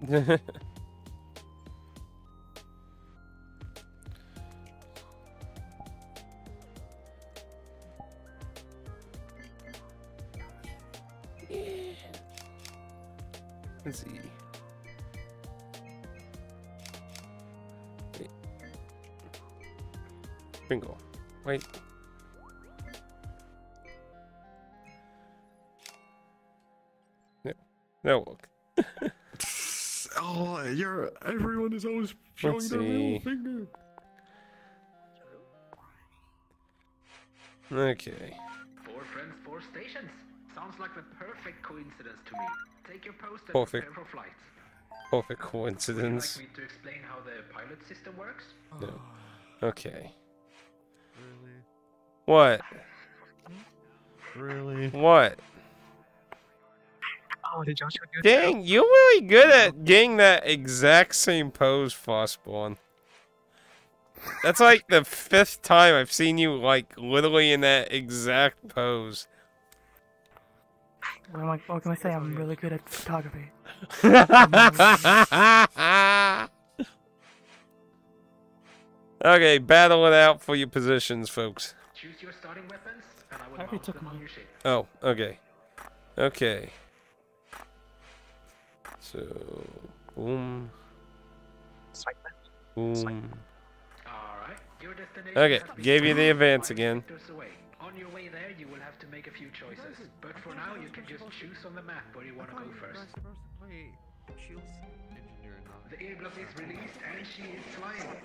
Let's see. Wait. Bingo. Wait. No. Now look. Oh, you're. Everyone is always showing their little finger. Okay. 4 friends, 4 stations. Sounds like the perfect coincidence to me. Take your post and prepare for flight. Perfect coincidence. Would you like me to explain how the pilot system works? No. Okay. Really? What? Really? What? Oh, did Joshua do that? Dang, you're really good at getting that exact same pose, Fossborn. That's like the 5th time I've seen you, like, literally in that exact pose. What can I say? I'm really good at photography. Okay, battle it out for your positions, folks. Choose your starting weapons, and I will mount them on your ship. Oh, okay. Okay. So, boom. Swipe left. Boom. Alright, your destination. Okay, gave you the advance again. On your way there, you will have to make a few choices, but for now, you can just choose on the map where you want to go first. The Irrbloss is released, and she is flying.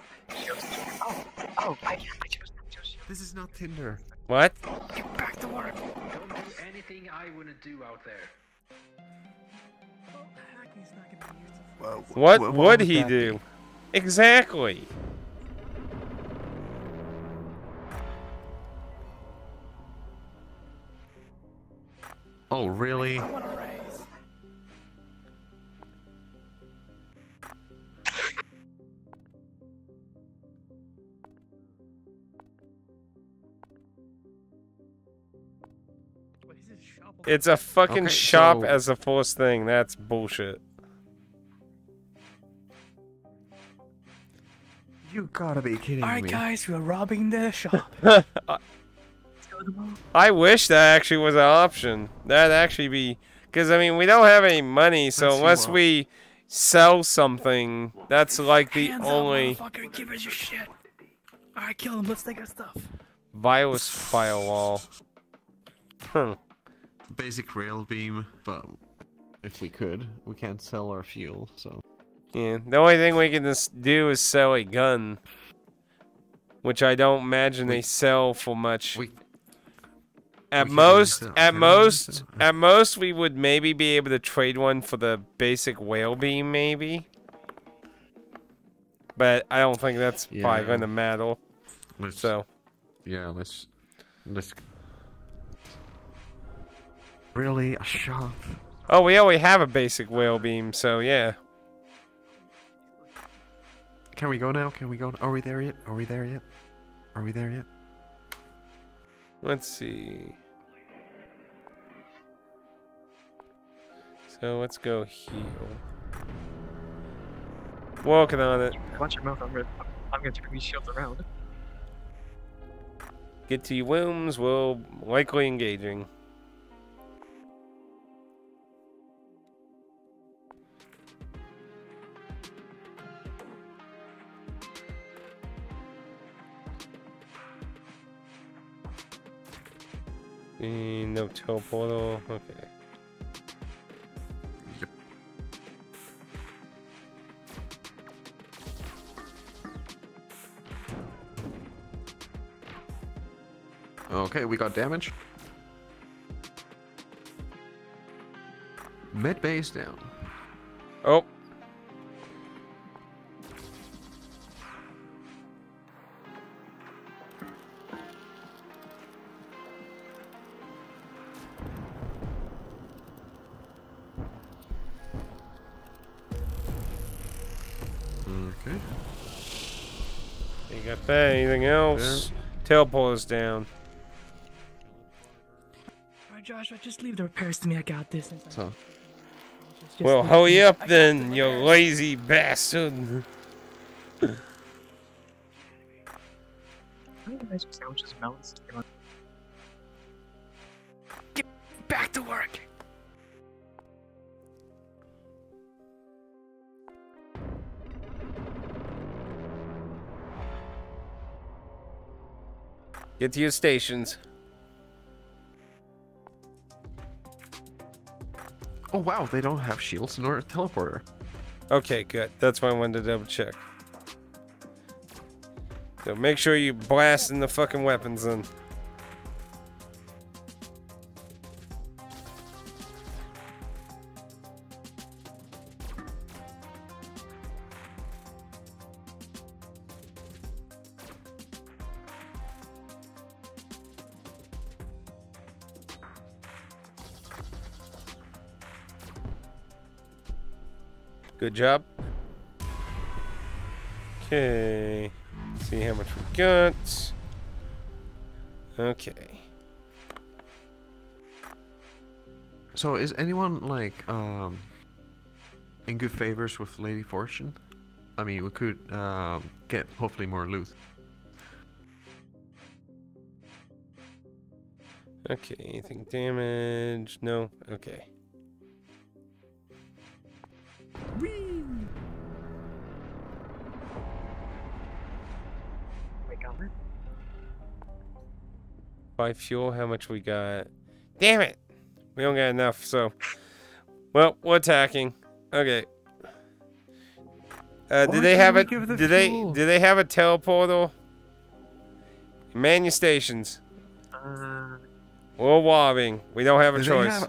I chose Joshua. This is not Tinder. What? Get back to work. Don't do anything I wouldn't do out there. What would he do? Exactly. Oh, really? I want to raise. It's a fucking shop as the first thing. That's bullshit. You gotta be kidding me. Alright, guys, we're robbing the shop. I wish that actually was an option. That'd actually be... Because, I mean, we don't have any money, so unless we sell something, that's like the only... Motherfucker, give us your shit. Alright, kill him. Let's take our stuff. Virus firewall. Huh. Basic rail beam, but if we could, we can't sell our fuel, so... Yeah, the only thing we can just do is sell a gun. Which I don't imagine they sell for much. At most, we would maybe be able to trade one for the basic whale beam, maybe. But I don't think that's probably going to matter. Let's really a shop. Oh, we already have a basic whale beam, so yeah. Can we go now? Can we go? Are we there yet? Are we there yet? Are we there yet? Let's see. So let's go here. Walking on it. Watch your mouth. I'm gonna turn these shields around. Get to your wombs. We'll likely engaging. No teleportal, okay. Yep. Okay, we got damage. Med base down. Oh. Anything else? Yeah. Tailpole is down. Alright, Joshua, just leave the repairs to me. I got this. So. Well, hurry up then, you lazy bastard. Get back to work. Get to your stations. Oh wow, they don't have shields nor a teleporter. Okay, good. That's why I wanted to double check. So make sure you blast in the fucking weapons then. Good job. Okay. See how much we got. Okay. So is anyone like in good favors with Lady Fortune? I mean, we could get hopefully more loot. Okay, anything damage? No. Okay. Whee! We got it. Buy fuel, how much we got? Damn it! We don't got enough, so. Well, we're attacking. Okay. Do they have a do they have a teleportal? Man your stations. We're wobbing. We don't have a choice.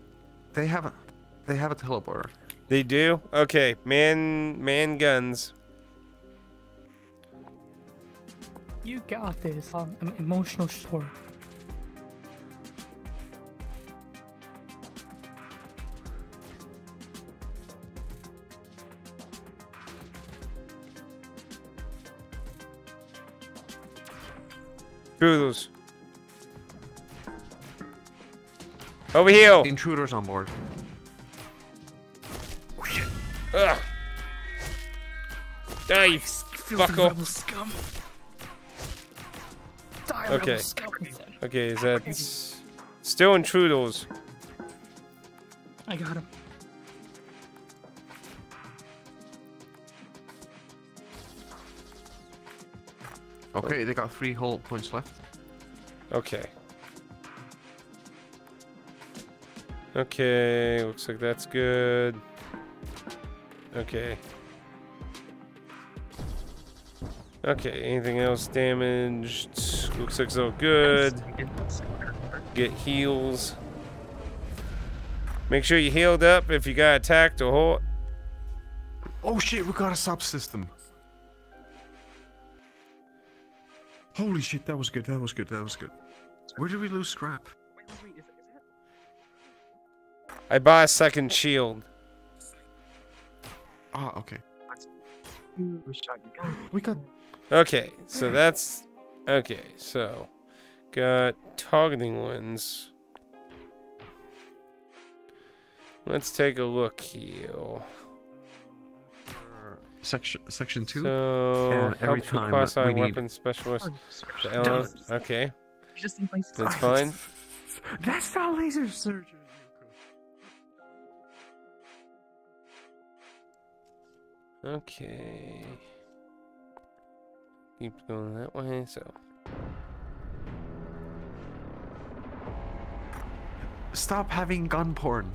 They have a teleporter. They do? Okay, man guns. You got this. I'm emotional sword. Intruders. Over here. Intruders on board. Ugh. Die, you fucko. Scum. Die, okay. Scum. Okay, is that still intruders? I got him. Okay, they got 3 whole points left. Okay. Okay, looks like that's good. Okay. Okay, anything else damaged? Looks like so good. Get heals. Make sure you healed up if you got attacked or hurt. Oh shit, we got a subsystem. Holy shit, that was good, that was good, that was good. Where did we lose scrap? I bought a second shield. Ah, okay. We got. Okay, so that's. Okay, so. Got targeting lens. Let's take a look here. Section 2? So, every time class-eye weapon specialist. Oh, okay. Just in place. That's fine. That's not laser surgery. Okay. Keep going that way, so. Stop having gun porn.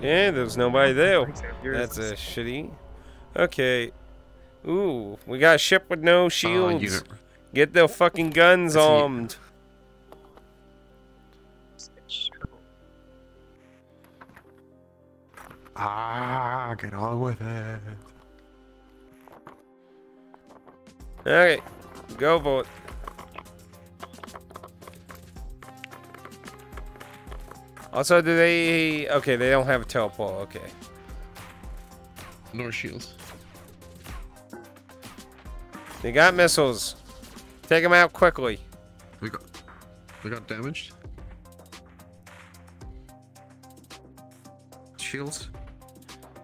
Yeah, there's nobody there. That's a shitty. Okay. Ooh, we got a ship with no shields. Get their fucking guns armed. Ah, get on with it. Okay, go for it. Also, do they... Okay, they don't have a teleport, okay. Nor shields. They got missiles. Take them out quickly. I got damaged. Shields?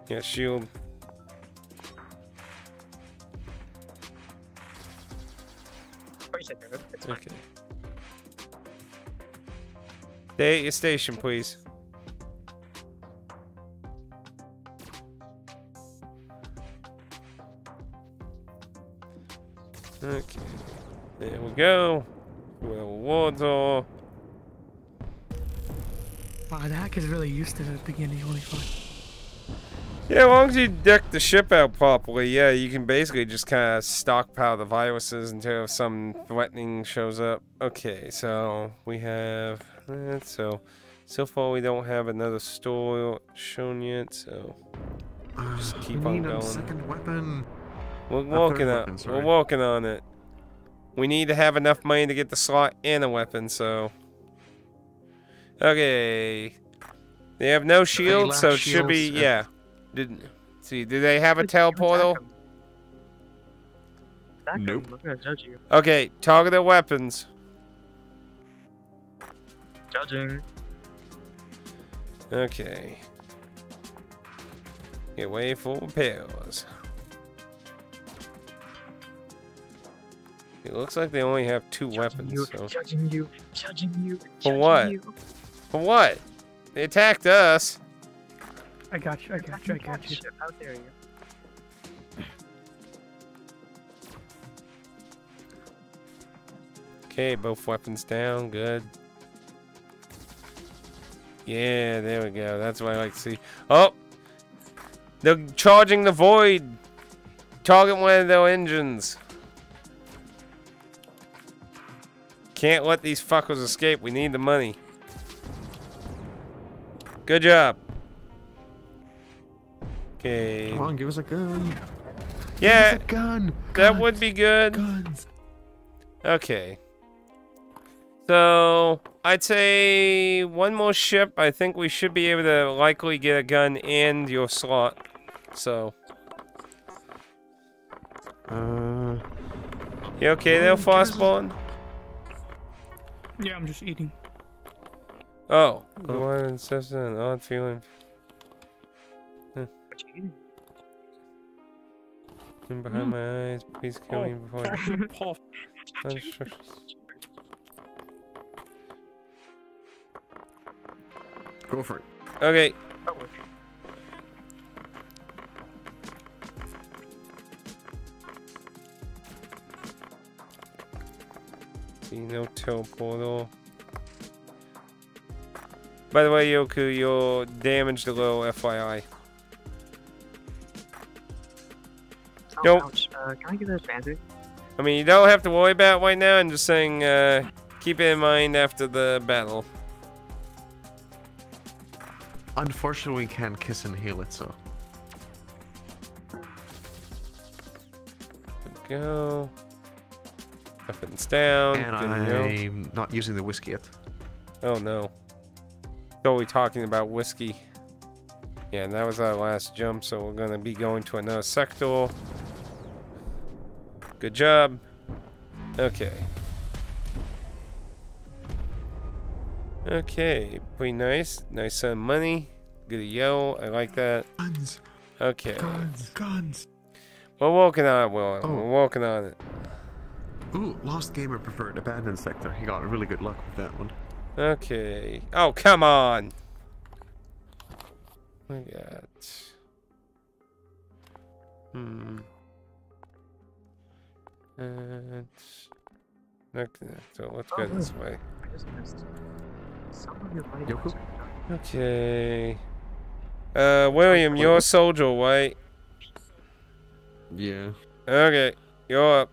Yeah, shield. Okay. Stay at your station, please. Okay. There we go. Well, water. Wow, the hack is really used to the beginning. Holy fuck. Yeah, as long as you deck the ship out properly, yeah, you can basically just kind of stockpile the viruses until some threatening shows up. Okay, so we have that. So far we don't have another store shown yet, so just keep on going. Second weapon. We're working on it. We're working on it. We need to have enough money to get the slot and a weapon, so. Okay. They have no shields, so it should be, yeah. Didn't see. Do they have a teleportal? Nope. Okay, target their weapons. Judging. Okay. Get way for repairs. It looks like they only have two weapons. You, so. Judging you. Judging you. For what? You. For what? They attacked us. I got you, I got you, I got you. How dare you? Okay, both weapons down, good. Yeah, there we go, that's what I like to see. Oh! They're charging the void! Target one of their engines. Can't let these fuckers escape, we need the money. Good job. Okay. Come on, give us a gun. Yeah, give us a gun. That guns. Would be good. Guns. Okay. So, I'd say one more ship. I think we should be able to likely get a gun and your slot. So. You okay there, Fossborn? Yeah, I'm just eating. Oh. An odd feeling. In behind my eyes, please kill me before I... Go for it. Okay. See, no teleportal. By the way, Yoku, you're damaged a little, FYI. Don't. Ouch. Can I get those fancy? I mean, you don't have to worry about it right now. I'm just saying, keep it in mind after the battle. Unfortunately, we can't kiss and heal it, so. There we go. Weapons down. And I'm not using the whiskey yet. Oh no. Totally talking about whiskey. Yeah, and that was our last jump, so we're gonna be going to another sector. Good job. Okay. Okay, pretty nice. Nice sum of money. Good yell. I like that. Guns. Okay. Guns. Guns. We're working on it, Will. Oh. We're working on it. Ooh, lost gamer preferred abandoned sector. He got really good luck with that one. Okay. Oh, come on. We got. Okay, so let's go this way. I just missed some of your Yoku? Okay. William, you're a soldier, right? Yeah. Okay, you're up.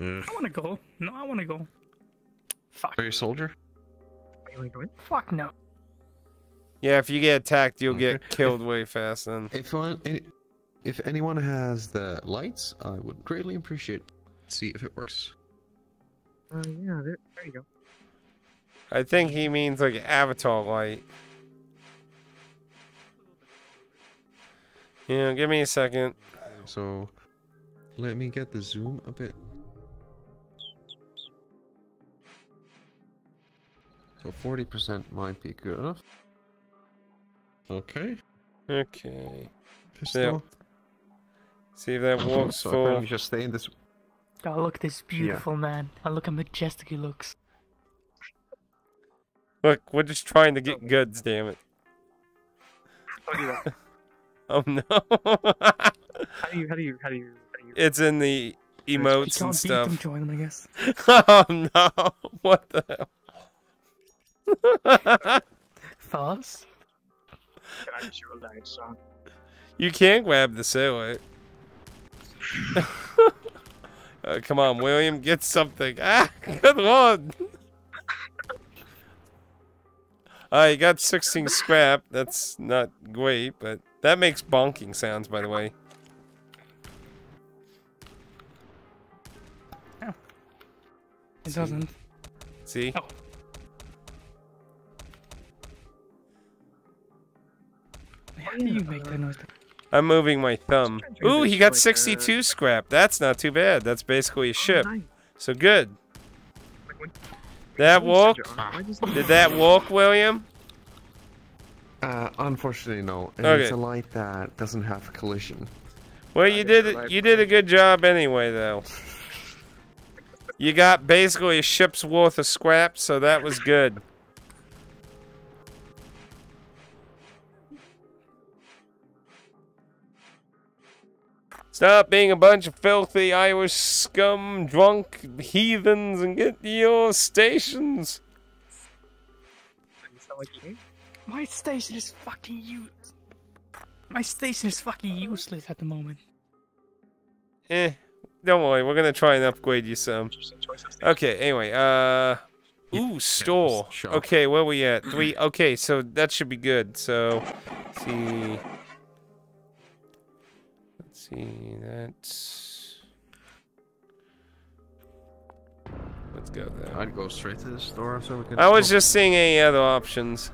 I wanna go. No, I wanna go. Fuck. Are you a soldier? Fuck no. Yeah, if you get attacked, you'll get killed way fast then. If anyone has the lights, I would greatly appreciate it. See if it works. Yeah, there you go. I think he means like avatar light. Yeah, give me a second. So, let me get the zoom a bit. So 40% might be good enough. Okay. Okay. Pistol. So, see if that works for... You just stay in this... Oh, look at this beautiful man. Oh, look how majestic he looks. Look, we're just trying to get goods, damn it. Oh no. How do you... It's in the emotes and stuff. You can't beat them, join them, I guess. Oh no. What the hell? Thoughts? Can I just roll that song? You can't grab the sailor. Come on, William, get something. Ah, good lord. You got 16 scrap. That's not great, but that makes bonking sounds, by the way. Oh. It doesn't. See? Oh. How do you make that noise? I'm moving my thumb. Ooh, he got 62 scrap. That's not too bad. That's basically a ship. So good. That walk? Did that walk, William? Unfortunately, no. And okay. It's a light that doesn't have collision. Well, you did a good job anyway, though. You got basically a ship's worth of scrap, so that was good. Stop being a bunch of filthy Irish scum, drunk heathens, and get to your stations. My station is fucking useless. My station is fucking useless at the moment. Eh, don't worry, we're gonna try and upgrade you some. Okay, anyway, ooh, store. Okay, where we at? 3. Okay, so that should be good. So, let's see. See, let's go there. I'd go straight to the store so we can. I was just seeing any other options.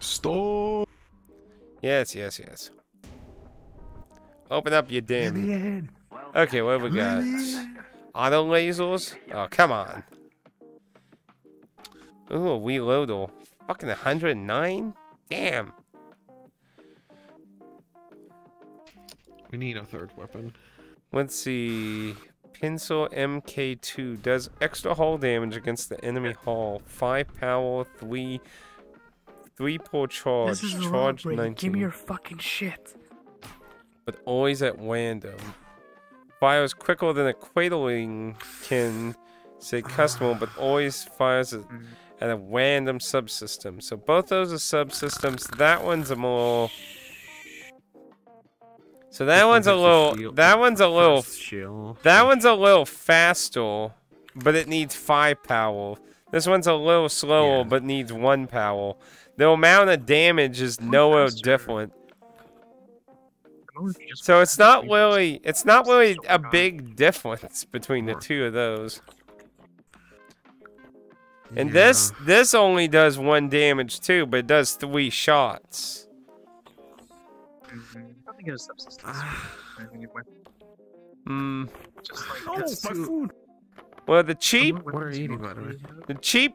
Store. Yes, yes, yes. Open up your damn. Okay, what have we got? Auto lasers? Oh, come on. Ooh, a reloadal. Fucking 109? Damn. We need a third weapon. Let's see. Pencil MK2 does extra hull damage against the enemy hull. 5 power, 3 per charge. This is charge 19. Give me your fucking shit. But always at random. Fires quicker than a cradling can say customer, but always fires at a random subsystem. So both those are subsystems. That one's a more... So that one's a little... That one's a little faster, but it needs 5 power. This one's a little slower, but needs 1 power. The amount of damage is nowhere different. So it's not really... It's not really a big difference between the two of those. And this only does 1 damage too, but it does 3 shots. I think it was subsistence. Well, the cheap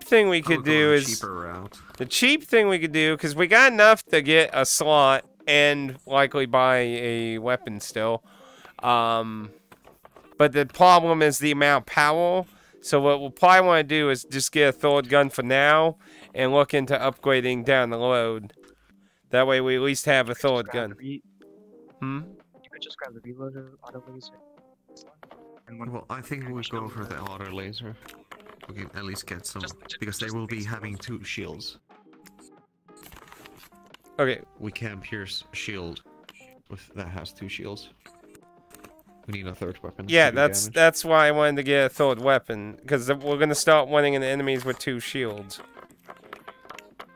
thing we could do is because we got enough to get a slot and likely buy a weapon still. But the problem is the amount of power. So what we'll probably want to do is just get a third gun for now and look into upgrading down the road. That way we at least have a third gun. You could just grab the reloader, auto laser. Well, I think we'll go for the auto laser. We can at least get some, because they will be having 2 shields. Okay. We can pierce shield with that has 2 shields. We need a third weapon. Yeah, that's why I wanted to get a third weapon, because we're gonna start winning in the enemies with 2 shields,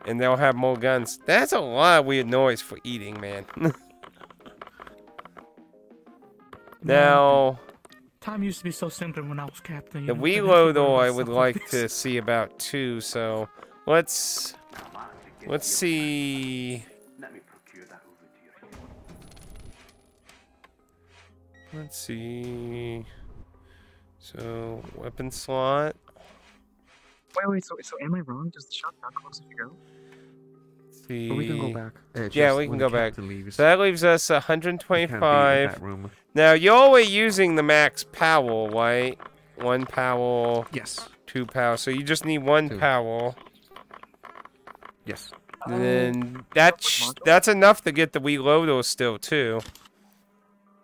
and they'll have more guns. That's a lot of weird noise for eating, man. Now, time used to be so simple when I was captain. The reload, though, I would like to see about 2. So let's see. Let's see. So, weapon slot. Wait, so am I wrong? Does the shop not close if you go? Let's see. But we can go back. Yeah, we can go back. So that leaves us 125. Room. Now, you're always using the max Powell, right? One Powell. Yes. Two Powell. So you just need one Powell. Yes. And then that's enough to get the Welodo still, too.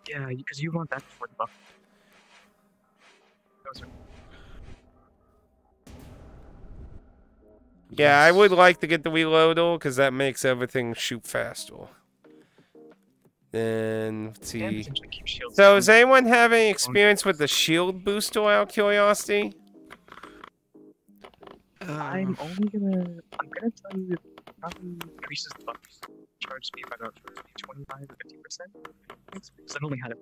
Yeah, because you want that before the buff. Yeah, I would like to get the Welodo because that makes everything shoot faster. Then, let's see. So, does anyone have any experience with the shield booster out of curiosity? I'm gonna tell you that it probably increases the buff charge speed by about 25 or 50%. Because I've only had it.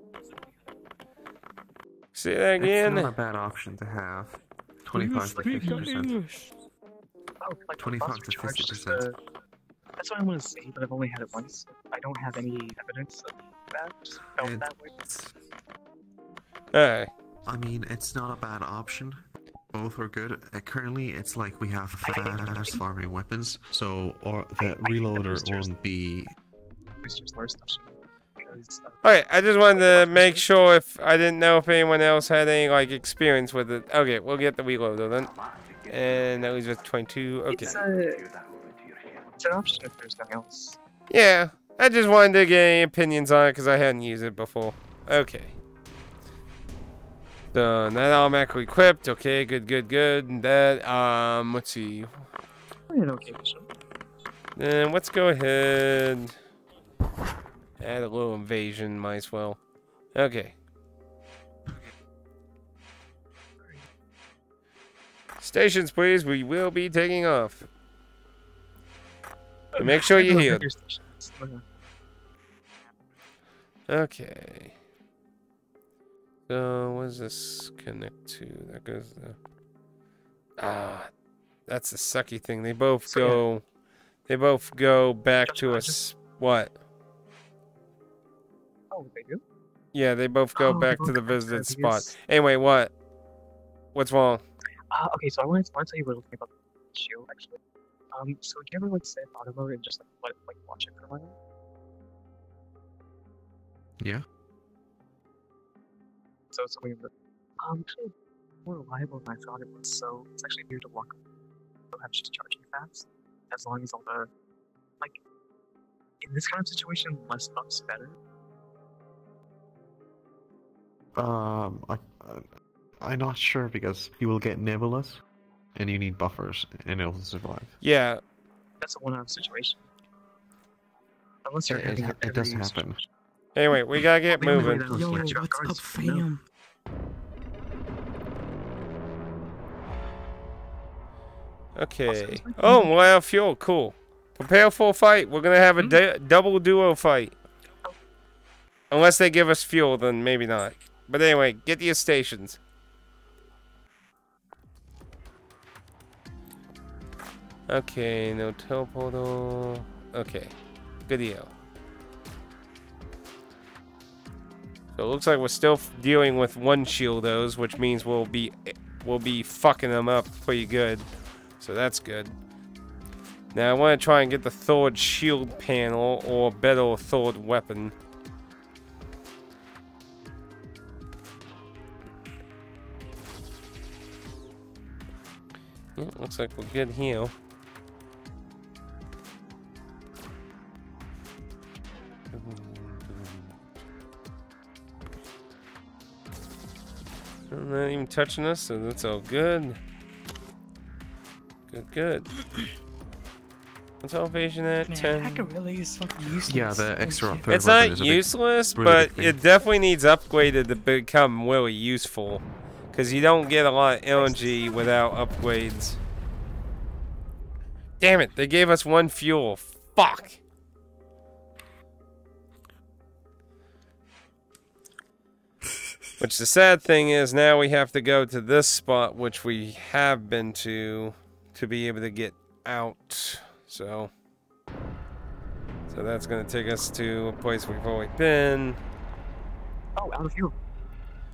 Say that again. It's not a bad option to have. 25 to 50%. Oh, like 25 to 50%. That's what I want to say, but I've only had it once. I don't have any evidence of that. Just felt that way. Hey. I mean, it's not a bad option. Both are good. Currently, it's like we have fast farming weapons, so or the reloader won't be. Alright, I just wanted to make sure if I didn't know if anyone else had any like experience with it. Okay, we'll get the reloader then. And that leaves us 22. Okay. It's an option if there's nothing else. Yeah, I just wanted to get any opinions on it because I hadn't used it before. Okay. Done. That automatically equipped. Okay, good. And that, let's see. Okay, then let's go ahead. Add a little invasion, might as well. Okay. Stations, please. We will be taking off. And make sure you hear. Okay. So, what does this connect to? That goes there. Ah, that's the sucky thing. They both go. They both go back to us. What? Oh, they do? Yeah, they both go back to the visited spot. Anyway, what? What's wrong? Okay, so I want to tell you a little thing about the shield, actually. So do you ever like set auto mode and just like let it like watch it for a while? Yeah. So it's something that actually more reliable than I thought it was. So it's actually weird to walk. Don't have just charging fast. As long as all the like in this kind of situation, less buffs better. I'm not sure because you will get nebulas, and you need buffers, and it'll survive. Yeah, that's a one-off situation. Unless you're it does happen. Anyway, we gotta get moving. Yo, what's up, fam? Okay. Oh, wow, fuel, cool. Prepare for a fight. We're gonna have a double duo fight. Unless they give us fuel, then maybe not. But anyway, get to your stations. Okay, no teleportal. Okay, good deal. So it looks like we're still dealing with one shieldos, which means we'll be fucking them up pretty good. So that's good. Now I want to try and get the third shield panel or better third weapon. Yeah, looks like we're good here. They're not even touching us, so that's all good. Good. What's elevation at? 10. That could really is fucking useless. Yeah, the extra. It's not useless, but it definitely needs upgraded to become really useful. Because you don't get a lot of LNG without upgrades. Damn it, they gave us one fuel. Fuck! Which the sad thing is, now we have to go to this spot, which we have been to be able to get out. So that's going to take us to a place we've already been. Oh, out of fuel.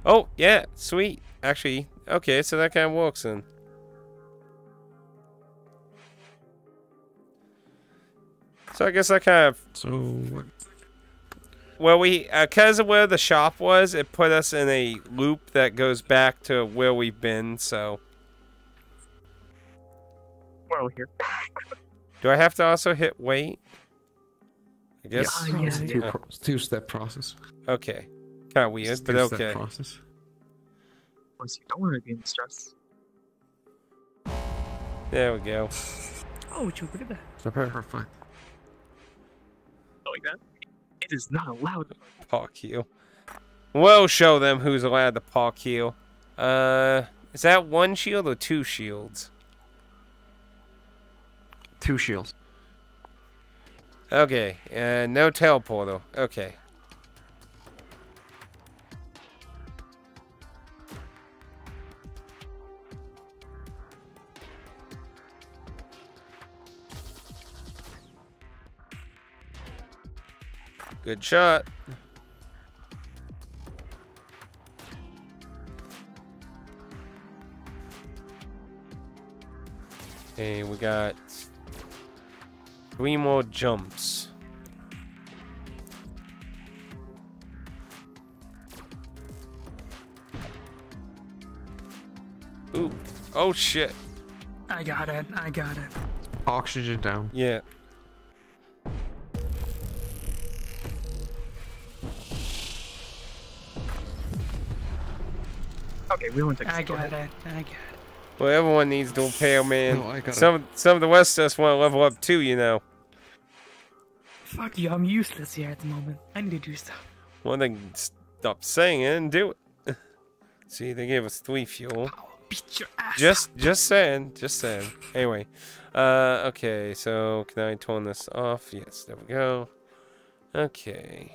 Oh, yeah, sweet. Actually, okay, so that kind of works then. So I guess that kind of... So... Well, we, because of where the shop was, it put us in a loop that goes back to where we've been, so... Well, here. Do I have to also hit wait? I guess. Yeah, it's a two-step process. Okay. Kind of weird, it's but okay. Process. Once you don't want to be in stress. There we go. Oh, would you look at that? It's perfect. Like that? It is not allowed to park you. We'll show them who's allowed to park you. Is that one shield or two shields? Two shields. Okay, no teleporter. Okay. Good shot. Okay, we got 3 more jumps. Ooh. Oh, shit. I got it. I got it. Oxygen down. Yeah. Okay, we won't take it. I got it. I got it. Well, everyone needs dual pail, man. No, I got some of the rest of us want to level up too, you know. Fuck you, I'm useless here at the moment. I need to do stuff. Well, they can stop saying it and do it. See, they gave us 3 fuel. I'll beat your ass. Just saying, just saying. Anyway, okay, so can I turn this off? Yes, there we go. Okay.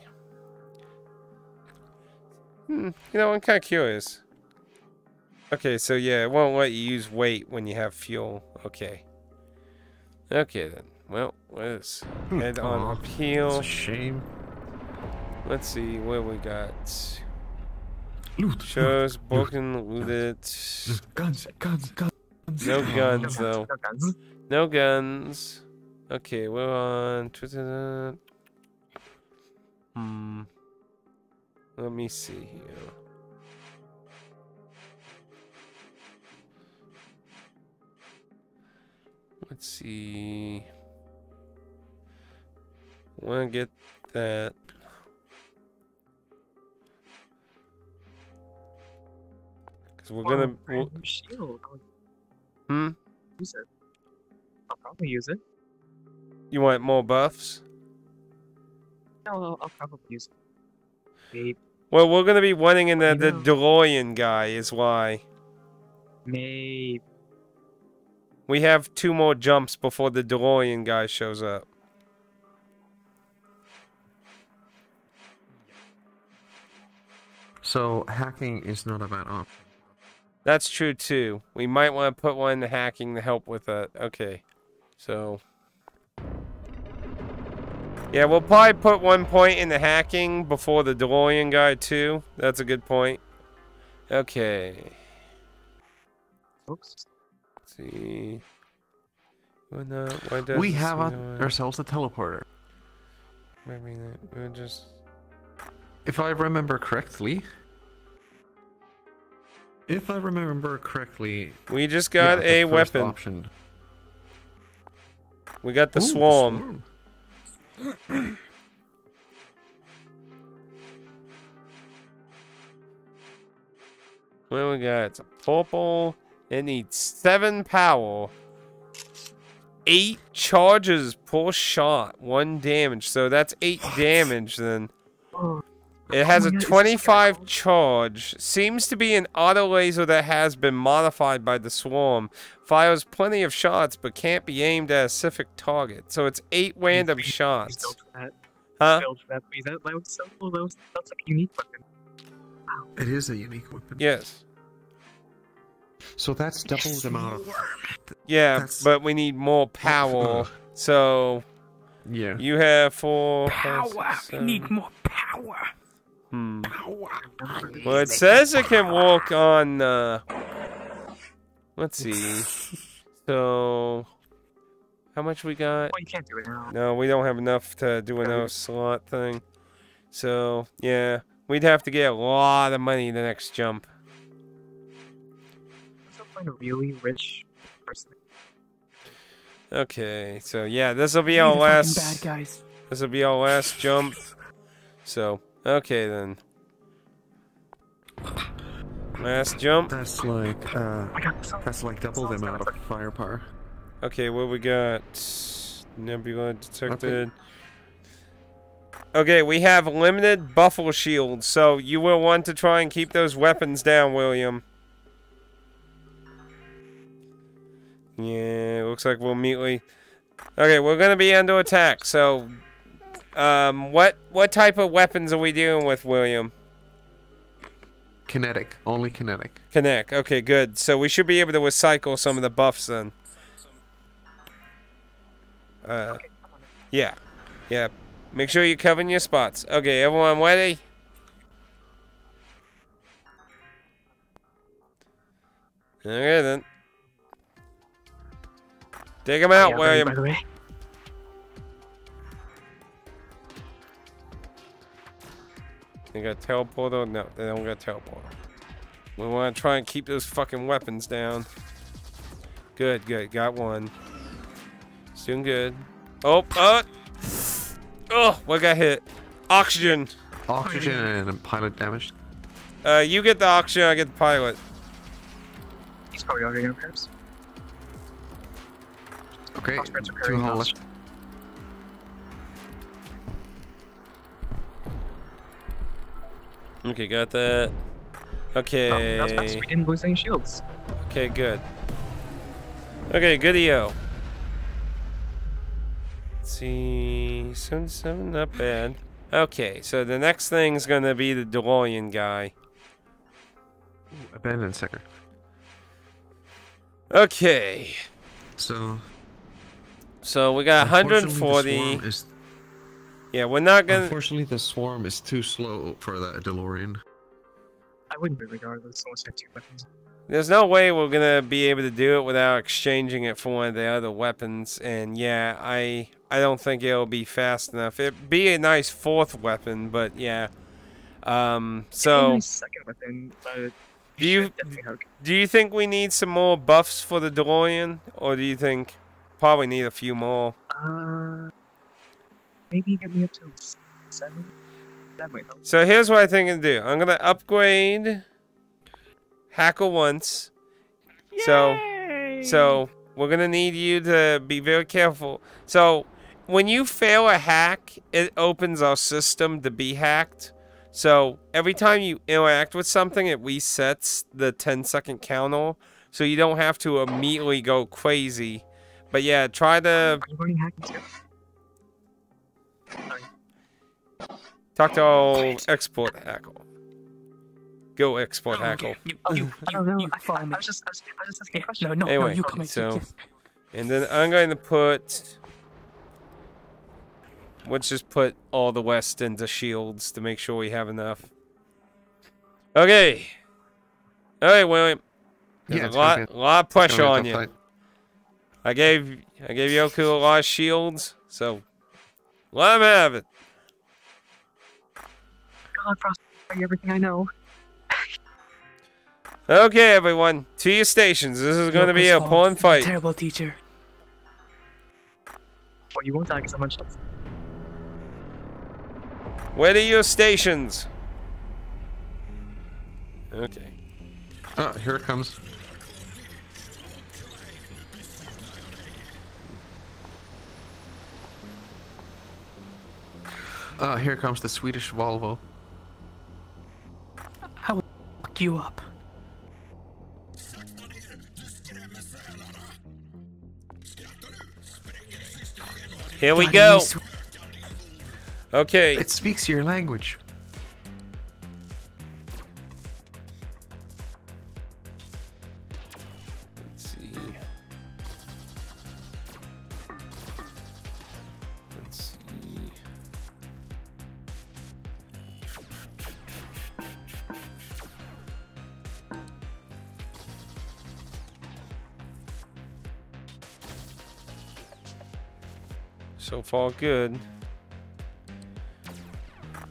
You know, I'm kind of curious. Okay, so yeah, it won't let you use weight when you have fuel. Okay. Okay then. Well, let's head on appeal. That's a shame. Let's see what we got. Loot. Shows broken, looted. Guns, guns, guns. No guns though. No guns. Okay, we're on. Let me see here. Let's see. I want to get that. Because we're going to. We'll... Shield. Hmm? Use it. I'll probably use it. You want more buffs? No, I'll probably use it. Maybe. Well, we're going to be wanting in the DeLorean guy, is why. Maybe. We have 2 more jumps before the DeLorean guy shows up. So, hacking is not a bad option. That's true, too. We might want to put one into hacking to help with that. Okay. So... Yeah, we'll probably put 1 point into hacking before the DeLorean guy, too. That's a good point. Okay. Oops. See. Why we have ourselves a teleporter. Maybe we'll just... If I remember correctly... If I remember correctly... We just got a weapon. Option. We got the swarm. What we got? It's a purple... It needs 7 power, 8 charges per shot, 1 damage. So that's 8 damage then. It has a 25 charge. Seems to be an auto laser that has been modified by the swarm. Fires plenty of shots, but can't be aimed at a specific target. So it's 8 random shots. Huh? That's a unique weapon. It is a unique weapon. Yes. So that's double the amount of... Yeah, that's... but we need more power, so... Yeah. You have 4... Power! We need more power! Hmm. Well, it says it can walk on, let's see. So, how much we got? Well, you can't do it now. No, we don't have enough to do another slot thing. So, yeah. We'd have to get a lot of money the next jump. Let's find a really rich person. Okay, so yeah, this'll be our last... bad guys. This'll be our last jump. So, okay then. Last jump. That's like double the amount of firepower. Okay, what we got? Nebula detected. Okay, we have limited buffalo shields, so you will want to try and keep those weapons down, William. Yeah, looks like we'll immediately... Okay, we're gonna be under attack, so... what type of weapons are we dealing with, William? Kinetic. Only kinetic. Kinetic. Okay, good. So we should be able to recycle some of the buffs, then. Yeah. Yeah. Make sure you're covering your spots. Okay, everyone ready? Okay, then. Take him out, William. By the way. They got teleporter? No, they don't got teleporter. We want to try and keep those fucking weapons down. Good, good. Got one. It's doing good. Oh, oh, what got hit? Oxygen. Oxygen and pilot damaged. You get the oxygen, I get the pilot. He's probably already in repairs. Okay, two. Okay, got that. Okay. That's fast. We didn't lose any shields. Okay, good. Okay, good. Let's see, 77, not bad. Okay, so the next thing's gonna be the DeLorean guy. Ooh, abandoned sector. Okay. So we got 140. Yeah, we're not gonna... Unfortunately, the swarm is too slow for that DeLorean. I wouldn't be regardless unless I had two weapons. There's no way we're gonna be able to do it without exchanging it for one of the other weapons, and yeah, I don't think it'll be fast enough. It'd be a nice fourth weapon, but yeah. So... Nice second weapon, but... Do you think we need some more buffs for the DeLorean? Or do you think... Probably need a few more. Maybe get me up to 7? That might help. So here's what I think I'm gonna do. I'm gonna upgrade Hacker once. Yay! So we're gonna need you to be very careful. So when you fail a hack, it opens our system to be hacked. So every time you interact with something, it resets the 10-second counter, so you don't have to immediately go crazy. But yeah, try to... Are you learning hacking too? Sorry. Talk to old export hackle. Go export hackle. I was just asking a question. Anyway, so... And then I'm going to put... Let's just put all the West into shields to make sure we have enough. Okay. Alright, William. There's a lot of pressure on you. I gave Yoku a lot of shields, so let him have it. God, Frostbite, everything I know. Okay, everyone, to your stations. This is going to be a porn fight. Terrible teacher. Well, you won't die because I'm on shields. Where are your stations? Okay. Oh, here it comes. Here comes the Swedish Volvo. I will fuck you up. Here we go. Okay. It speaks your language. So far, good.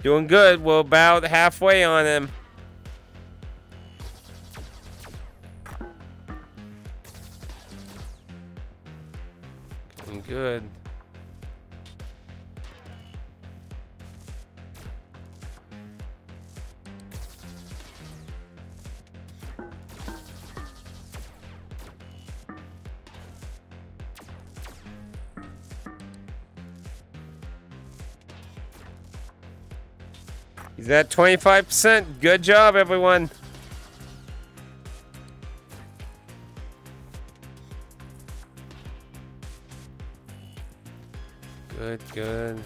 Doing good. We're about halfway on him. Doing good. He's at 25%. Good job, everyone. Good, good.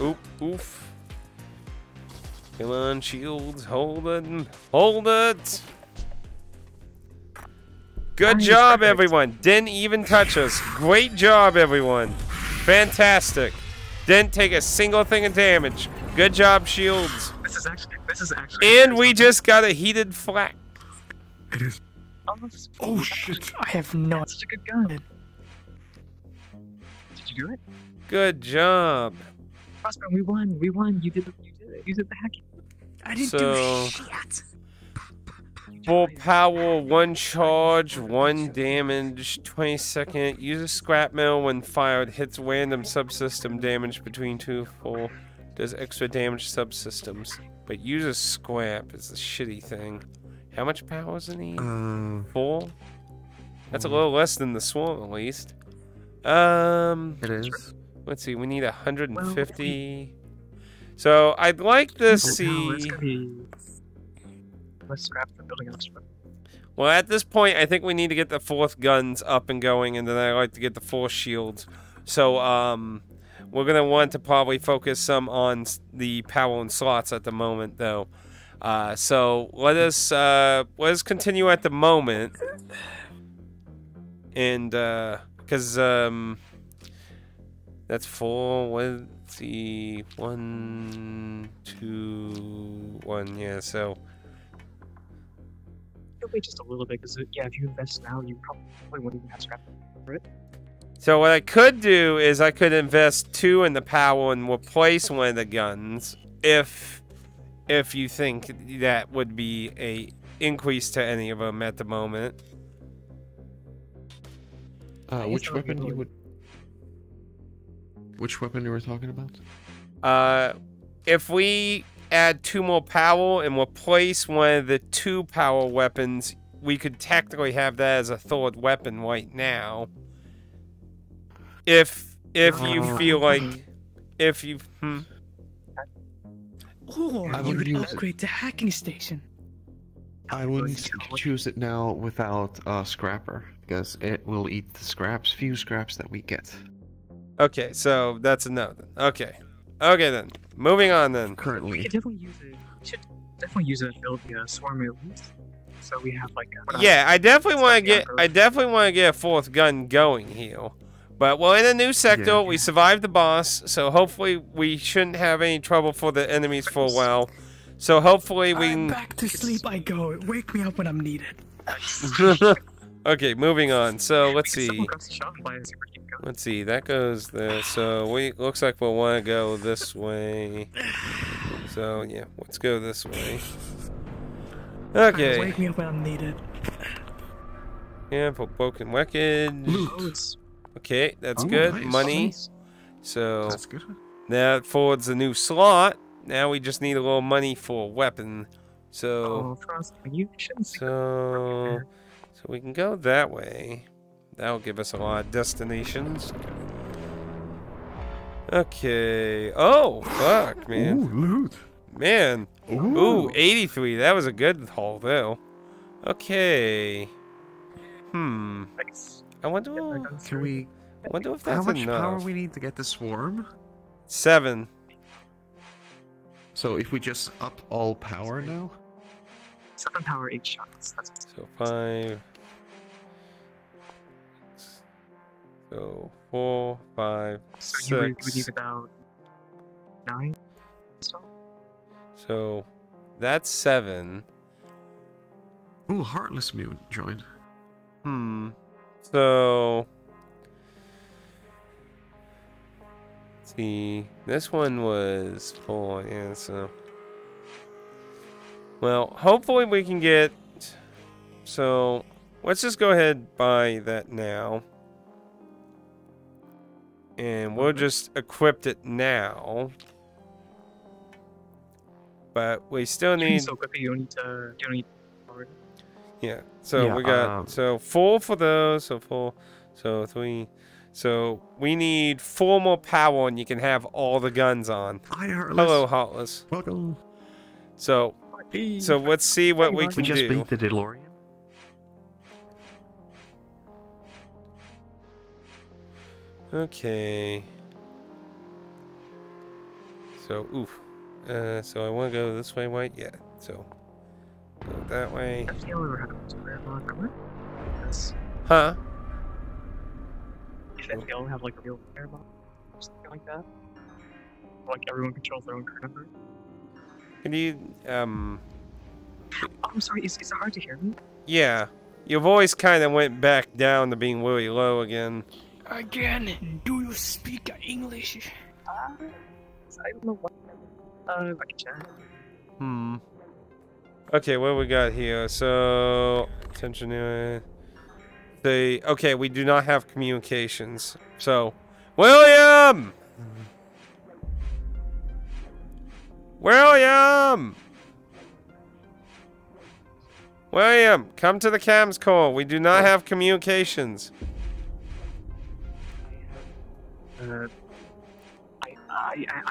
Oop, oof. Come on, shields. Hold it. Hold it. Good job, everyone. Didn't even touch us. Great job, everyone. Fantastic. Didn't take a single thing of damage. Good job, shields. This is actually. And we just got a heated flak. It is. Oh shit! I have not. That's such a good gun. Did you do it? Good job. Fossborn, we won. We won. You did it. You did the hacking. I didn't do shit. Full power, 1 charge, 1 damage, 20 seconds. Use a scrap metal when fired. Hits random subsystem damage between 2 or 4. Does extra damage subsystems, but uses scrap is the shitty thing. How much power does it need? 4? That's a little less than the swarm, at least. It is. Let's see, we need 150. Well, so I'd like to see. Let's scrap the building instrument. Well, at this point, I think we need to get the 4th guns up and going, and then I like to get the 4 shields. So, we're going to want to probably focus some on the power and slots at the moment, though. So let us continue at the moment, and because that's 4. Let's see, 1, 2, 1. Yeah, so it'll be just a little bit, because yeah, if you invest now, you probably wouldn't even have scrap for it. So what I could do is I could invest 2 in the power and replace 1 of the guns if you think that would be a increase to any of them at the moment. Which weapon you were talking about? If we add 2 more power and replace 1 of the 2 power weapons, we could technically have that as a 3rd weapon right now. If you feel like, if you, Or you would upgrade the hacking station. I wouldn't choose it now without Scrapper, because it will eat the scraps, few scraps that we get. Okay, so that's a no then. Okay. Okay then. Moving on then. Currently. We could definitely use it. We should definitely use it to build the swarm release. So we have like a... Yeah, I definitely want to get a 4th gun going here. But we're in a new sector, yeah. We survived the boss, so hopefully we shouldn't have any trouble for the enemies for a while. So hopefully we can... Back to sleep I go, wake me up when I'm needed. Okay, moving on, so let's see. Let's see, that goes there, so we looks like we'll want to go this way. So yeah, let's go this way. Okay. Wake me up when I'm needed. Yeah, for broken wreckage. Okay, that's good. Nice. Money. Nice. So that's good. That affords a new slot. Now we just need a little money for a weapon. So, so we can go that way. That'll give us a lot of destinations. Okay. Oh, fuck, man. Ooh, loot. Man. Ooh, 83. That was a good haul, though. Okay. Hmm. Nice. I wonder if that's enough. How much power we need to get the swarm? 7. So if we just up all power now? 7 power, 8 shots. That's so 5. So 4, 5, 6. So you would need about 9. So that's 7. Ooh, Heartless Mute joined. Hmm. So See, this one was full, yeah, so. Well, hopefully we can get, so let's just go ahead and buy that now. And we'll just equip it now. But we still need. So equip it, you don't need yeah. So yeah, we got so full for those. So full. So three. So we need 4 more power, and you can have all the guns on. Hi, Heartless. Hello, Heartless. Welcome. So let's see what we can do. We just beat the DeLorean. Okay. So, oof. So I want to go this way, right? Yeah. So, go that way. Huh? If they don't have like a real firebox or something like that, like everyone controls their own number. Can you? I'm sorry. Is it hard to hear me? Yeah, your voice kind of went back down to being really low again. Again, do you speak English? I don't know what. I can check. Hmm. Okay, what we got here? So, attention. Okay, we do not have communications. So, William! William! William, come to the cams call. We do not have communications. I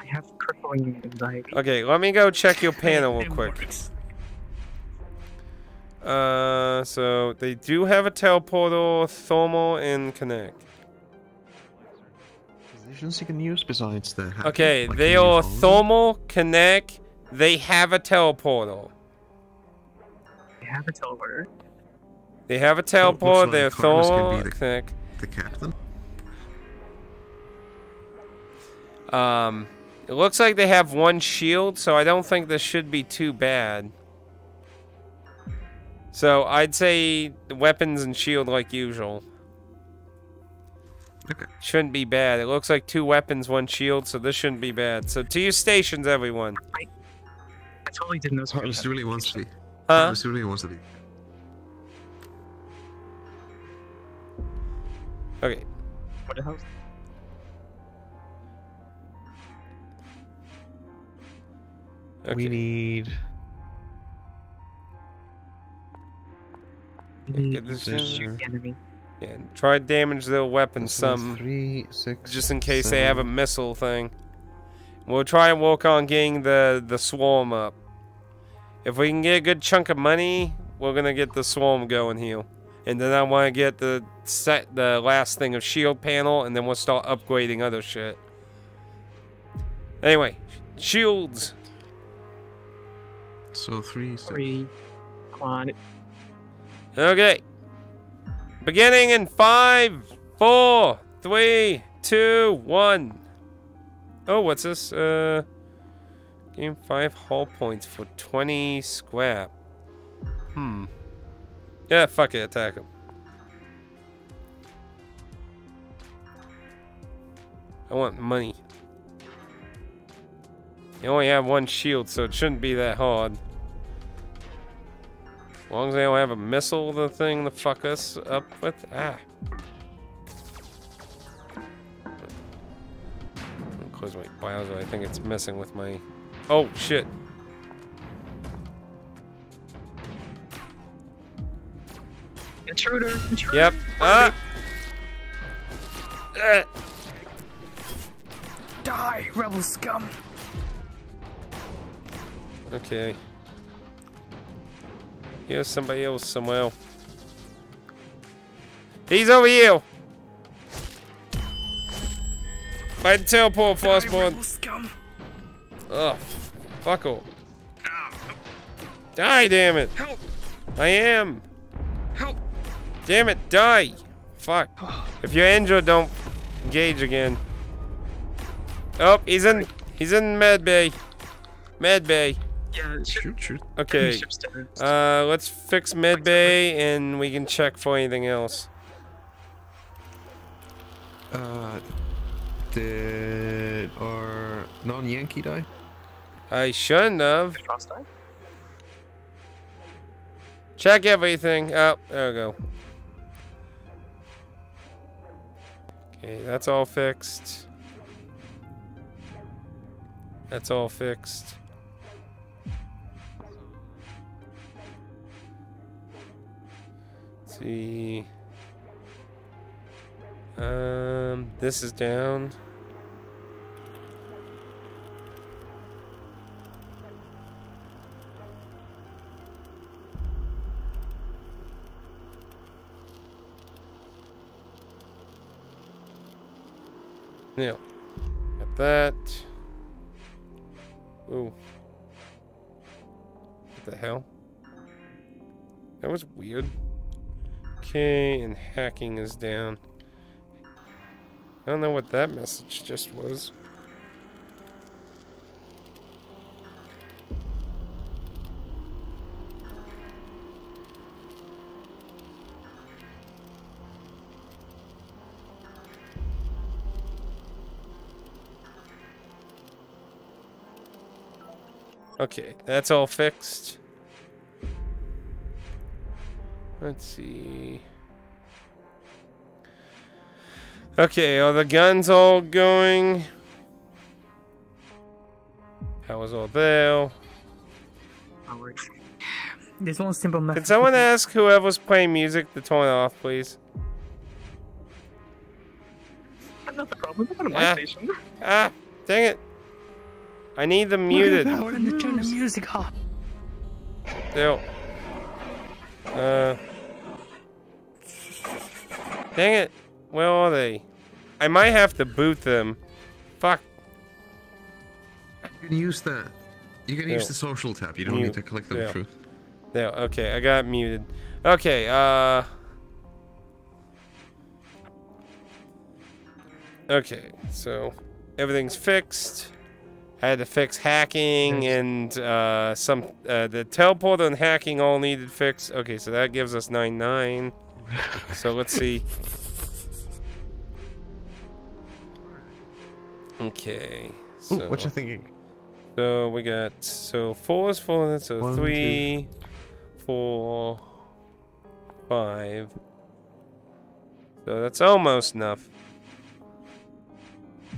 have crippling anxiety. Okay, let me go check your panel real quick. So they do have a teleporter, thermal, and connect. Positions you can use besides the. Okay, like they are thermal, connect. They have a teleporter. They have a teleporter. They have a teleporter. They're thermal, connect. The captain. It looks like they have 1 shield, so I don't think this should be too bad. So I'd say weapons and shield like usual. Okay. Shouldn't be bad. It looks like 2 weapons, 1 shield, so this shouldn't be bad. So to your stations, everyone. I totally didn't know. Heartless really wants to be. Huh? Heartless really wants to be. Okay. What the hell? Okay. We need. Get this enemy. Yeah, try to damage their weapons some. 3, 6, just in case 7. They have a missile thing. We'll try and work on getting the swarm up. If we can get a good chunk of money, we're gonna get the swarm going here. And then I want to get the last thing of shield panel, and then we'll start upgrading other shit. Anyway, shields. So 3, 6. 3. Come on. Okay. Beginning in 5, 4, 3, 2, 1. Oh, what's this? Gain 5 hull points for 20 scrap. Hmm. Yeah, fuck it. Attack him. I want money. You only have 1 shield, so it shouldn't be that hard. As long as they don't have a missile, the thing to fuck us up with. Ah. I'll close my browser. I think it's messing with my. Oh shit. Intruder. Intruder. Yep. Ah. Die, rebel scum. Okay. Here's somebody else somewhere. He's over here! I can teleport, Fossborn. Ugh. Fuck off. Die, damn it! Help! I am! Help! Damn it, die! Fuck. If you're injured, don't engage again. Oh, he's in med bay. Med bay. Yeah, shoot. Okay. Let's fix med bay and we can check for anything else. Did our non-Yankee die? I shouldn't have. Did Frost die? Check everything. Oh, there we go. Okay, that's all fixed. That's all fixed. Let's see. This is down. Now, got that. Ooh. What the hell? That was weird. Okay, and hacking is down. I don't know what that message just was. Okay, that's all fixed. Let's see. Okay, are the guns all going? How was all there? There's one simple message. Can someone ask whoever's playing music to turn it off, please? That's not the problem. It's not my station. Ah, dang it. I need them muted. I want to turn the music off. Ew. Dang it. Where are they? I might have to boot them. Fuck. You can use that. You can use the social tab. You don't need to click the truth. No. Okay, I got muted. Okay. Okay. So everything's fixed. I had to fix hacking and the teleporter and hacking all needed fixed. Okay, so that gives us 9-9. So let's see. Okay. So, ooh, what you thinking? So we got, so 4 is 4, so one, 3, two. 4, 5. So that's almost enough.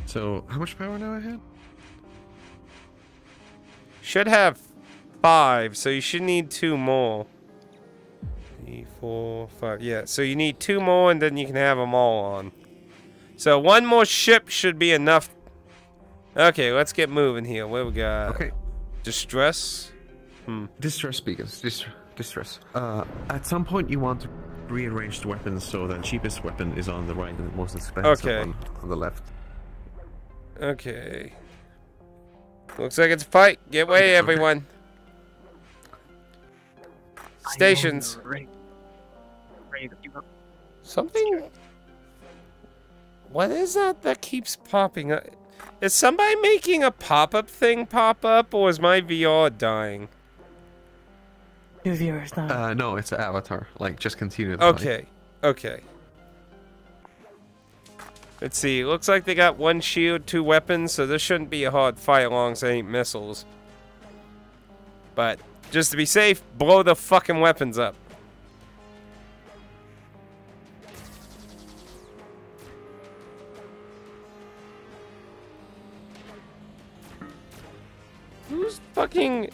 So how much power now I had? Should have 5, so you should need 2 more. 3, 4, 5. Yeah, so you need 2 more and then you can have them all on. So 1 more ship should be enough. Okay, let's get moving here. What we got? Okay. Distress? Distress beacons. Distress. At some point you want to rearrange the weapons so the cheapest weapon is on the right and the most expensive on the left. Okay. Looks like it's a fight. Get away, everyone. Stations. Something? What is that that keeps popping up? Is somebody making a pop-up thing pop up, or is my VR dying? Your VR is not. No, it's an avatar. Like, just continue. Okay, okay. Let's see. Looks like they got 1 shield, 2 weapons, so this shouldn't be a hard fight along. So ain't missiles. But just to be safe, blow the fucking weapons up. Who's fucking...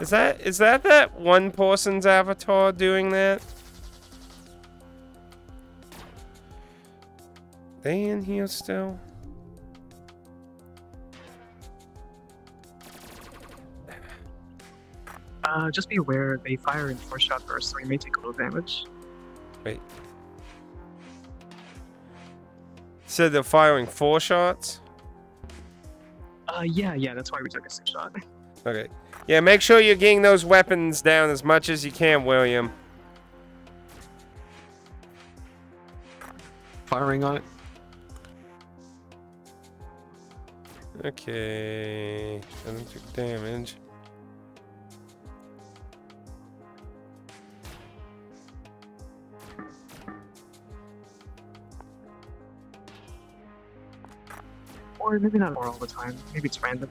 Is that one person's avatar doing that? They in here still? Just be aware, they fire in 4-shot bursts, so we may take a little damage. Wait. So they're firing 4 shots? Yeah, that's why we took a 6 shot. Okay. Yeah, make sure you're getting those weapons down as much as you can, William. Firing on it. Okay. I don't take damage. or maybe not or all the time. Maybe it's random.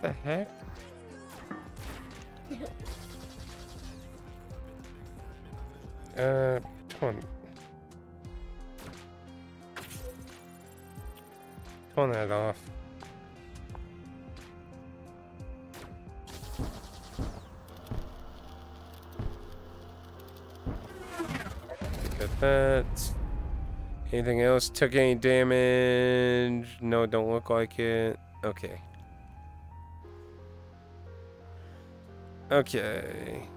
What the heck? Turn that off. Look at that. Anything else? Took any damage? No, don't look like it. Okay. Okay.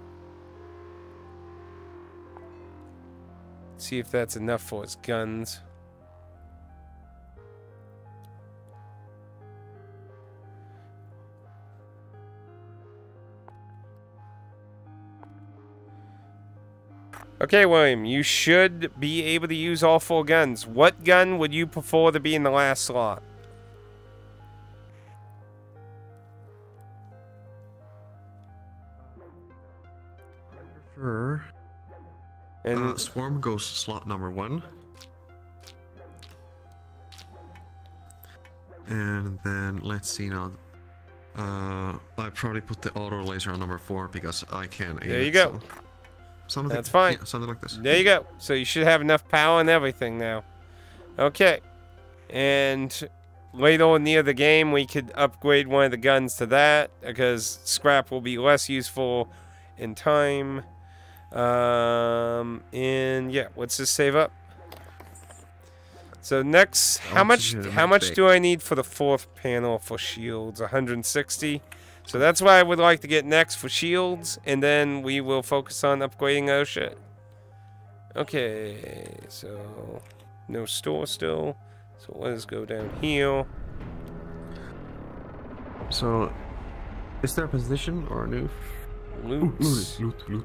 See if that's enough for his guns. Okay, William, you should be able to use all four guns. What gun would you prefer to be in the last slot? Sure. And Swarm goes to slot number 1. And then, let's see now. I probably put the auto laser on number 4 because I can't aim. There you go. So. Something, that's fine. Yeah, something like this. There you go. So you should have enough power and everything now. Okay. And later on near the game, we could upgrade one of the guns to that because scrap will be less useful in time. And yeah, let's just save up. So next, how much do I need for the 4th panel for shields? 160. So that's what I would like to get next for shields, and then we will focus on upgrading our shit. Okay, so no store still. So let's go down here. So, is there a position or a new? Loot. Loot. There we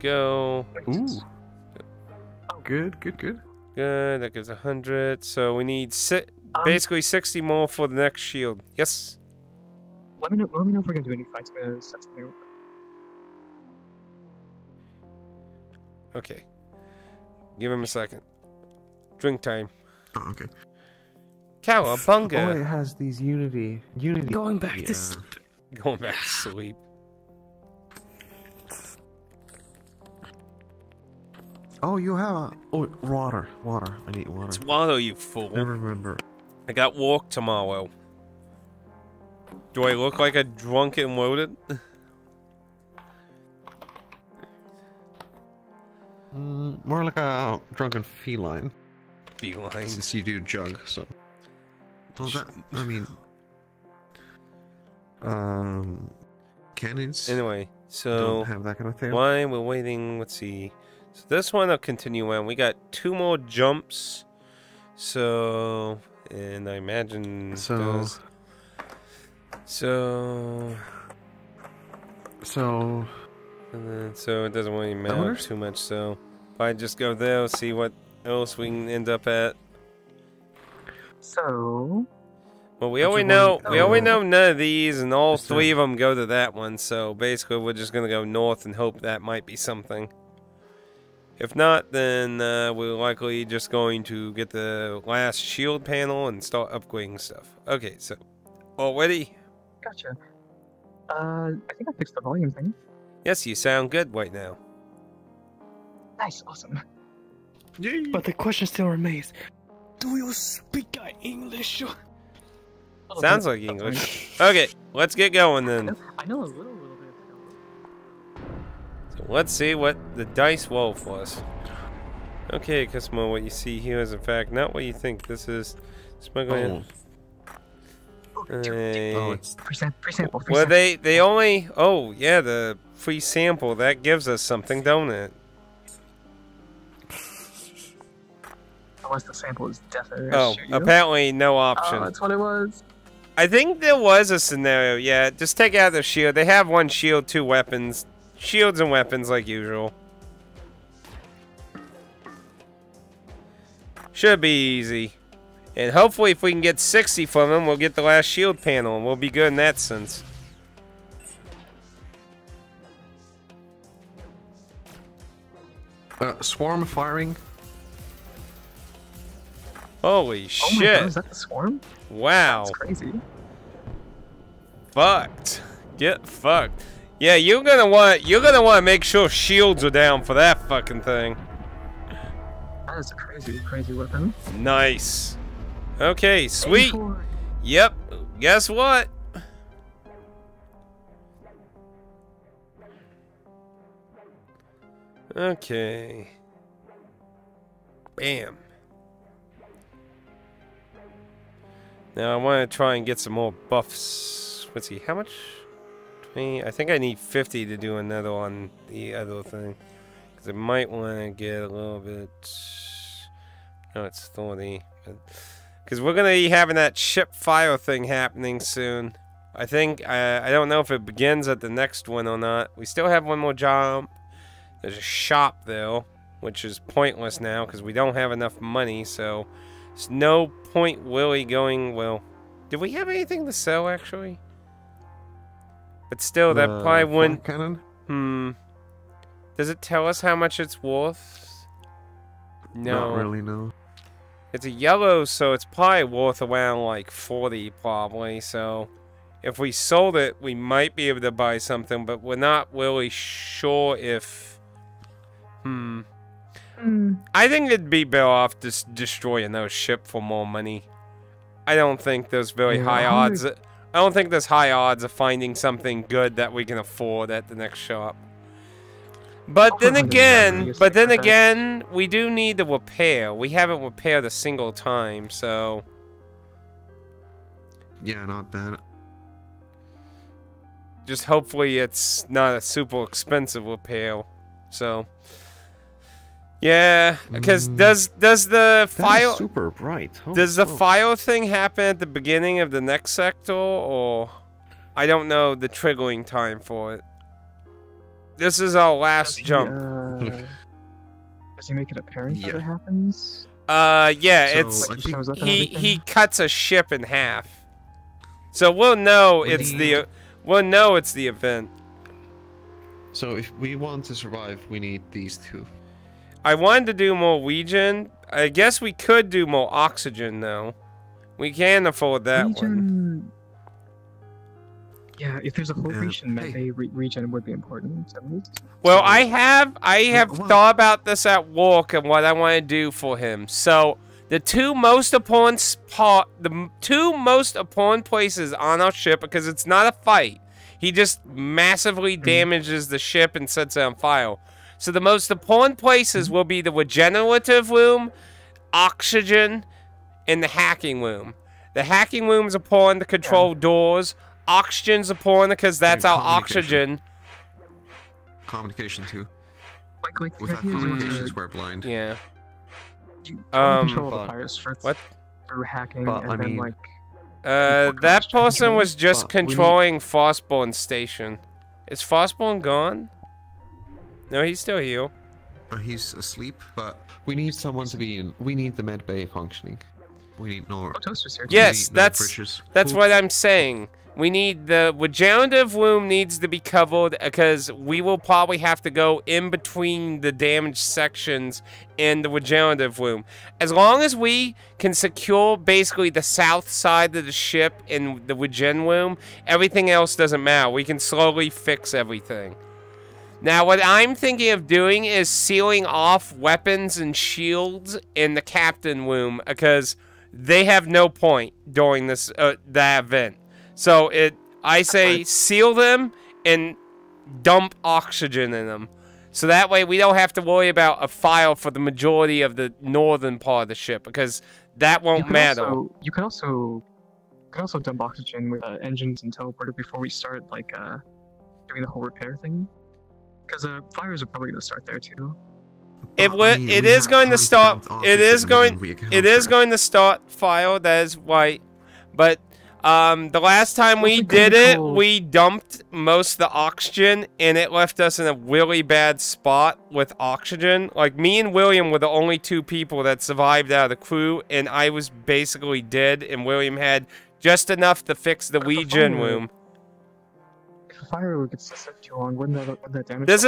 go. Ooh. Good. Good, that gives 100. So we need basically 60 more for the next shield. Yes? Let me know if we're gonna do any fights with stuff. Okay. Give him a second. Drink time. Oh, okay. Cowabunga! Oh, it has these unity. Going back to sleep. Oh, you have a... Oh, water. I need water. It's water, you fool. I remember. I got work tomorrow. Do I look like a drunken loaded? More like a drunken feline. Feline? Since you do jug, so... Well, that, I mean... Cannons? Anyway, so... Don't have that kind of thing. Why we're waiting, let's see... So this one I'll continue on. We got 2 more jumps. So... And I imagine... So... Those, So it doesn't really matter too much, so if I just go there, see what else we can end up at. So well, we already know none of these, and all 3 of them go to that one, so basically we're just gonna go north and hope that might be something. If not, then we're likely just going to get the last shield panel and start upgrading stuff. Okay, so already. Gotcha. I think I fixed the volume thing. Yes, you sound good right now. Nice, awesome. Yay. But the question still remains, do you speak English? Sounds like English. Okay, let's get going then. I know a little bit of English. So let's see what the dice roll was. Okay, Cosmo, what you see here is in fact not what you think this is. Smuggling. Oh. Oh, it's free sample. Well, they only... Oh, yeah, the free sample. That gives us something, don't it? Unless the sample is death. Oh, apparently no option. Oh, that's what it was. I think there was a scenario, yeah. Just take out the shield. They have 1 shield, 2 weapons. Shields and weapons like usual. Should be easy. And hopefully if we can get 60 from him, we'll get the last shield panel, and we'll be good in that sense. Swarm firing. Holy shit! Oh my God, is that the swarm? Wow. That's crazy. Fucked. Get fucked. Yeah, you're gonna want to make sure shields are down for that fucking thing. That is a crazy, crazy weapon. Nice. Okay, sweet. Yep. Guess what? Okay. Bam. Now I want to try and get some more buffs. Let's see, how much? 20. I think I need 50 to do another on the other thing. Because I might want to get a little bit. No, it's 30. Because we're going to be having that ship fire thing happening soon. I think, I don't know if it begins at the next one or not. We still have one more job. There's a shop, though, which is pointless now because we don't have enough money, so there's no point really going, well, did we have anything to sell, actually? But still, that probably wouldn't... Cannon? Hmm. Does it tell us how much it's worth? No. Not really, no. It's a yellow, so it's probably worth around, like, 40, probably, so... If we sold it, we might be able to buy something, but we're not really sure if... I think it'd be better off just destroying those ship for more money. I don't think there's very high odds. I don't think there's high odds of finding something good that we can afford at the next shop. But then again, we do need the repair. We haven't repaired a single time, so. Yeah, not bad. Just hopefully it's not a super expensive repair. So, yeah, because does the fire super bright? Oh, does the fire thing happen at the beginning of the next sector, or I don't know the triggering time for it? This is our last jump. Does he make it apparent that it happens? Yeah, so it's he cuts a ship in half, so we'll know it's the event. So if we want to survive, we need these two. I wanted to do more Ouijan. I guess we could do more oxygen, though. We can afford that one. Yeah, if there's a whole region, regen would be important. At least. Well, so, I have thought about this at work and what I want to do for him. So the two most important places on our ship, because it's not a fight. He just massively damages the ship and sets it on fire. So the most important places will be the regenerative room, oxygen, and the hacking room. The hacking room's upon the control doors. Oxygen's upon because that's our oxygen. Communication too. Without communications, we're blind. Yeah. Control the fires first. What? Through hacking and then like. That person was just controlling Fossborn Station. Is Fossborn gone? No, he's still here. He's asleep, but we need someone to be in. We need the med bay functioning. We need no. Yes, that's what I'm saying. We need the regenerative room needs to be covered because we will probably have to go in between the damaged sections in the regenerative room. As long as we can secure basically the south side of the ship in the regen room, everything else doesn't matter. We can slowly fix everything. Now, what I'm thinking of doing is sealing off weapons and shields in the captain room because they have no point during this that event. So I say seal them and dump oxygen in them. So that way we don't have to worry about a fire for the majority of the northern part of the ship because that won't matter. You can also dump oxygen with engines and teleporter before we start like doing the whole repair thing. Because fires are probably going to start there too. It is going to start fire. That is why, but. The last time we did it, we dumped most of the oxygen, and it left us in a really bad spot with oxygen. Like, me and William were the only two people that survived out of the crew, and I was basically dead, and William had just enough to fix the Ouijan room. If firework it's set too long, wouldn't that damage? This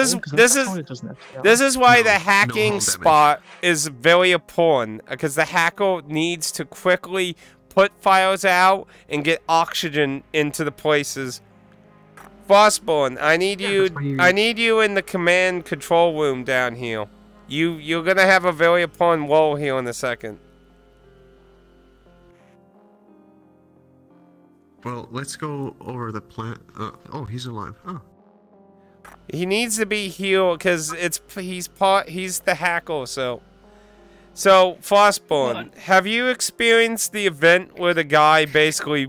is why the hacking spot is very important, because the hacker needs to quickly put fires out and get oxygen into the places. Fossborn, I need you in the command control room down here. You're gonna have a very important role here in a second. Well, let's go over the plant. Oh, he's alive. Oh. He needs to be healed because he's the hacker. So Fossborn, have you experienced the event where the guy basically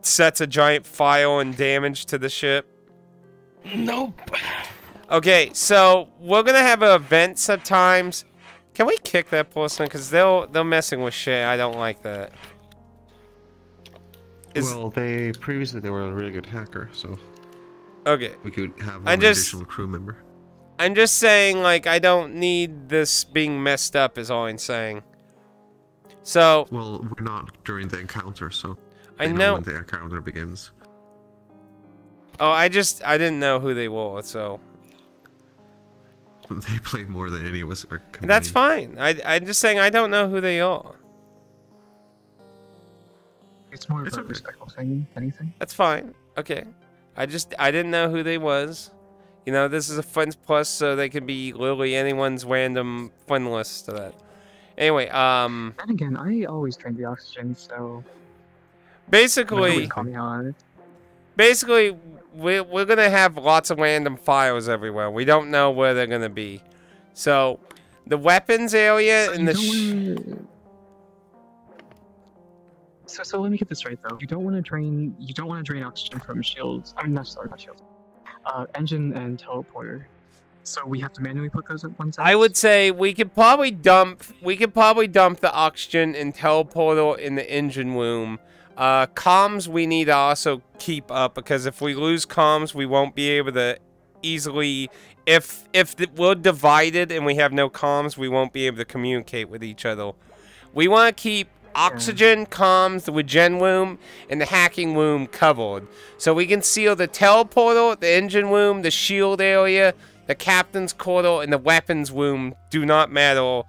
sets a giant fire and damage to the ship? Nope. Okay, so we're gonna have an event sometimes. Can we kick that person? Because they're messing with shit. I don't like that. Well, previously they were a really good hacker, so okay, we could have an additional crew member. I'm just saying, like, I don't need this being messed up, is all I'm saying. So well, we're not during the encounter, so I know when the encounter begins. Oh, I didn't know who they were, so they played more than any of us. That's fine. I'm just saying I don't know who they are. It's more of a respectful thing, anything. That's fine. Okay. I didn't know who they was. You know, this is a friends plus, so they could be literally anyone's random friend list to that. Anyway, and again, I always drain the oxygen, so basically we're gonna have lots of random fires everywhere. We don't know where they're gonna be. So the weapons area and the So let me get this right though. You don't want to drain oxygen from shields. I mean, not shields. Engine and teleporter. So we have to manually put those at one side. I would say we could probably dump the oxygen and teleporter in the engine room. Comms we need to also keep up, because if we lose comms, we won't be able to easily. If we're divided and we have no comms, we won't be able to communicate with each other. We want to keep oxygen, comms, the regen room, and the hacking room covered. So we can seal the teleporter, the engine room, the shield area, the captain's quarter, and the weapons room do not matter.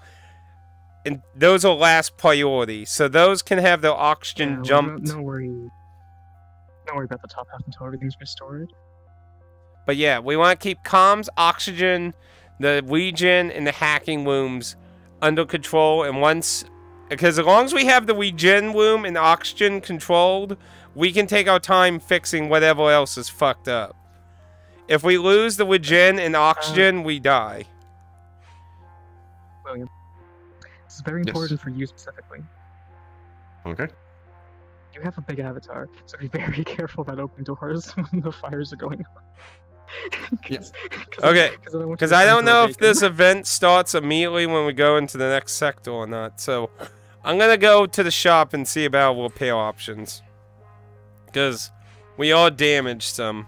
And those are last priority. So those can have their oxygen jumped. Don't worry about the top half until everything's restored. But yeah, we want to keep comms, oxygen, the regen, and the hacking rooms under control. And once... because as long as we have the regen room and oxygen controlled, we can take our time fixing whatever else is fucked up. If we lose the regen and oxygen, we die. William, this is very important for you specifically. Okay. You have a big avatar, so be very careful about opening doors when the fires are going on. Yes. Okay, because I don't know if this event starts immediately when we go into the next sector or not, so I'm gonna go to the shop and see about repair options, because we are damaged some.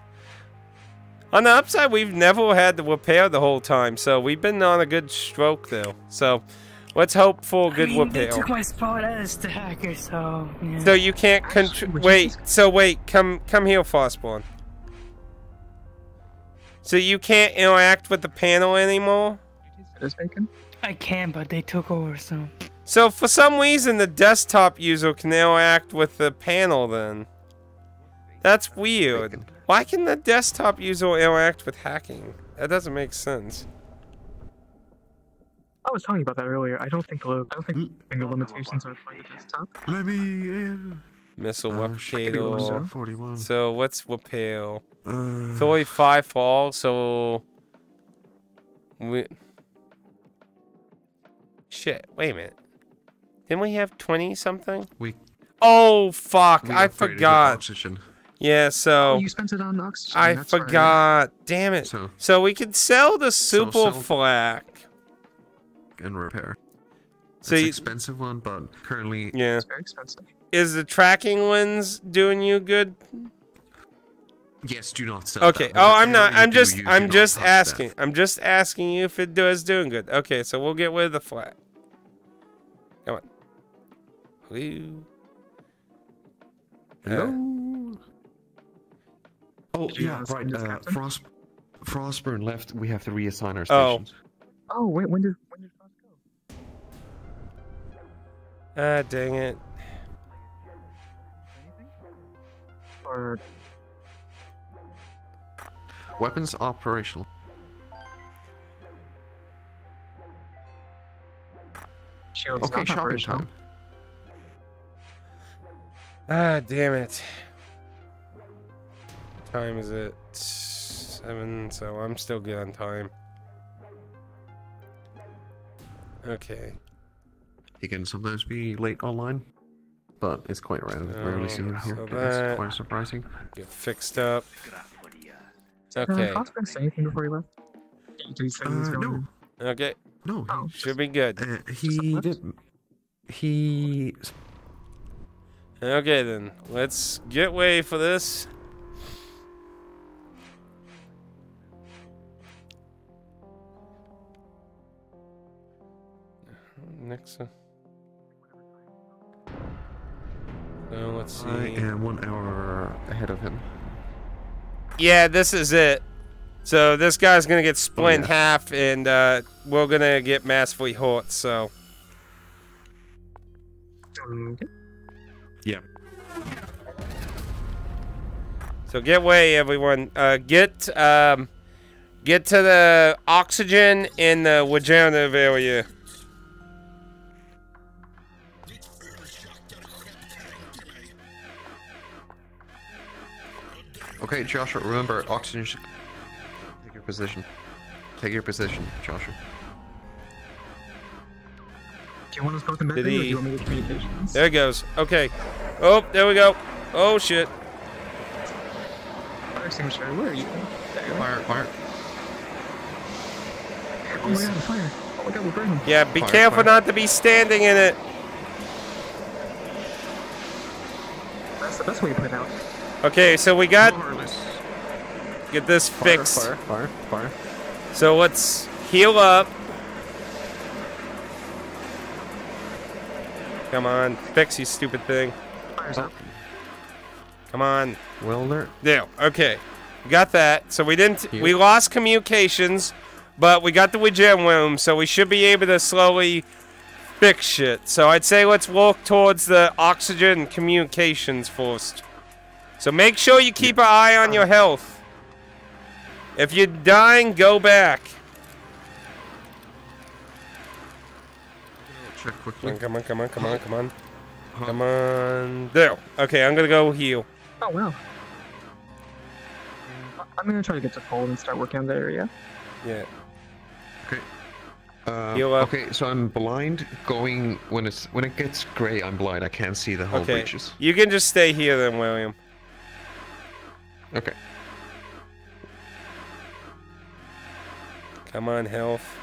On the upside, we've never had to repair the whole time, so we've been on a good stroke though, so let's hope for good repair. They took my spot as the hacker, so yeah. So you can't wait, come here, Fossborn. So you can't interact with the panel anymore? I can, but they took over, so... So for some reason, the desktop user can interact with the panel, then. That's weird. Why can the desktop user interact with hacking? That doesn't make sense. I was talking about that earlier. I don't think the limitations are for the desktop. Let me... Missile replicator. So what's repair? It's only 5 for all, so we wait a minute. Didn't we have 20 something? Oh fuck, I forgot. Yeah, so you spent it on oxygen. I forgot. Right. Damn it. So we could sell the super flak and repair. So it's an expensive one, but currently it's very expensive. Is the tracking lens doing you good? Yes, do not sell. Okay. Oh, I'm not. I'm just asking. I'm just asking you if it is doing good. Okay, so we'll get rid of the flat. Come on. Hello. Oh, Oh, yeah, right. Frostburn left. We have to reassign our stations. Oh, wait. When did Frost go? Ah, dang it. Or... Weapons operational. Shield's okay, shopping time. Ah, damn it. What time is it? 7, so I'm still good on time. Okay. He can sometimes be late online, but it's quite rarely seen here. It's quite surprising. Get fixed up. Okay. Did say anything before he left? No. Okay. No. Oh, should be good. He didn't. He... Okay, then. Let's get way for this. Next one. So, let's see. I am 1 hour ahead of him. Yeah, this is it. So this guy's gonna get split in half, and we're gonna get massively hurt. So. Yeah. So get away, everyone. Get to the oxygen in the regenerative area. Okay, Joshua. Remember, oxygen. Take your position. Take your position, Joshua. Do you want us both in bed? Do you want me to communications? There it goes. Okay. Oh, there we go. Oh shit. Fire extinguisher. Where are you? There. Fire. Oh my god, the fire! Oh my god, we're burning. Yeah, be careful not to be standing in it. That's the best way to put it out. Okay, so we got get this fixed. Fire. So let's heal up. Come on, fix you stupid thing. Come on. Wilder. Yeah. Okay, we got that. So we didn't. Here. We lost communications, but we got the regen room, so we should be able to slowly fix shit. So I'd say let's walk towards the oxygen and communications first. So make sure you keep an eye on your health. If you're dying, go back. Check quickly. Come on. There. Okay, I'm gonna go heal. Oh, wow. I'm gonna try to get to cold and start working on that area. Yeah. Okay. Heal up. Okay, so I'm blind going when it gets gray. I'm blind. I can't see the whole beaches. Okay. You can just stay here then, William. Okay. Come on, health.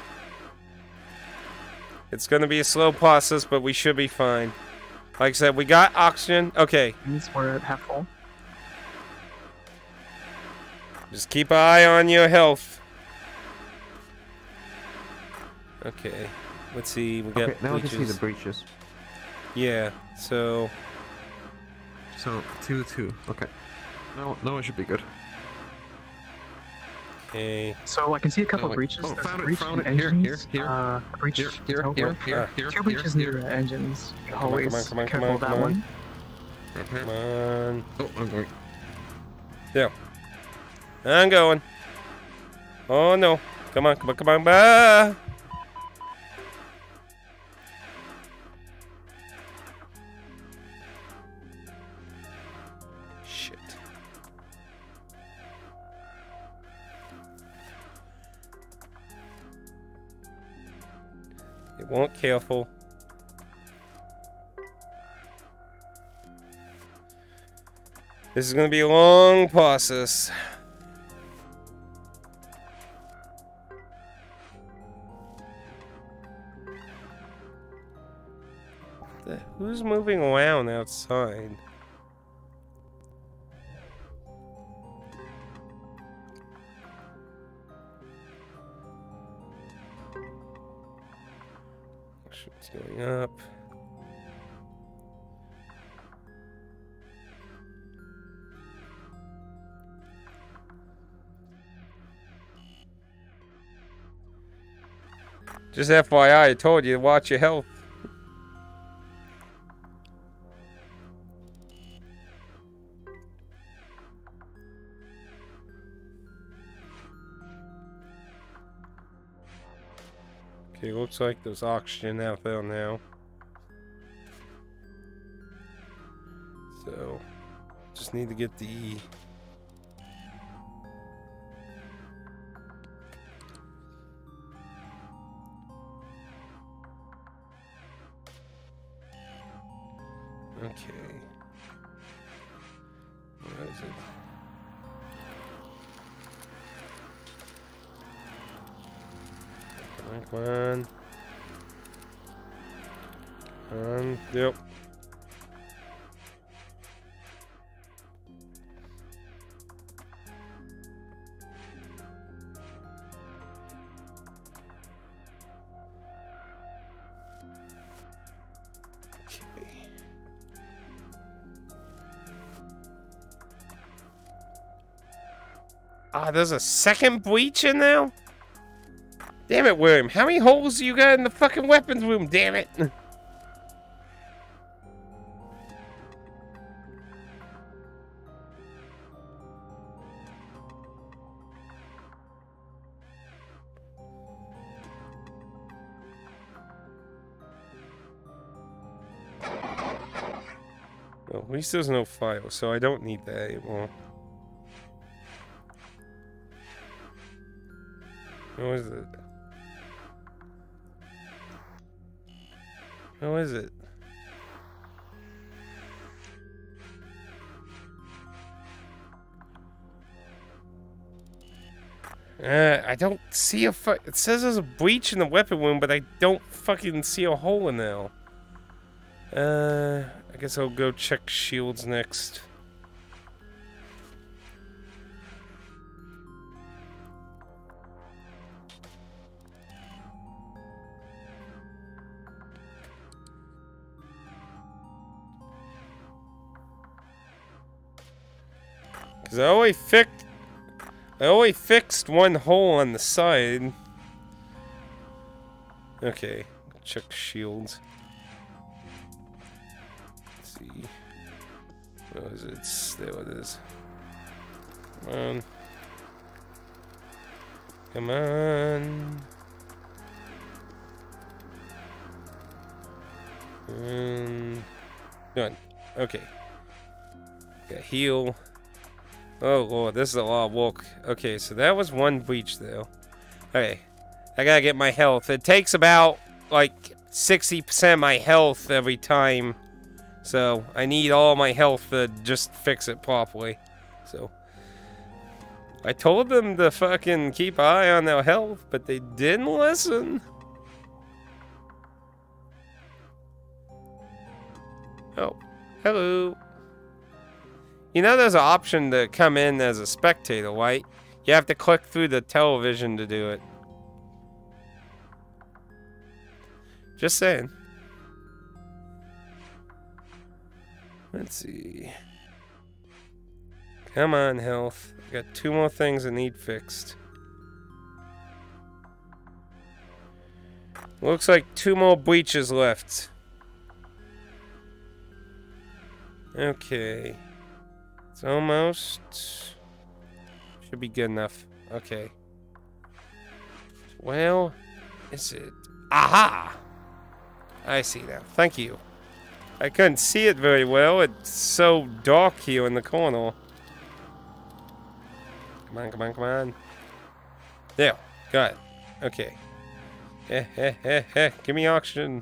It's gonna be a slow process, but we should be fine. Like I said, we got oxygen. Okay. We're at half full. Just keep an eye on your health. Okay. Let's see. We got breaches. Now we can see the breaches. Yeah. So. So 2-2. Okay. No, it should be good. Okay. So I can see a couple breaches. Oh, found it, Here. Here. Two breaches near the engines. Always careful that one. Come on. Oh, I'm going. Yeah. I'm going. Oh no! Come on! Bah! It won't careful. This is gonna be a long process. Who's moving around outside? It's going up. Just FYI, I told you to watch your health. Okay, looks like there's oxygen out there now. So, just need to get the... Okay. Where is it? Come on. Yep. There's a second breach in now? Damn it, William. How many holes do you got in the fucking weapons room, damn it? Well, at least there's no fire, so I don't need that anymore. What is it? How is it? I don't see a fuck. It says there's a breach in the weapon room, but I don't fucking see a hole in there. I guess I'll go check shields next. Cause I only fixed one hole on the side. Okay, check shields. Let's see. Where is it? There it is. Come on. Come on. Done. Okay. Got heal. Oh lord, this is a lot of work. Okay, so that was one breach though. Okay, I gotta get my health. It takes about, like, 60% of my health every time. So, I need all my health to just fix it properly. So, I told them to fucking keep an eye on their health, but they didn't listen. Oh, hello. You know there's an option to come in as a spectator, right? You have to click through the television to do it. Just saying. Let's see. Come on, health. I got two more things I need fixed. Looks like two more breaches left. Okay. Almost should be good enough. Okay. Well, is it? Aha! I see now. Thank you. I couldn't see it very well. It's so dark here in the corner. Come on, come on, come on. There. Got it. Okay. Heh, heh, heh, heh. Give me oxygen.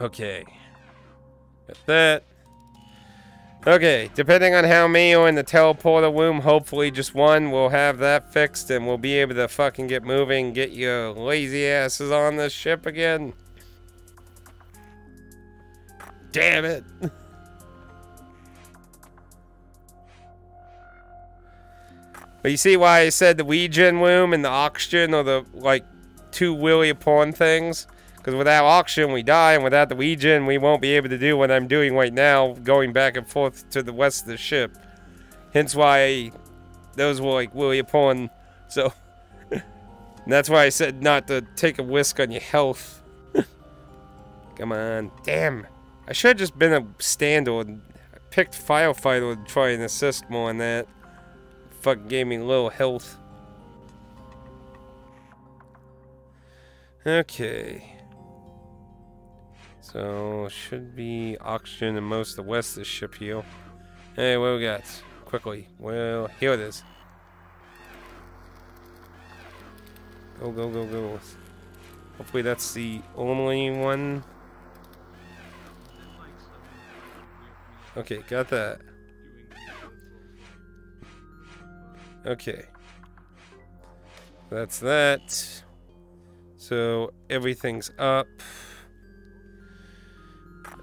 Okay. Got that. Okay, depending on how many are in the teleporter room, hopefully just one, we'll have that fixed and we'll be able to fucking get moving, get your lazy asses on this ship again. Damn it. But you see why I said the Legion room and the oxygen are the, like, two really important things? Because without auction, we die, and without the Legion, we won't be able to do what I'm doing right now, going back and forth to the west of the ship. Hence why those were like really important. So, And that's why I said not to take a whisk on your health. Come on. Damn. I should have just been a stand-or. I picked firefighter to try and assist more on that. Fucking gave me little health. Okay. So, should be oxygen in most of the west of this ship here. Hey, what we got? Quickly. Well, here it is. Go, go, go, go. Hopefully that's the only one. Okay, got that. Okay. That's that. So, everything's up.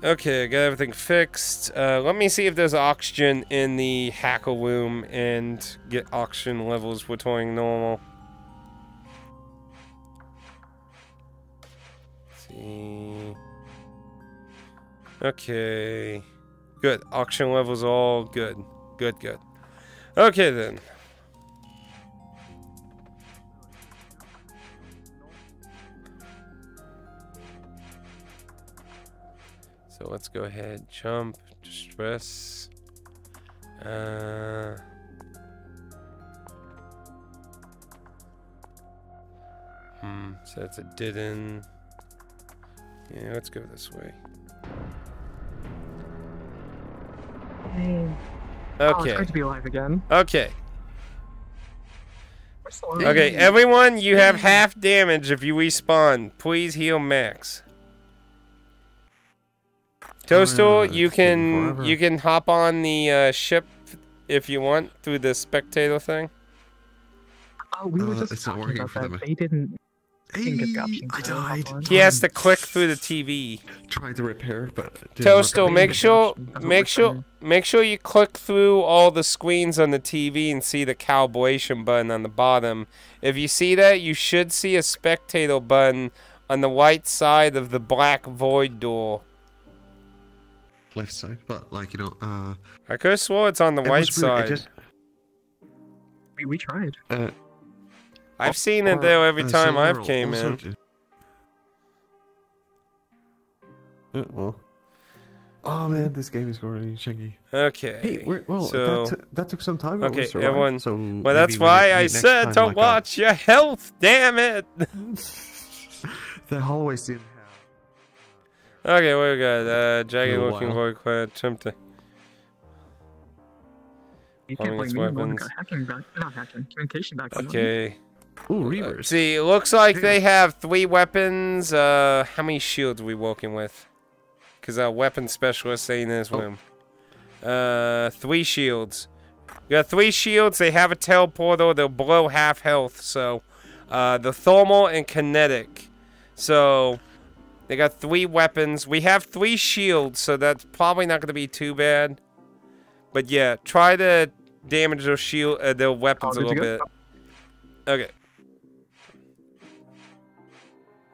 Okay, I got everything fixed. Let me see if there's oxygen in the hacker room and get oxygen levels returning normal. Let's see. Okay. Good. Oxygen levels all good. Good, good. Okay, then. So let's go ahead, jump, distress. So that's a didn't. Yeah, let's go this way. Okay. Oh, it's great to be alive again. Okay. Okay, everyone, you have half damage if you respawn. Please heal max. Toastal, you can hop on the ship if you want through the spectator thing. Oh, we were just talking about that. They didn't think of the option. I died. He has to click through the TV. Tried to repair, but Toastal, make sure you click through all the screens on the TV and see the calibration button on the bottom. If you see that, you should see a spectator button on the right side of the black void door. Left side, but like, you know, I could have swore it's on the white side. Just... We tried. I've seen it though every time I've came in. Well. Oh man, this game is already shaky. Okay. Hey, well, so... that took some time. Okay, everyone. So well, that's why I said to watch your health. Damn it! The hallway scene. Okay, what we got? Jagged looking void quite tempting. You can't blame me, one got hacking back. Not hacking, communication back. Okay. Ooh, Reavers. See, it looks like they have 3 weapons. How many shields are we working with? Because our weapon specialist ain't in this room. 3 shields. We got 3 shields. They have a teleporter. They'll blow half health. So, the thermal and kinetic. So. They got 3 weapons. We have 3 shields, so that's probably not going to be too bad. But yeah, try to damage their shield, their weapons a little bit. Okay.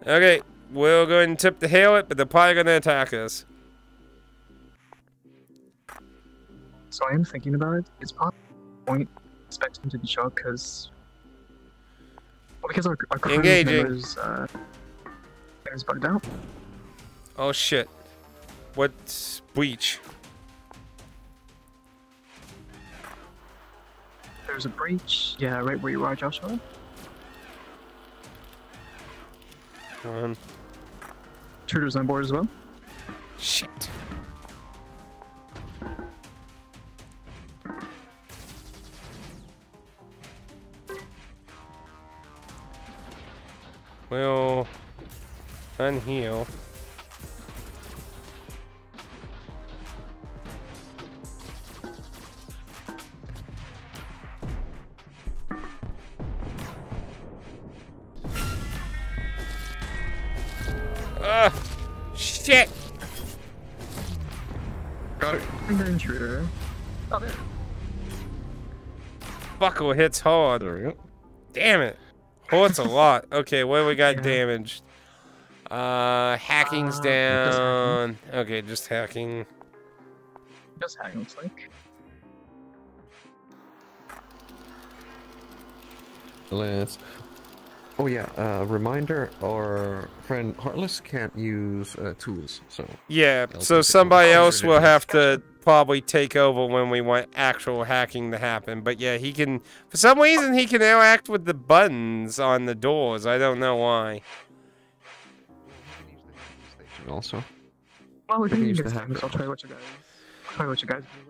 Okay, we'll go ahead and tip the helmet, but they're probably going to attack us. So I am thinking about it. It's probably a point expecting to be shot because our crew members. Bugged out. Oh shit. What's breach? There's a breach. Yeah, right where you are, Joshua. Come on. Tutor's on board as well. Shit. Well... Unheal. Shit! Got it. Intruder. Oh, there. Buckle hits hard. There we go. Damn it. Oh, it's a lot. Okay, what do we got damaged? Hacking's down. Okay, just hacking. Just hacking, looks like. Let's. Oh yeah, reminder, our friend Heartless can't use tools, so... Yeah, so somebody else will have to probably take over when we want actual hacking to happen, but yeah, he can... For some reason, he can now act with the buttons on the doors, I don't know why. Also. Well, we can use the hackers, I'll try what you guys...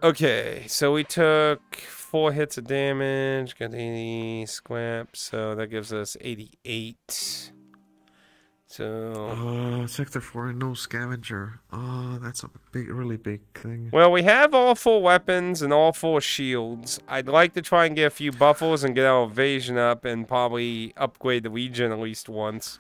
Okay, so we took 4 hits of damage, got 80 scrap, so that gives us 88. So sector 4, no scavenger. Oh, that's a big, really big thing. Well, we have all 4 weapons and all 4 shields. I'd like to try and get a few buffles and get our evasion up and probably upgrade the region at least once.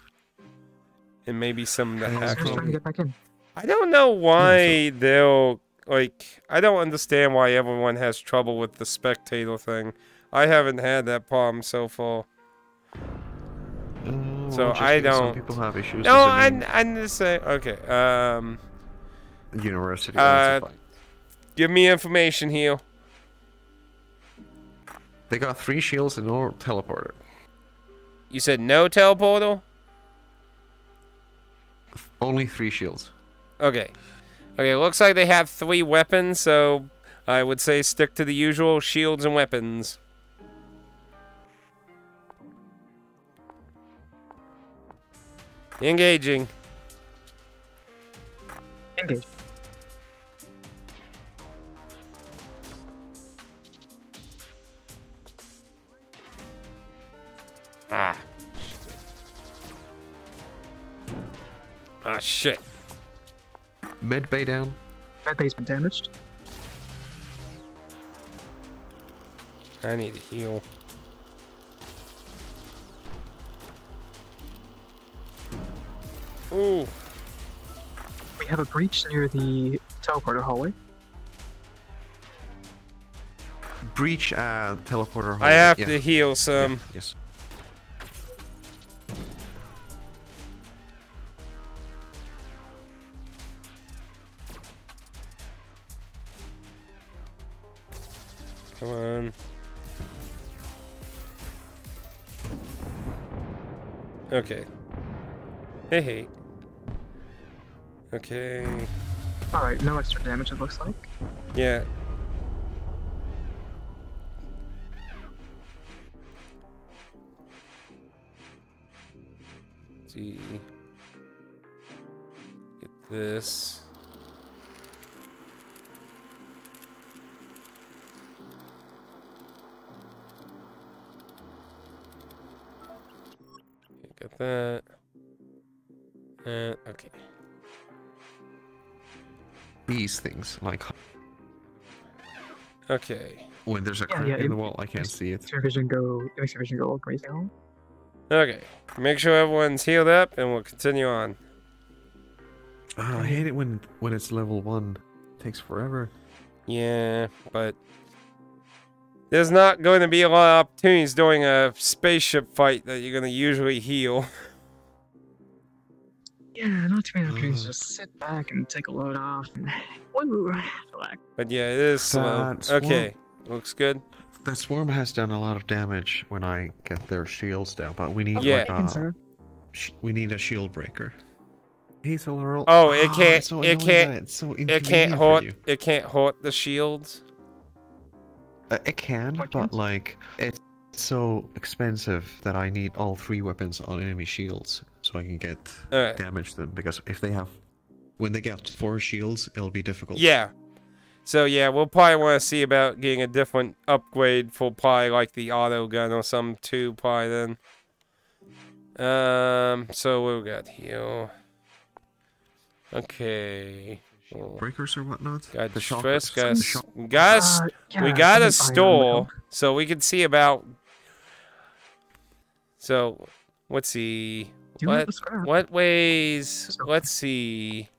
And maybe some of the hacking. I don't know why they'll... Like, I don't understand why everyone has trouble with the spectator thing. I haven't had that problem so far. So I don't... Some people have issues. No, I'm just saying... Okay, University. Give me information here. They got 3 shields and no teleporter. You said no teleporter? Only 3 shields. Okay. Okay, looks like they have 3 weapons, so I would say stick to the usual shields and weapons. Engaging. Engage. Ah. Ah, shit. Med bay down. Med bay's been damaged. I need to heal. Ooh. We have a breach near the teleporter hallway. Breach teleporter hallway. I have to heal some. Yeah. Yes. Come on. Okay. Hey. Okay. Alright, no extra damage it looks like. Yeah. Let's see. Get this. Got that. Okay. These things, like. Okay. When there's a crack in the wall, I can't see it. It makes your vision go all crazy. Okay. Make sure everyone's healed up, and we'll continue on. I hate it when it's level 1. It takes forever. Yeah, but. There's not going to be a lot of opportunities during a spaceship fight that you're going to usually heal. Yeah, not too many opportunities. Just sit back and take a load off. And... But yeah, it is slow. Okay, looks good. That swarm has done a lot of damage when I get their shields down, but we need we need a shield breaker. He's a little... Oh, it can't. So it can't. So it can't hurt. It can't hurt the shields. It can, but like, it's so expensive that I need all 3 weapons on enemy shields so I can get damage them, because if they have, when they get 4 shields, it'll be difficult. Yeah. So yeah, we'll probably want to see about getting a different upgrade for probably like the auto gun or some too, probably then. So what we got here? Okay. Breakers or whatnot. Got the stress, we got a store, so we can see about. So, let's see. What ways? Let's see.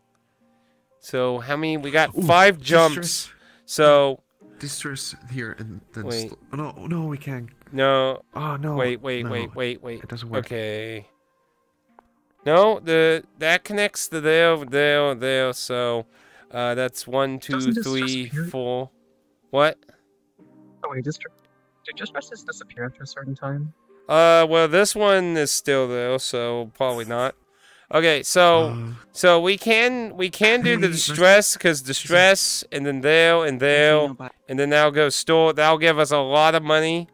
So, how many? We got 5 jumps. Distress. So. Distress here and then. Wait. No, we can't. No. Oh no. Wait. It doesn't work. Okay. No, that connects to there, so that's 1, 2, 3, 4. What? Oh wait, distress does disappear after a certain time? Well, this one is still though, so probably not. Okay, so we can do the distress, because distress, and then there, and there, and then that'll go store. That'll give us a lot of money.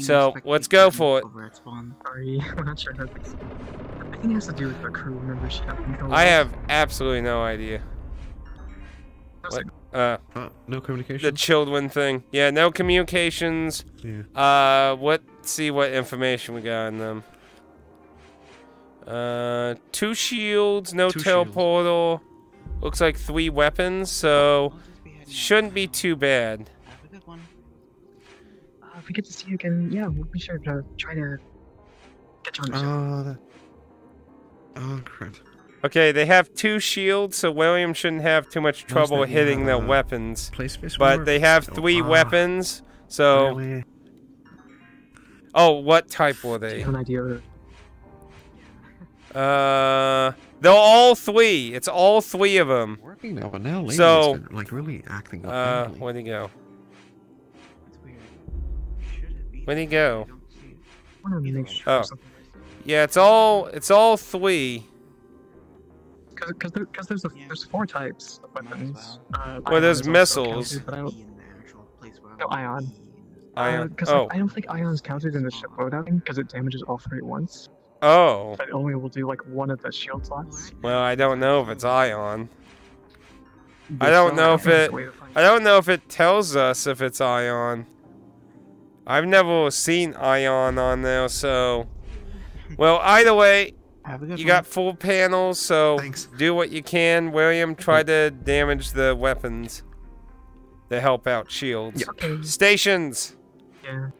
So let's go for it. Sorry, I'm not sure how to explain. I think it has to do with the crew membership. I have absolutely no idea. What? No communications. The children thing. Yeah, no communications. Yeah. Let's see what information we got on them. 2 shields, no teleportal. Looks like 3 weapons, so shouldn't be too bad. If we get to see you again, yeah, we'll be sure to try to get you on the show. Oh, crap. Okay, they have 2 shields, so William shouldn't have too much trouble hitting their weapons. But they have 3 weapons, so... Really? Oh, what type were they? I have an idea. They're all 3. It's all 3 of them. Working now, but now lately so, it's been, like, really acting up. Where'd he go? Where'd he go? Oh. Yeah, it's all 3. Because there's 4 types of weapons. Well, there's missiles. No, ion. Ion. Because I don't think ion's counted in the ship loading because it damages all 3 at once. Oh. But only will do like 1 of the shield slots. Well, I don't know if it's ion. I don't know if it tells us if it's ion. I've never seen ion on there, so. Well, either way. You got full panels, so do what you can. William, try to damage the weapons to help out shields. Yeah, okay. Stations! Yeah.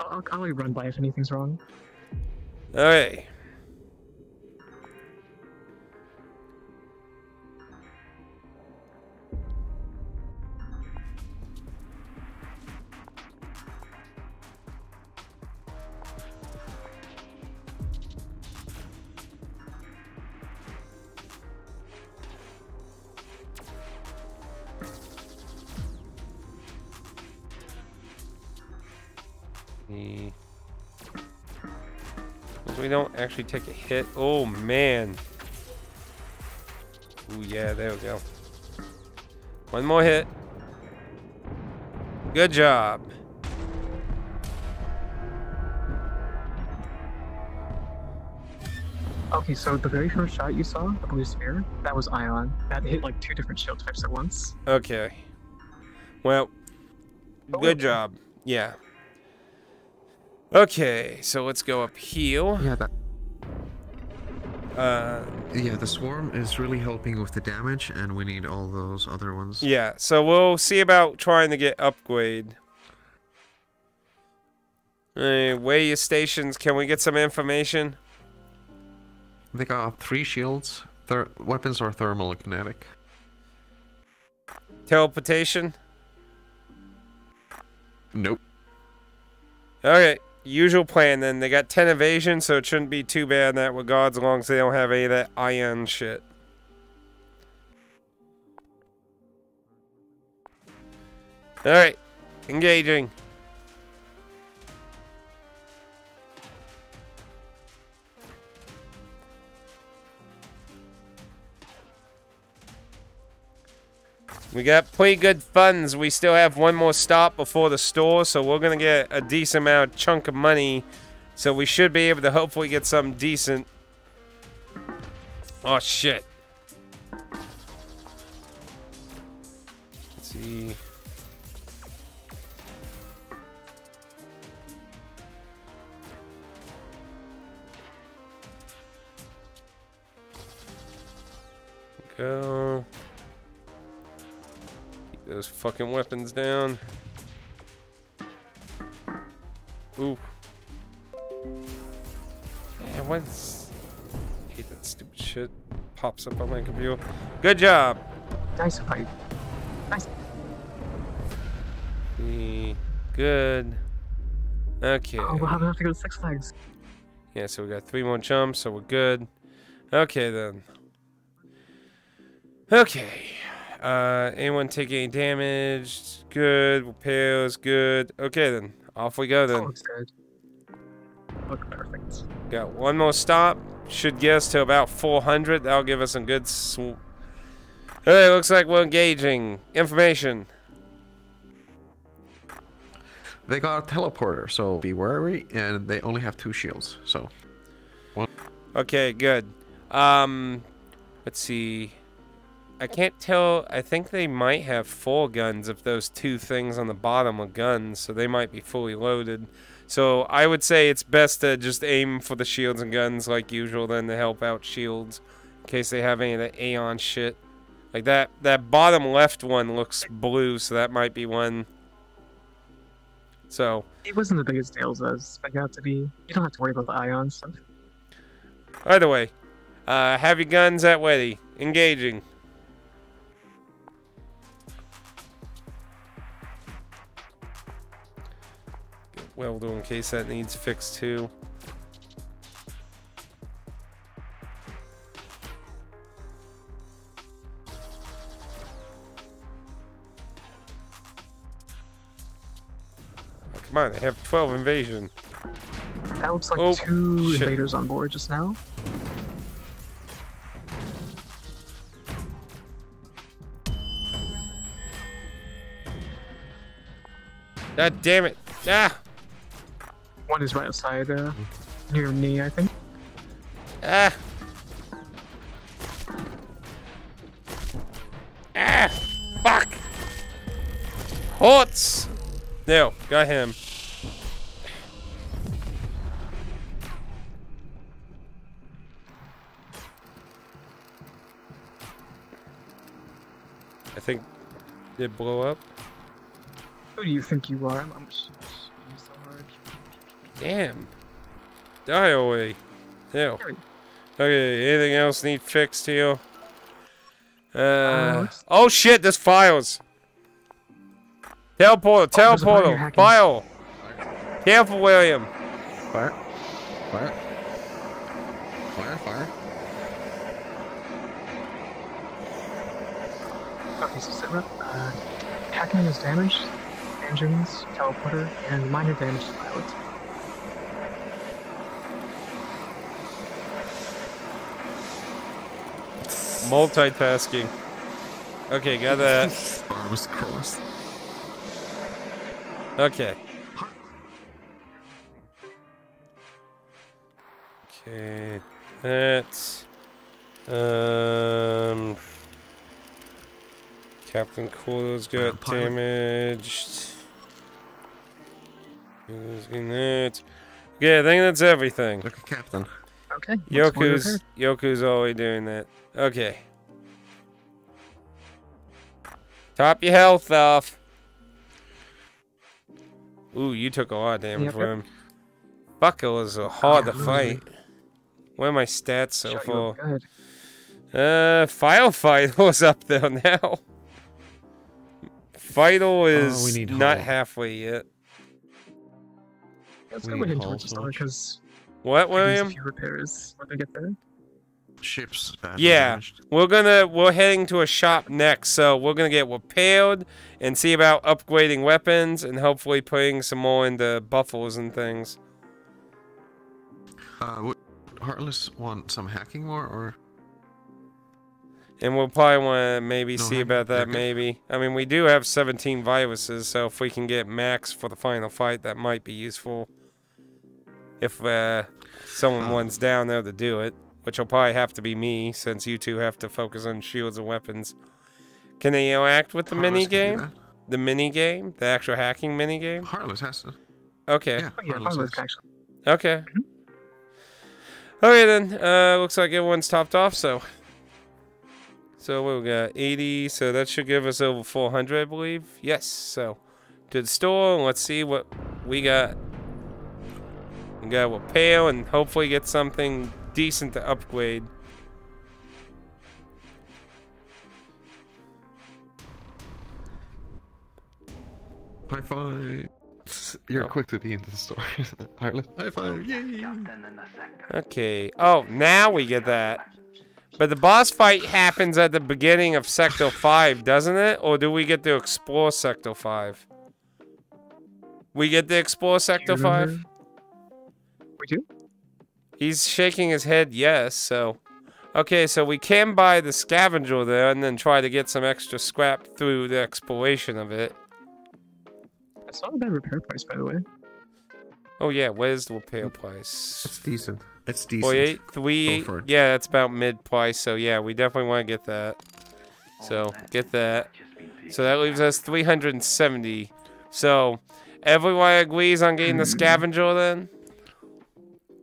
I'll run by if anything's wrong. Alright. We don't actually take a hit. Oh man. Ooh, yeah, there we go. 1 more hit. Good job. Okay, so the very first shot you saw, the blue sphere, that was ion. That hit like 2 different shield types at once. Okay. Well, good job. Yeah. Okay, so let's go up here. Yeah, the swarm is really helping with the damage, and we need all those other ones. Yeah, so we'll see about trying to get upgrade. Hey, where are your stations? Can we get some information? They got 3 shields. Their weapons are thermal and kinetic. Teleportation? Nope. Okay. Usual plan then. They got 10 evasion, so it shouldn't be too bad in that regard as long as they don't have any of that iron shit. Alright. Engaging. We got pretty good funds. We still have 1 more stop before the store, so we're going to get a decent amount of chunk of money. So we should be able to hopefully get something decent. Oh, shit. Let's see. Go. Those fucking weapons down. Ooh. Man, what's... I hate that stupid shit. Pops up on my computer. Good job! Nice fight. Nice. Good. Okay. Oh, we'll have to go to Six Flags. Yeah, so we got 3 more jumps, so we're good. Okay, then. Okay. Anyone take any damage? Good. Repairs, good. Okay then. Off we go then. Oh, Look perfect. Got one more stop. Should get us to about 400. That'll give us some good swoop. Alright, looks like we're engaging. Information. They got a teleporter, so be wary, and they only have 2 shields, so. Okay, good. Let's see. I can't tell. I think they might have 4 guns if those 2 things on the bottom are guns, so they might be fully loaded. So I would say it's best to just aim for the shields and guns like usual, then to help out shields in case they have any of the Aeon shit. Like that bottom left one looks blue, so that might be one. So it wasn't the biggest deal as I got to be. You don't have to worry about the Aeons. Either way, have your guns at ready. Engaging. Welder in case that needs fixed too. Oh, come on, they have 12 invasion. That looks like 2 shit. Invaders on board just now. God damn it. Ah! One is right outside near your knee, I think. Ah! Ah! Fuck! Horts! No, got him. I think it blew up. Who do you think you are? Damn. Die away. Ew. Okay, anything else need fixed here? Oh shit, there's files. Teleporter, teleporter, file. Careful, William. Fire. Fire. Fire, fire. Okay, so set up. Hacking is damaged. Engines, teleporter, and minor damage to pilots. Multitasking. Okay, got that. Arms crossed. Okay. Okay. That's Captain Coolers got damaged. Losing that. Okay, I think that's everything. Look at Captain. Okay. Yoku's always doing that. Okay. Top your health off. Ooh, you took a lot of damage from him. Buckles are hard to fight. Where are my stats so far? Firefight was up there now. Vital is not halfway yet. Let's go ahead and torch the star because. What, William? Repairs when they get there. Ships. Yeah, damaged. We're heading to a shop next, so we're gonna get repaired and see about upgrading weapons and hopefully putting some more into buffles and things. Would Heartless want some hacking more, or? And we'll probably want to maybe see about that. Maybe. I mean, we do have 17 viruses, so if we can get max for the final fight, that might be useful. If someone wants down there to do it, which will probably have to be me, since you two have to focus on shields and weapons. Can they interact with the minigame? The minigame? The actual hacking minigame? Heartless has to. Okay. Yeah, Heartless has to. Okay. Mm-hmm. Okay, then. Looks like everyone's topped off, so. So what we got? 80, so that should give us over 400, I believe. Yes, so. To the store, and let's see what we got. We got a pail and hopefully get something decent to upgrade. High five. You're quick to be in the store. High five. Yay. Okay. Oh, now we get that. But the boss fight happens at the beginning of Sector 5, doesn't it? Or do we get to explore Sector 5? We get to explore Sector 5? do? He's shaking his head yes, so... Okay, so we can buy the scavenger there and then try to get some extra scrap through the exploration of it. That's not a bad repair price, by the way. Oh yeah, where's the repair price? It's decent. It's decent. 0.83, yeah, that's about mid-price, so yeah, we definitely want to get that. So, get that. So that leaves us 370. So, everyone agrees on getting the scavenger then?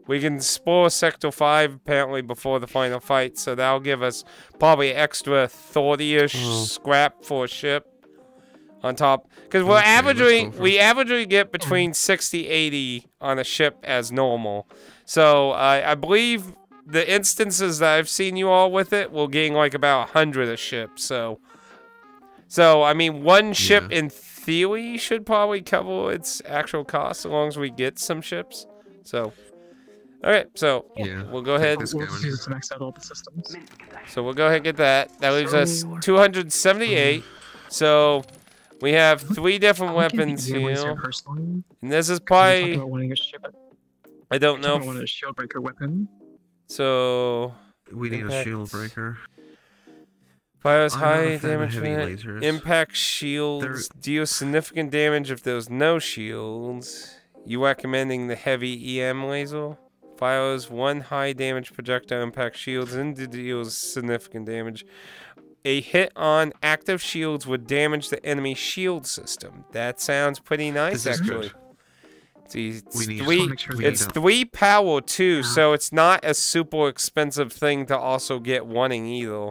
We can explore Sector 5, apparently, before the final fight, so that'll give us probably extra 30-ish scrap for a ship on top. Because we're averagely get between 60-80 on a ship as normal. So, I believe the instances that I've seen you all with it will gain, like, about 100 a ship, so... So, I mean, one ship in theory should probably cover its actual cost, as long as we get some ships, so... Alright, so we'll go ahead. So we'll go ahead and get that. That leaves us 278. So we have 3 different weapons here. And this is probably. I don't know. I want a shield breaker weapon. So we need a shield breaker. Fires high damage unit. Impact shields deal significant damage if there's no shields. You recommending the heavy EM laser? Fires 1 high damage projectile impact shields and deals significant damage. A hit on active shields would damage the enemy shield system. That sounds pretty nice, actually. It's 3 power, too, so it's not a super expensive thing to also get wanting either.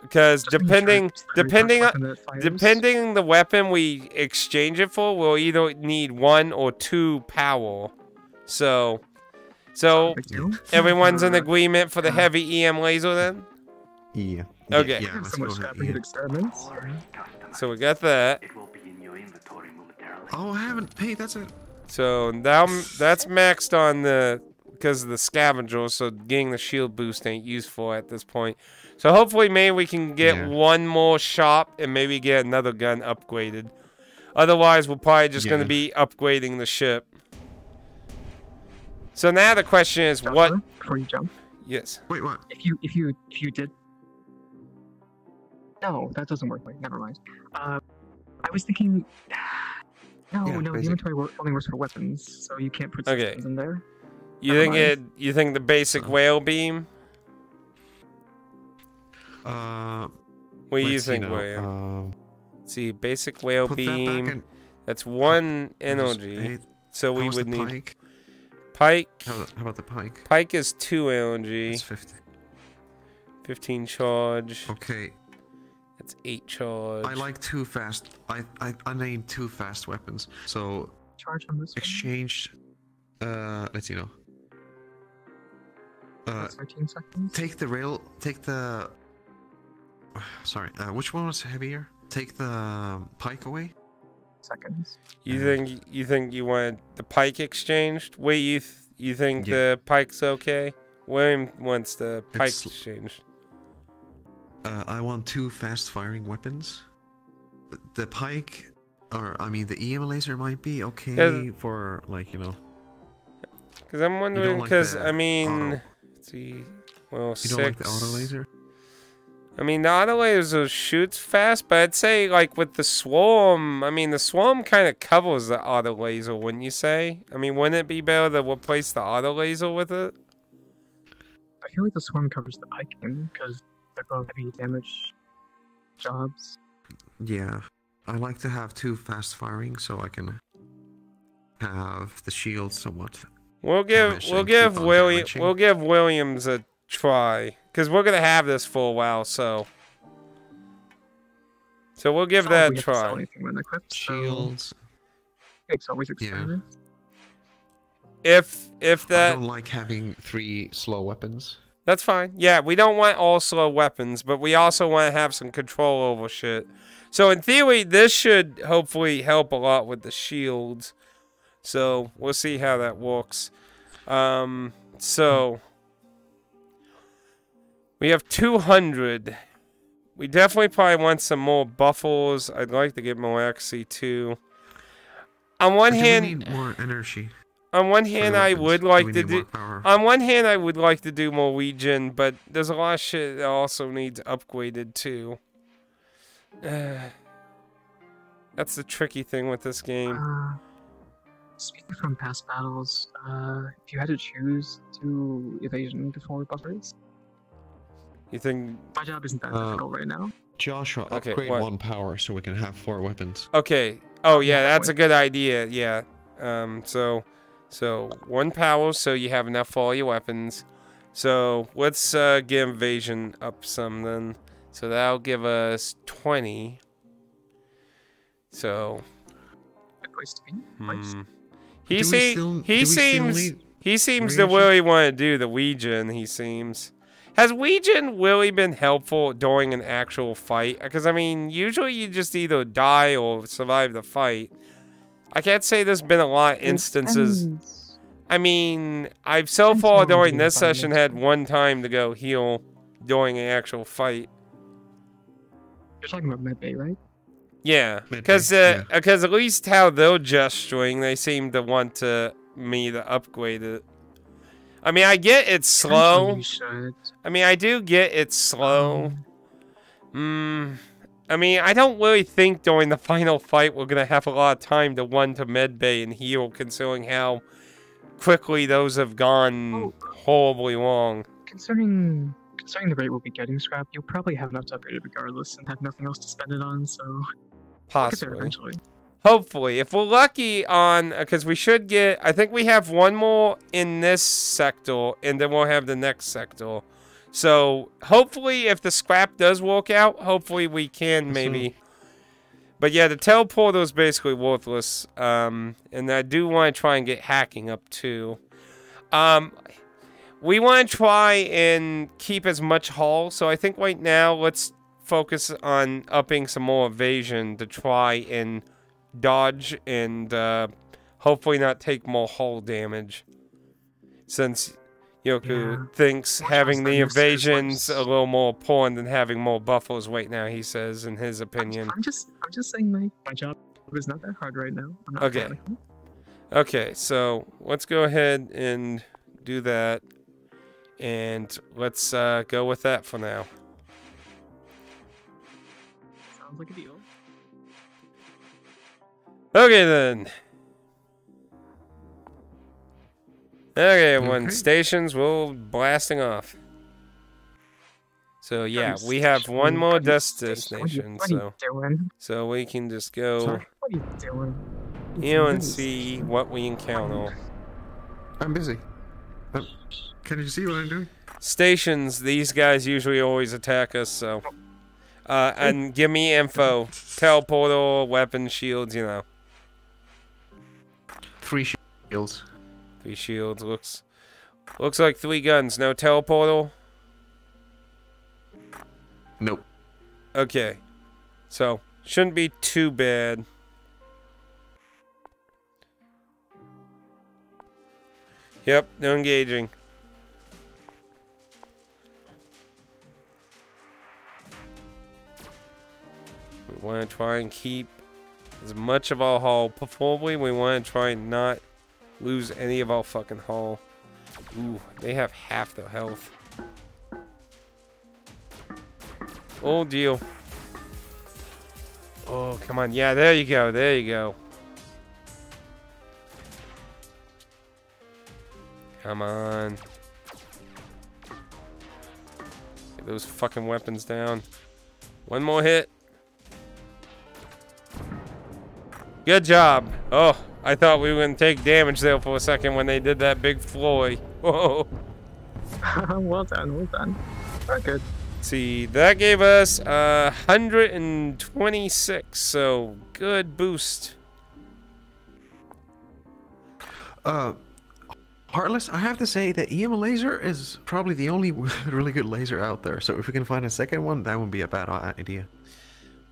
Because depending the weapon we exchange it for, we'll either need 1 or 2 power. So... So, everyone's in agreement for the heavy EM laser then? Yeah. Okay. Yeah, let's go so we got that. It will be in your inventory momentarily. Oh, I haven't paid. That's it. So, now that's maxed on the... Because of the scavenger, so getting the shield boost ain't useful at this point. So, hopefully, maybe we can get 1 more shop and maybe get another gun upgraded. Otherwise, we're probably just going to be upgrading the ship. So now the question is, what? Before you jump. Yes. Wait, what? If you did. No, that doesn't work. Wait, never mind. I was thinking. No, yeah, no, the inventory only works for weapons, so you can't put systems in there. You think it? You think the basic whale beam? What do you think, William? Let's see, basic whale beam. That that's 1 energy, so we would need. Pike? Pike. How about the pike? Pike is 2 LNG. It's 15. 15 charge. Okay. That's 8 charge. I like 2 fast. I named 2 fast weapons. So charge on this. Exchange. Let's see now. 13 seconds. Take the rail. Take the. Sorry. Which one was heavier? Take the pike away. Seconds. You think you want the pike exchanged? Wait, you think the pike's okay? William wants the pike exchanged. I want 2 fast-firing weapons. The pike, or I mean, the EM laser might be okay for like Because I'm wondering, because like I mean, let's see, well, you don't like the auto laser. I mean, the auto laser shoots fast, but I'd say, like, with the swarm, I mean, the swarm kind of covers the auto laser, wouldn't you say? I mean, wouldn't it be better to replace the auto laser with it? I feel like the swarm covers the pike because they're both heavy damage jobs. Yeah. I like to have 2 fast firing so I can have the shield somewhat. We'll give Williams a try. Because we're going to have this for a while, so... So we'll give that a try. Shields. It's always expensive. If that... I don't like having 3 slow weapons. That's fine. Yeah, we don't want all slow weapons, but we also want to have some control over shit. So in theory, this should hopefully help a lot with the shields. So we'll see how that works. So... We have 200. We definitely probably want some more buffles. I'd like to get more XC too. On one hand, we need more energy. On one hand, I would like to do. On one hand, I would like to do Norwegian, but there's a lot of shit that also needs upgraded too. That's the tricky thing with this game. Speaking from past battles, if you had to choose to evasion before buffers, you think my job isn't that difficult right now? Joshua, upgrade one power so we can have 4 weapons. Okay. Oh yeah, that's a good idea. Yeah. So 1 power, so you have enough for all your weapons. So let's get evasion up some then. So that'll give us 20. So he seems to really want to do the Ouijin, he seems. Has Ouijin really been helpful during an actual fight? Because, I mean, usually you just either die or survive the fight. I can't say there's been a lot of instances. I mean, I've so far during this session had 1 time to go heal during an actual fight. You're talking about medbay, right? Yeah, because at least how they're gesturing, they seem to want to me to upgrade it. I mean, I get it's slow. I mean, I do get it's slow. I mean, I don't really think during the final fight we're gonna have a lot of time to medbay and heal, considering how quickly those have gone horribly wrong. Considering the rate we'll be getting scrapped, you'll probably have enough to upgrade it regardless, and have nothing else to spend it on. So possibly, eventually. Hopefully, if we're lucky on, because we should get, I think we have 1 more in this sector, and then we'll have the next sector. So, hopefully, if the scrap does work out, hopefully we can maybe. But yeah, the teleporter is basically worthless, and I do want to try and get hacking up too. We want to try and keep as much haul, so I think right now, let's focus on upping some more evasion to try and dodge and hopefully not take more hull damage, since Yoku thinks having the evasion's a little more important than having more buffos right now, he says, in his opinion. I'm just saying my job is not that hard right now. I'm not okay, so let's go ahead and do that, and let's go with that for now. Sounds like a deal. Okay then. Okay, when stations will blasting off. So yeah, we have 1 more dust destination, so we can just go here and see what we encounter. I'm busy. Can you see what I'm doing? Stations. These guys usually always attack us. So, and give me info, teleporter, weapon, shields. You know. 3 shields. 3 shields looks like 3 guns. No teleportal. Nope. Okay, so shouldn't be too bad. Yep, no engaging. We want to try and keep as much of our haul. Preferably, we want to try and not lose any of our fucking haul. Ooh, they have half their health. Oh, deal. Oh, come on. Yeah, there you go. There you go. Come on. Get those fucking weapons down. 1 more hit. Good job. Oh, I thought we were going to take damage there for a second when they did that big floy. Whoa. Well done, well done. Not good. See, that gave us 126, so good boost. Heartless, I have to say that EM laser is probably the only really good laser out there, so if we can find a second one, that wouldn't be a bad idea.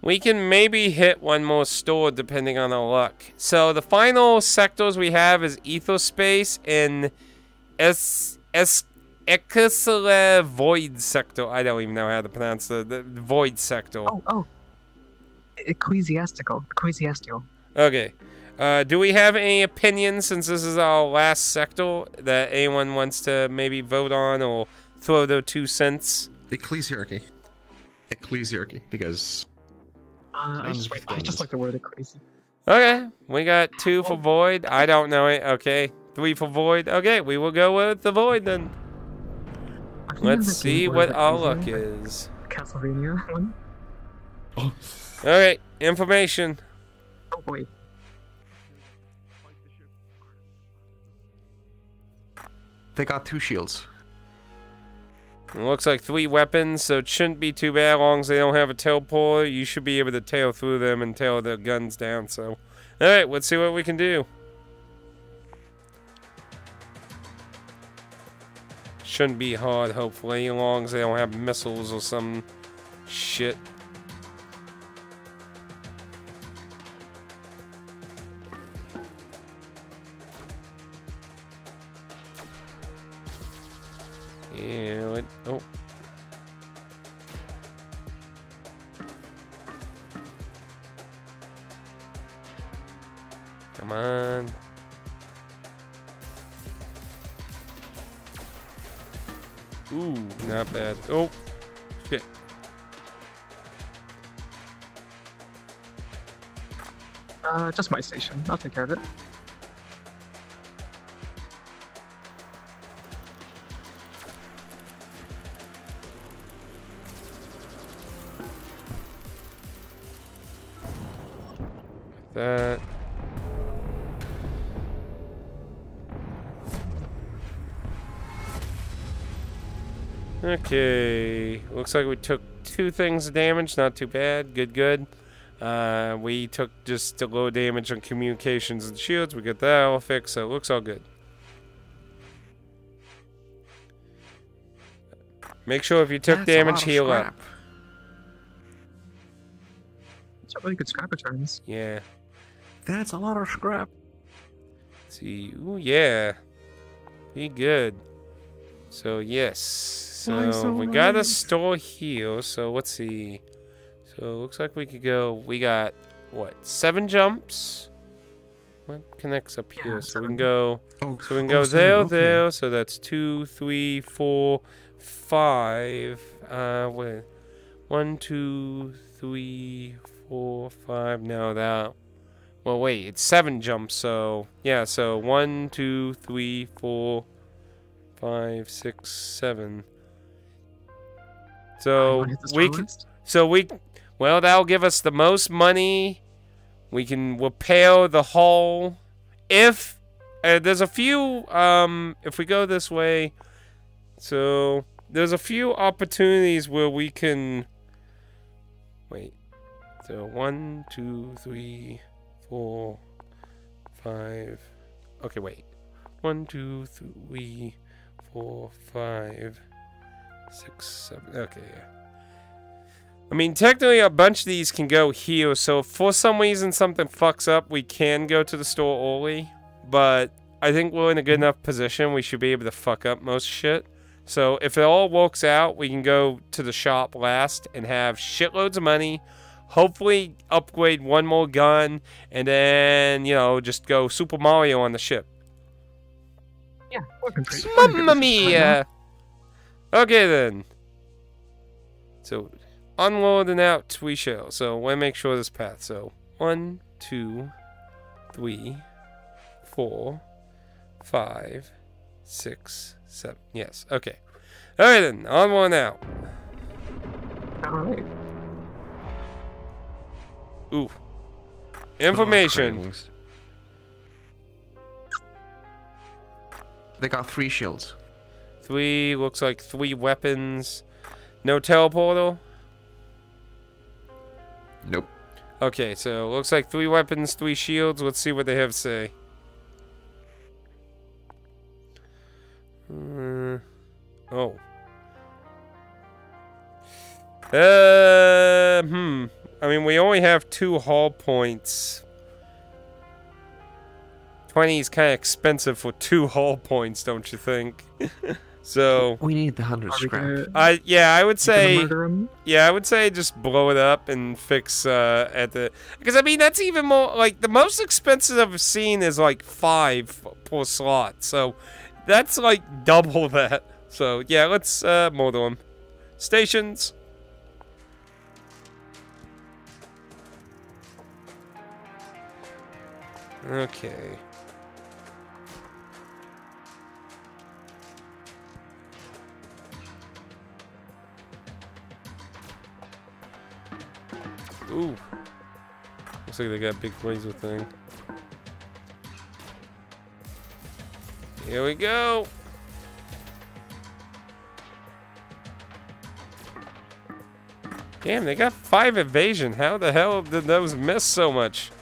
We can maybe hit 1 more store depending on our luck. So the final sectors we have is Ether Space and Ecclesiastical Void sector. I don't even know how to pronounce the Void sector. Ecclesiastical. Okay. Do we have any opinions, since this is our last sector, that anyone wants to maybe vote on or throw their 2 cents? Ecclesiarchy. Ecclesiarchy, because... I just like the word ecclesi. Okay, we got 2 for void. I don't know it. Okay, 3 for void. Okay, we will go with the void then. Let's see what our luck is. Castlevania one. Oh. All right, information. Oh boy. They got 2 shields. It looks like 3 weapons, so it shouldn't be too bad. As long as they don't have a teleport, you should be able to tail through them and tail their guns down. So, all right, let's see what we can do. Shouldn't be hard, hopefully, as long as they don't have missiles or some shit. Yeah, it, oh. Come on. Ooh, not bad. Oh, shit. Just my station. I'll take care of it. That. Okay, looks like we took 2 things of damage, not too bad, good, good. We took just the low damage on communications and shields, we got that all fixed, so it looks all good. Make sure if you took damage, heal up. That's a really good scrap returns. Yeah. That's a lot of scrap. Let's see, ooh, yeah. Be good. So, yes. So, we got a store here. So, let's see. So, it looks like we could go. We got, what, 7 jumps? What connects up here? Yeah, so, we can go. Oh, so, we can go there, okay. There. So, that's 2, 3, 4, 5. Wait. 1, 2, 3, 4, 5. No, that. Well, wait. It's 7 jumps. So, yeah. So, 1, 2, 3, 4, 5, 6, 7. So well, that'll give us the most money. We can repair the hull. If there's a few, if we go this way, so there's a few opportunities where we can. Wait. So 1, 2, 3, 4, 5. Okay, wait. 1, 2, 3, 4, 5, 6, 7. Okay, yeah. I mean, technically, a bunch of these can go here. So, if for some reason something fucks up, we can go to the store early. But I think we're in a good enough position. We should be able to fuck up most shit. So, if it all works out, we can go to the shop last and have shitloads of money. Hopefully, upgrade 1 more gun. And then, you know, just go Super Mario on the ship. Yeah, Mamma mia! Okay then. So, onward and out we shall. So, we'll make sure this path. So, 1, 2, 3, 4, 5, 6, 7. Yes, okay. Alright then, onward and out. Alright. Ooh. Information. Oh, they got 3 shields. 3, looks like 3 weapons. No teleporter? Nope. Okay, so looks like 3 weapons, 3 shields. Let's see what they have to say. Oh. I mean, we only have 2 hull points. 20 is kind of expensive for 2 hull points, don't you think? So we need the 100 scrap. Yeah, I would say. Yeah, I would say just blow it up and fix at the. Because I mean that's even more like the most expensive I've seen is like 5 per slot. So that's like double that. So yeah, let's model them. Stations. Okay. Ooh. Looks like they got a big laser thing. Here we go. Damn, they got 5 evasion. How the hell did those miss so much?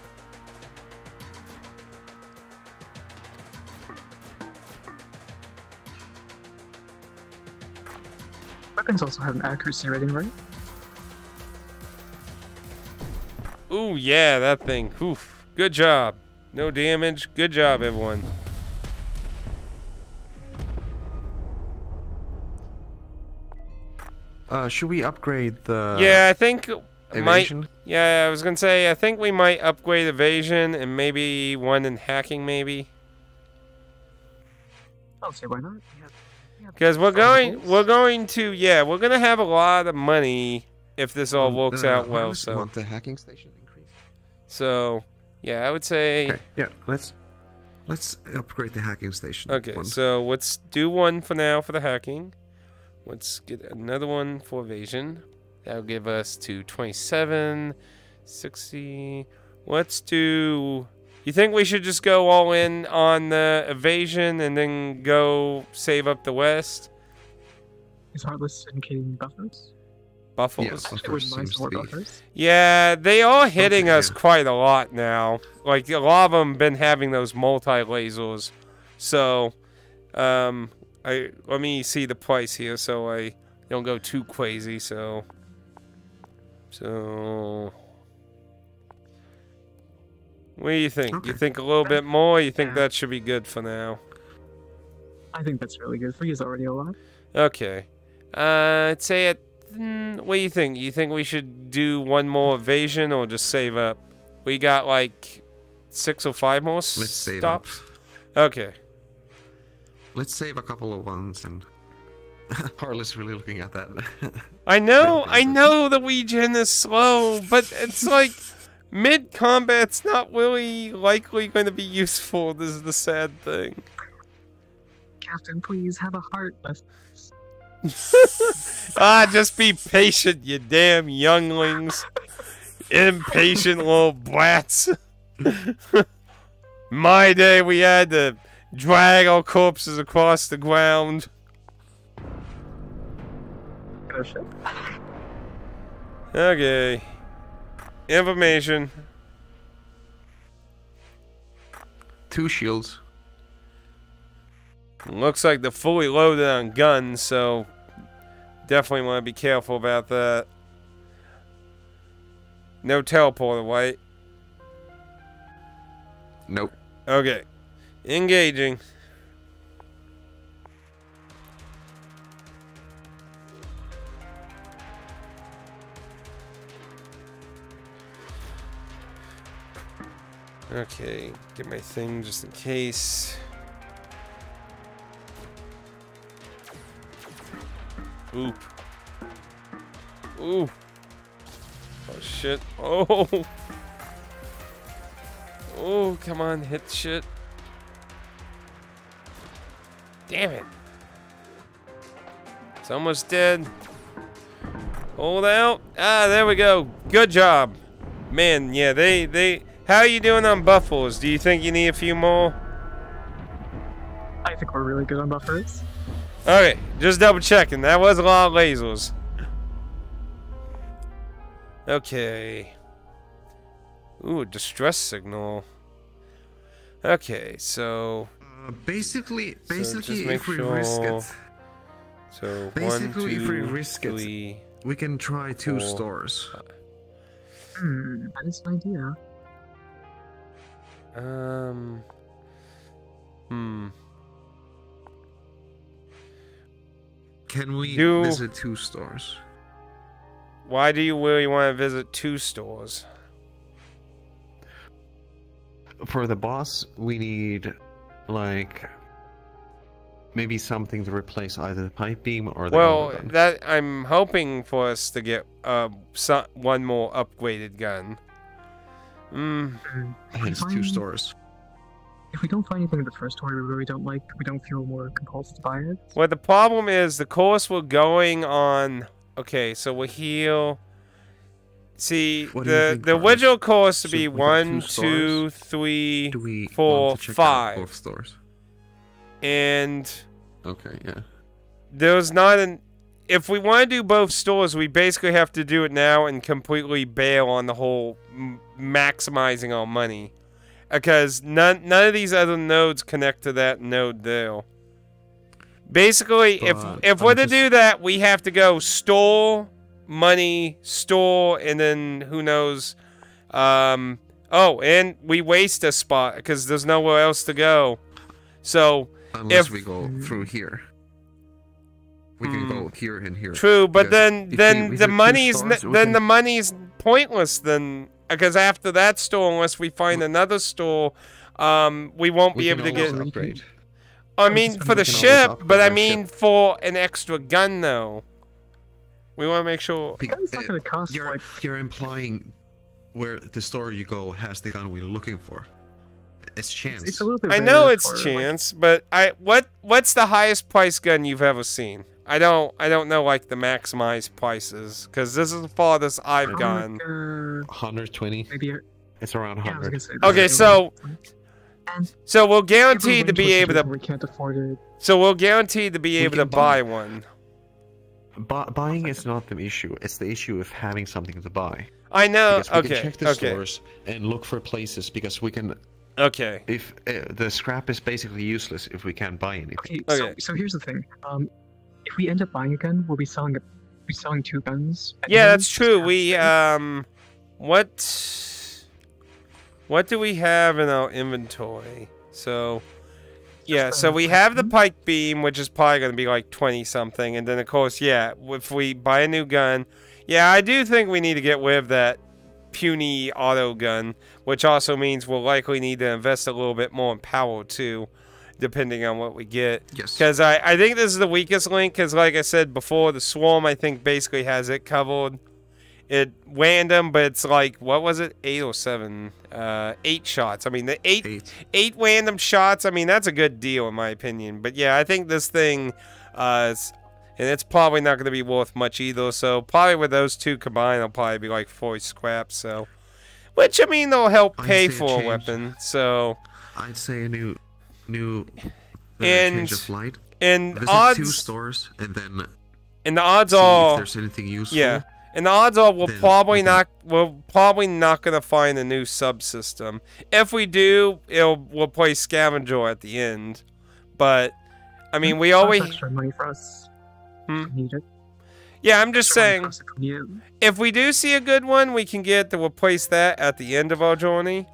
Weapons also have an accuracy rating, right? Ooh, yeah, that thing. Oof. Good job. No damage. Good job, everyone. Should we upgrade the... Yeah, I think... Evasion? Yeah, I was gonna say, I think we might upgrade evasion and maybe one in hacking, maybe. I'll say why not. Because we're gonna have a lot of money... If this all works out well, so. Want the hacking station increase? So, yeah, I would say. Okay, yeah, let's upgrade the hacking station. Okay, so let's do one for now for the hacking. Let's get another one for evasion. That'll give us to 27, 60. Let's do. You think we should just go all in on the evasion and then go save up the West? Is Heartless indicating buffers? Buffaloes. Yes, yeah, they are hitting us quite a lot now. Like, a lot of them been having those multi-lasers. So, let me see the price here so I don't go too crazy. So, what do you think? Okay. You think a little bit more? You think that should be good for now? I think that's really good for you. It's already a lot. Okay. I'd say at what do you think? You think we should do one more evasion or just save up? We got like 6 or 5 more stops. Okay. Let's save a couple of ones and Heartless really looking at that. I know the Ouija is slow, but it's like mid combat's not really likely going to be useful. This is the sad thing. Captain, please have a heart. Just be patient, you damn younglings. Impatient little brats. My day, we had to drag our corpses across the ground. Okay. Information. 2 shields. Looks like they're fully loaded on guns, so definitely want to be careful about that. No teleporter, right? Nope. Okay. Engaging. Okay, get my thing just in case. Oop. Ooh. Oh shit. Oh. Oh, come on, hit shit. Damn it. It's almost dead. Hold out. Ah, there we go. Good job. Man, yeah, they how are you doing on buffers? Do you think you need a few more? I think we're really good on buffers. Okay, just double checking. That was a lot of lasers. Okay. Ooh, distress signal. Okay, so basically, so if we risk it, so we can try 2 stores. That is an idea. Can we visit two stores? Why do you really want to visit two stores? For the boss, we need, like, maybe something to replace either the pipe beam or the... Well, gun. That I'm hoping for us to get one more upgraded gun. Hence two stores. If we don't find anything in the first story we really don't like, we don't feel more compulsed to buy it. Well, the problem is the course we're going on... Okay, so we're here... See, the original course would be 1, 2, 3, 4, 5. Stores? And... Okay, yeah. There's not an... If we want to do both stores, we basically have to do it now and completely bail on the whole maximizing our money. Because none of these other nodes connect to that node there. Basically, but if we're to do that, we have to go store, money, store, and then who knows. Oh, and we waste a spot because there's nowhere else to go. So unless we go through here. We can go here and here. True, but then the money's the money's pointless then, because after that store, unless we find another store, we won't be able to get an upgrade. I mean for the ship, but I mean for an extra gun though. We want to make sure it's not going to cost. You're implying where the store you go has the gun we're looking for. It's chance. It's a little bit. I know it's chance, but what's the highest price gun you've ever seen? I don't know like the maximized prices because this is the farthest I've gone. 120. Maybe it's around 100. Yeah, okay, so we're guaranteed to be able to. We can't afford it. So we're guaranteed to be able to buy one. Buying is not the issue. It's the issue of having something to buy. I know. Because we can check the stores and look for places because we can. Okay. If the scrap is basically useless if we can't buy anything. Okay. So here's the thing. If we end up buying a gun, we'll be selling two guns. Yeah, that's true. We what do we have in our inventory? So yeah, so we have the pike beam, which is probably going to be like 20 something, and then of course, yeah, if we buy a new gun, yeah, I do think we need to get rid of that puny auto gun, which also means we'll likely need to invest a little bit more in power too. Depending on what we get. Yes. Because I think this is the weakest link, because like I said before, the Swarm, I think, basically has it covered. It random, but it's like, what was it? 8 or 7? 8 shots. I mean, the eight random shots, I mean, that's a good deal in my opinion. But yeah, I think this thing, and it's probably not going to be worth much either, so probably with those two combined, it'll probably be like 40 scraps, so. Which, I mean, they'll help pay for a weapon, so. I'd say a new change of light. And visit odds, 2 stores, and then. And the odds are. If there's anything useful. Yeah, and the odds are we're probably not gonna find a new subsystem. If we do, we'll play scavenger at the end. But I mean, we always. Extra money for us. Yeah, I'm just saying. If we do see a good one, we can get to replace that at the end of our journey.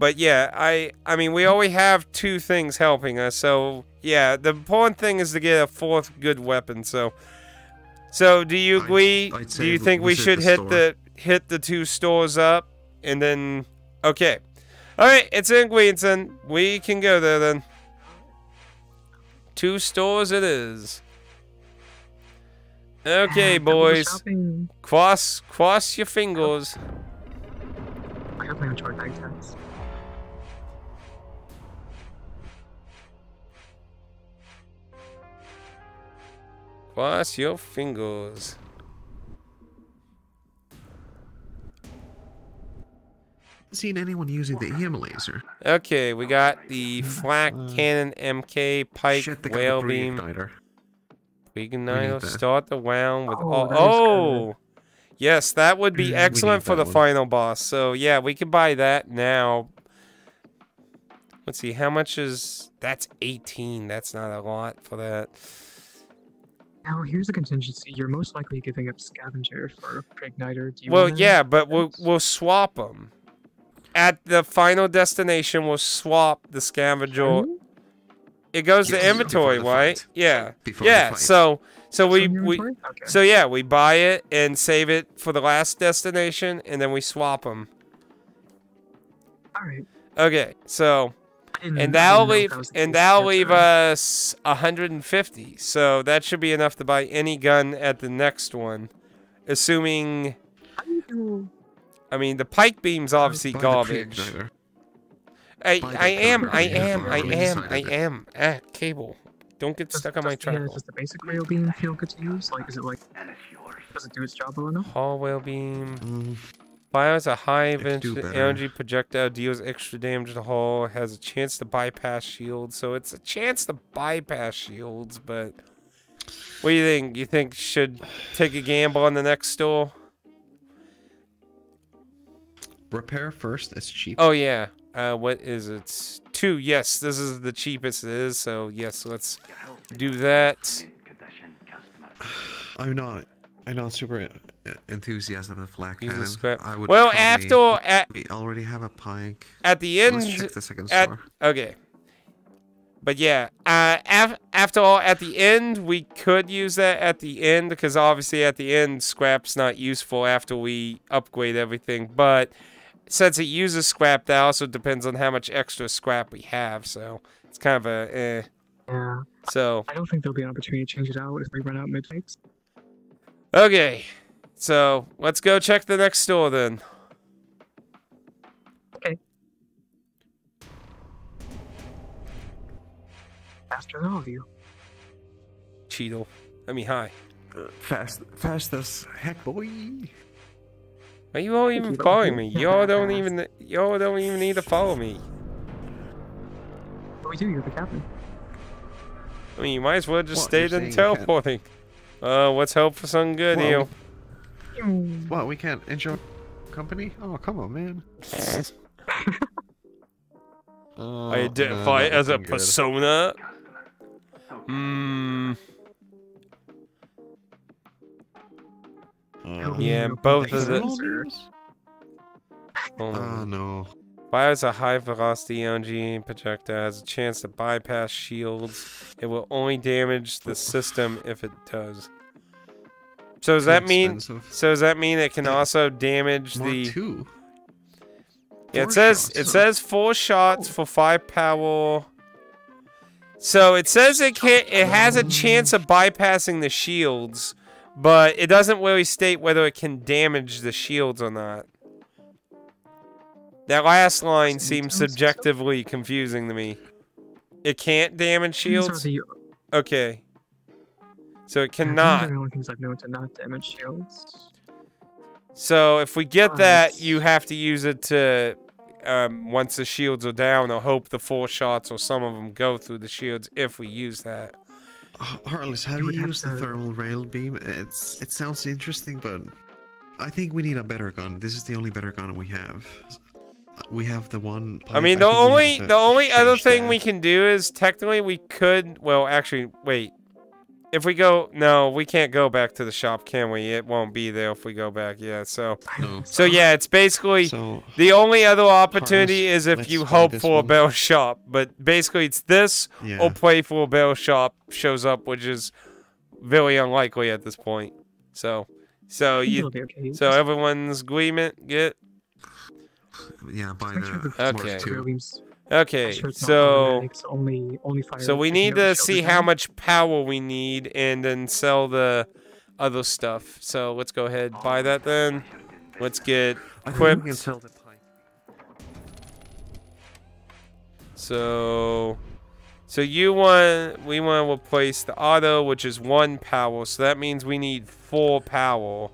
But yeah, I mean, we always have 2 things helping us, so yeah, the important thing is to get a 4th good weapon, so do you agree? Do you think we should hit the 2 stores up and then okay. Alright, it's in Gleanson. We can go there then. 2 stores it is. Okay boys. Cross your fingers. I hope I'm short 9 times. Cross your fingers. Seen anyone using the EM laser? Okay, we got the flak cannon, MK, pike, whale beam. Igniter. Start the round with all. Oh, yes, that would be excellent for the final boss. So yeah, we can buy that now. Let's see, how much is that's 18? That's not a lot for that. Now, here's the contingency. You're most likely giving up Scavenger for Prigniter. Well, yeah, but we'll swap them. At the final destination, we'll swap the Scavenger. It goes to inventory, right? Yeah. Yeah. So we buy it and save it for the last destination, and then we swap them. All right. Okay. So, and that'll leave us 150. So that should be enough to buy any gun at the next one, assuming. I mean, the pike beam's obviously garbage. I am. Ah, cable. Don't get stuck on my track. Does the basic rail beam feel good to use? Like, is it like... Does it do its job well enough? Hall rail beam. Fires a high energy projectile, deals extra damage to the hull, has a chance to bypass shields. So it's a chance to bypass shields, but... What do you think? You think should take a gamble on the next store? Repair first, it's cheap. Oh, yeah. What is it? 2. Yes, this is the cheapest it is. So yes, let's do that. I'm not super enthusiastic about the flak cannon. Well, we already have a pike. At the end, let's check the second store. Okay. But yeah, after all, at the end we could use that at the end because obviously at the end scrap's not useful after we upgrade everything, but. Since it uses scrap, that also depends on how much extra scrap we have, so it's kind of a eh. Yeah. So I don't think there'll be an opportunity to change it out if we run out mid-fix. Okay, so let's go check the next store then. Okay. Faster than all of you. Cheetle. I mean, hi. Fast as heck, boy. Are you all even following me? Y'all don't even need to follow me. What do we do? You're the captain. I mean, you might as well just stay in teleporting. Let's hope for some good, Neil. What, we can't enjoy company? Oh, come on, man. I identify as a persona. Yeah, both of them. Oh no. Fires a high velocity energy projectile, has a chance to bypass shields. It will only damage the system if it does. So does that mean it can also damage the Yeah, it says 4 shots for 5 power. So it says it has a chance of bypassing the shields. But it doesn't really state whether it can damage the shields or not. That last line seems subjectively confusing to me. It can't damage shields? Okay. So it cannot. So if we get that, you have to use it to... once the shields are down, I'll hope the 4 shots or some of them go through the shields if we use that. Heartless, how do you use the thermal rail beam? It sounds interesting, but I think we need a better gun. This is the only better gun we have. We have the one. I mean, the only other thing we can do is technically we could. Well, actually, wait. If we go, no, we can't go back to the shop, can we? It won't be there if we go back. Yeah, so. No. So yeah, it's basically the only other opportunity is if you hope for a barrel shop. But basically, it's this or play for a barrel shop shows up, which is very unlikely at this point. So everyone's agreement, Yeah, by the Okay, so we need to see how much power we need and then sell the other stuff. So let's go ahead and buy that then. Let's get equipped. So we want to replace the auto, which is 1 power. So that means we need 4 power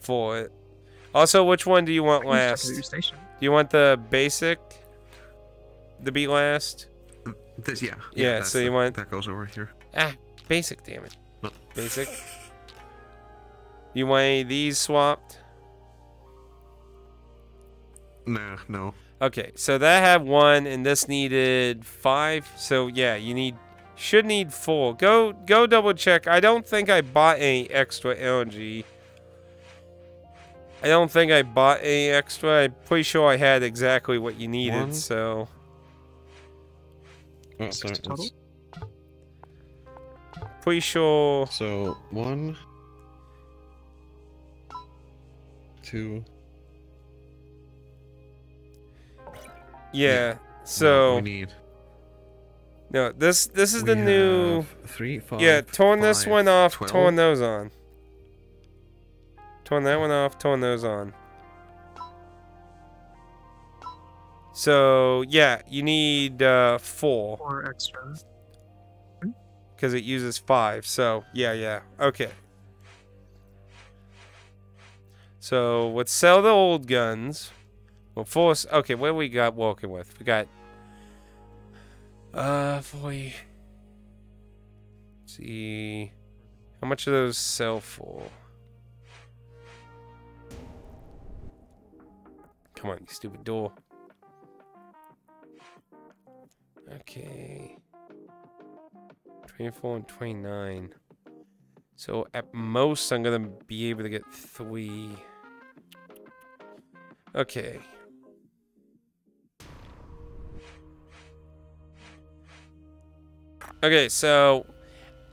for it. Also, which one do you want last? Do you want the basic? To be last? Yeah, so you want... That goes over here. Ah, basic, damn it. No. Basic. You want any of these swapped? Nah, no. Okay, so that had 1, and this needed 5. So, yeah, you should need 4. Go double check. I don't think I bought any extra LNG. I'm pretty sure I had exactly what you needed, so... Oh, sorry, pretty sure. So 1, 2. Yeah. So. We need. No, this is the new 3, 5. Yeah, torn this one off, 12. Torn those on. Torn that one off, torn those on. So yeah, you need 4 extra because it uses 5. So yeah, okay. So let's sell the old guns. We'll force. Okay, what do we got working with? We got. 40. Let's see, how much do those sell for? Come on, you stupid door. Okay. 24 and 29. So at most, I'm gonna be able to get 3. Okay. Okay, so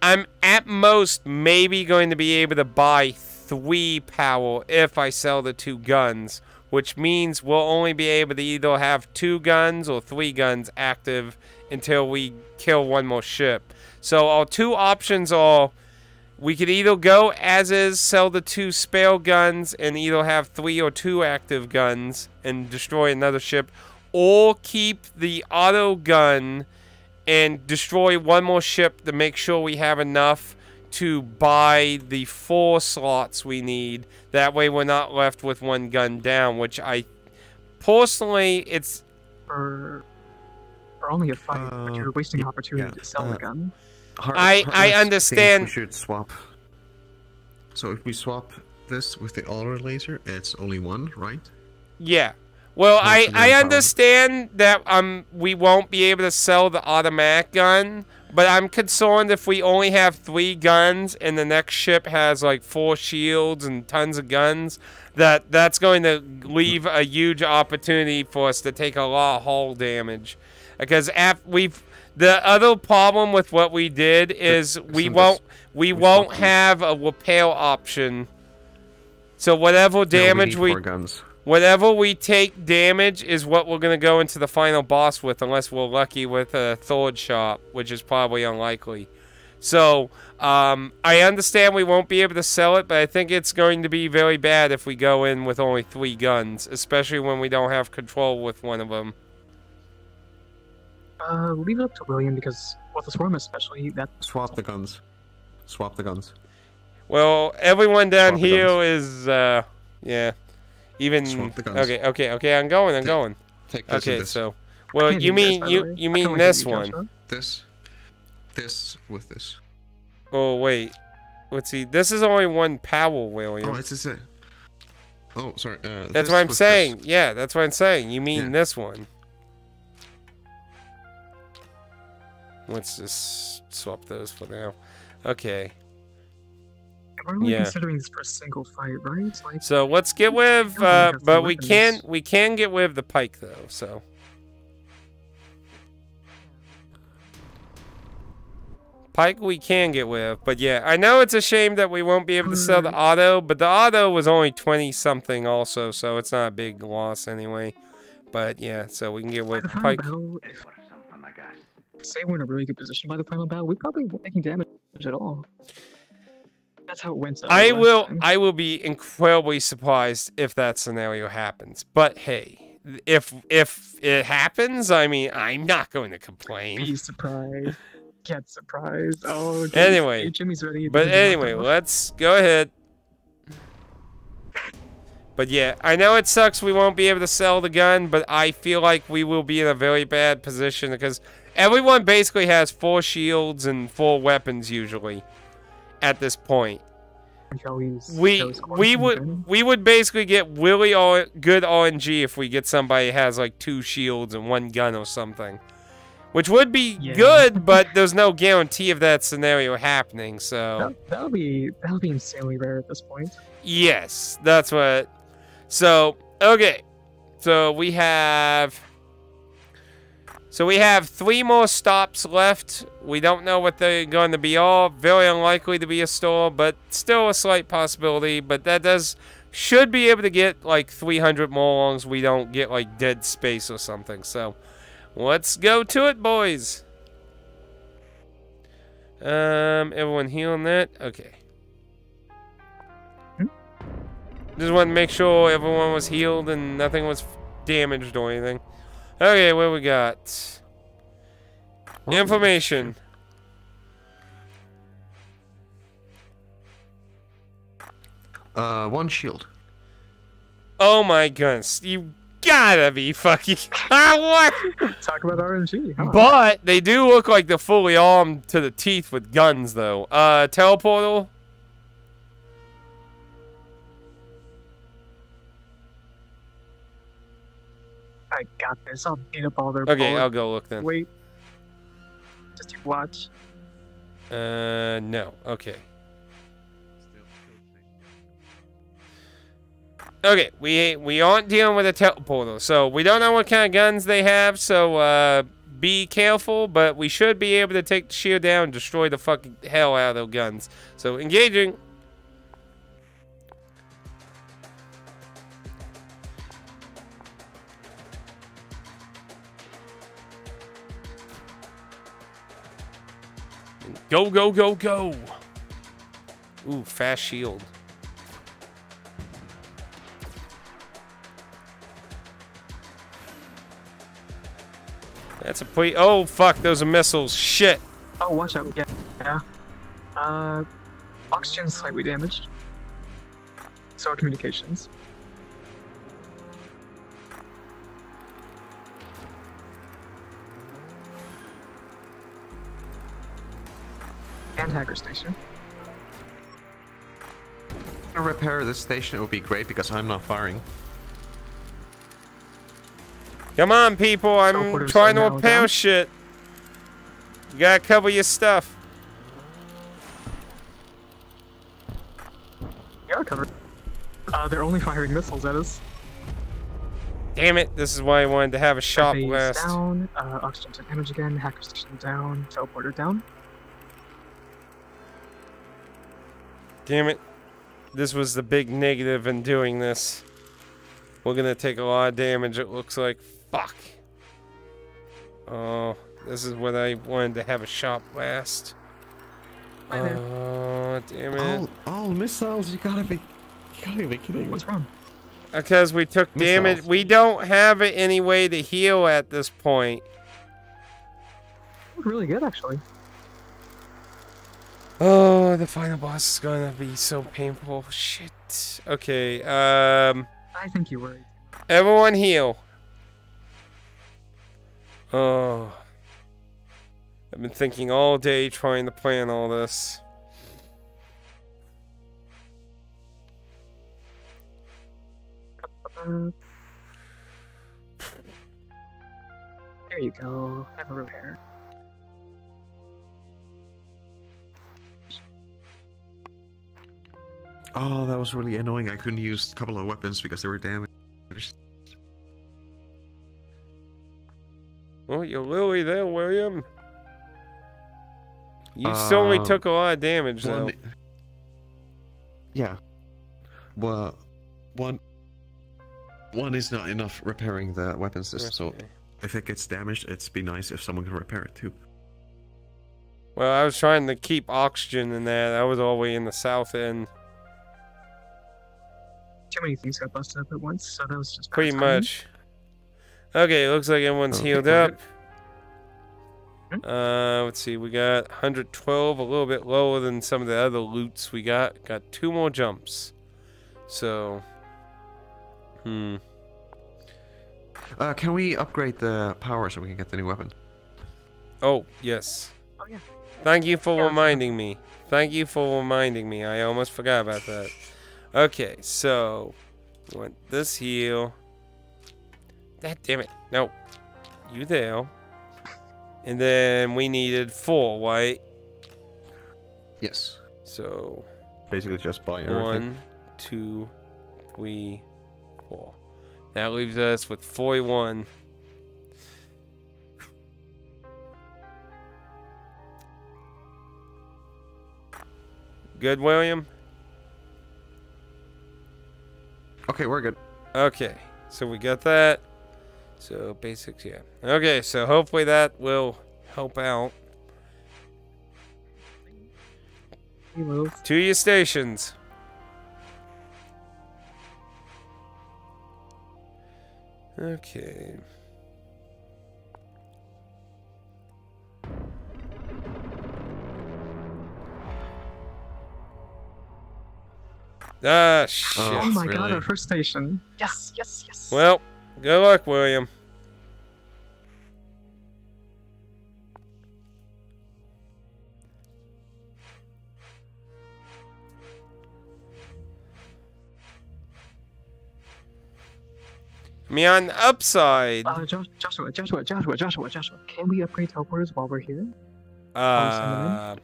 I'm at most maybe going to be able to buy 3 power if I sell the 2 guns, which means we'll only be able to either have 2 guns or 3 guns active until we kill one more ship. So our 2 options are we could either go as is, sell the 2 spare guns, and either have 3 or 2 active guns and destroy another ship, or keep the auto gun and destroy one more ship to make sure we have enough to buy the 4 slots we need. That way we're not left with one gun down, which I personally, it's or only a fight, but you're wasting an opportunity to sell the gun. I understand. We should swap. So if we swap this with the auto laser, it's only 1, right? Yeah. Well, I understand that we won't be able to sell the automatic gun, but I'm concerned if we only have 3 guns and the next ship has like 4 shields and tons of guns, that's going to leave a huge opportunity for us to take a lot of hull damage. Because the other problem with what we did is we won't have a repair option. So whatever damage we need 4 guns. Whatever we take damage is what we're going to go into the final boss with, unless we're lucky with a third shot, which is probably unlikely. So, I understand we won't be able to sell it, but I think it's going to be very bad if we go in with only 3 guns, especially when we don't have control with one of them. Leave it up to William, because with the swarm especially, that... Swap the guns. Swap the guns. Well, everyone down here is, yeah... Even okay. I'm going. Take this okay, this. So well, you mean this one? This with this. Oh wait, let's see. This is only 1 power, William. Oh, it's it. Oh, sorry. That's what I'm saying. This. Yeah, that's what I'm saying. You mean this one? Let's just swap those for now. Okay. We're only considering this for a single fight, right? Like, so let's get with, but we can get with the pike though. So pike we can get with, but yeah, I know it's a shame that we won't be able to sell the auto, but the auto was only 20-something also, so it's not a big loss anyway. But yeah, so we can get with pike. Say we're in a really good position by the final battle. We probably won't make any damage at all. That's how it went. I will be incredibly surprised if that scenario happens. But hey, if it happens, I mean, I'm not going to complain. Be surprised. Get surprised. Oh. Geez. Anyway. Hey, Jimmy's ready. But anyway, let's go ahead. But yeah, I know it sucks we won't be able to sell the gun, but I feel like we will be in a very bad position because everyone basically has 4 shields and 4 weapons usually. At this point, we would basically get really good RNG if we get somebody who has like 2 shields and 1 gun or something, which would be good, but there's no guarantee of that scenario happening. So that'll be insanely rare at this point. Yes, that's what. So okay, so we have. So we have 3 more stops left. We don't know what they're going to be all. Very unlikely to be a store, but still a slight possibility. But that should be able to get like 300 more longs. We don't get like dead space or something. So let's go to it, boys. Everyone healing that? Okay. Just wanted to make sure everyone was healed and nothing was damaged or anything. Okay, what we got? Information. One shield. Oh my goodness. You gotta be fucking... what? Talk about RNG. Huh? But they do look like they're fully armed to the teeth with guns, though. Teleportal. I got this. I'll beat up all their bullets. Okay, I'll go look then. Wait. Just you watch. No. Okay. Okay, we aren't dealing with a teleporter, so we don't know what kind of guns they have, so be careful, but we should be able to take the shield down and destroy the fucking hell out of their guns. So, engaging. Go, go, go, go! Ooh, fast shield. That's a pretty... Oh, fuck, those are missiles. Shit! Oh, watch out. Yeah. Oxygen slightly damaged. So are communications. And hacker station. To repair this station, it would be great because I'm not firing. Come on, people! I'm trying to repair shit. You gotta cover your stuff. They are covered. They're only firing missiles at us. Damn it! This is why I wanted to have a shop last. Down. Oxygen to damage again. Hacker station down. Teleporter down. Damn it. This was the big negative in doing this. We're gonna take a lot of damage, it looks like. Fuck. Oh, this is what I wanted to have a shop last. Oh, damn it. All missiles, you gotta be kidding. What's wrong? Because we took damage. We don't have any way to heal at this point. Really good, actually. Oh, the final boss is gonna be so painful. Shit. Okay, I think you were. Everyone heal. Oh. I've been thinking all day trying to plan all this. There you go. Have a repair. Oh, that was really annoying. I couldn't use a couple of weapons because they were damaged. Well, you're literally there, William. You still only took a lot of damage, though. Yeah. Well, one is not enough repairing the weapon system, so if it gets damaged, it'd be nice if someone can repair it, too. Well, I was trying to keep oxygen in there. That was all the way in the south end. Too many things got busted up at once, so that was just pretty much. Okay, looks like everyone's healed up. Let's see, we got 112, a little bit lower than some of the other loots we got. Got 2 more jumps. So, can we upgrade the power so we can get the new weapon? Oh yes. Oh yeah. Thank you for reminding me. Thank you for reminding me. I almost forgot about that. Okay, so we want this heal. God damn it. No. You there. And then we needed 4, right? Yes. So basically just buy everything. 1, 2, 3, 4. That leaves us with 41. Good, William? Okay, we're good. Okay, so we got that. So basics, yeah. Okay, so hopefully that will help out. You move. To your stations. Okay. Ah, shit. Oh my god, our first station. Yes, yes, yes. Well, good luck, William. I mean, on the upside... Joshua. Can we upgrade teleporters while we're here? Oh,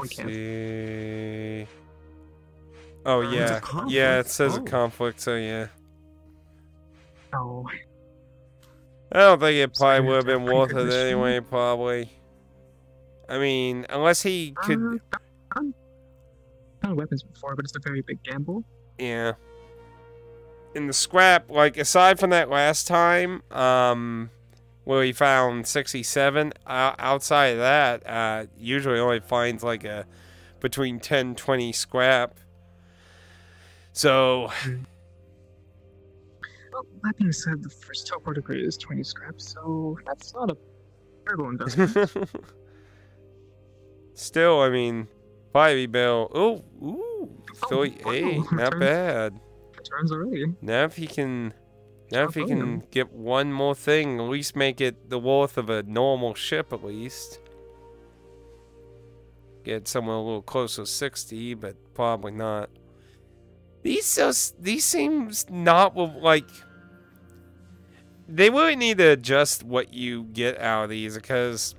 we can't. Oh, yeah. Yeah, it says a conflict, so yeah. Oh. I don't think it probably would have been worth it anyway, probably. I mean, unless he could... I've done weapons before, but it's a very big gamble. Yeah. In the scrap, like, aside from that last time, where we found 67, outside of that, usually only finds, like, a between 10 20 scrap. So... Well, that being said, the first teleport upgrade is 20 scrap, so that's not a terrible investment. Still, I mean... Fiery Bell. Oh, ooh. Oh, 38. Wow. Not bad. Turns already. Now if he can, get one more thing, at least make it the worth of a normal ship, at least. Get somewhere a little closer to 60, but probably not. These seems not like. They really need to adjust what you get out of these because.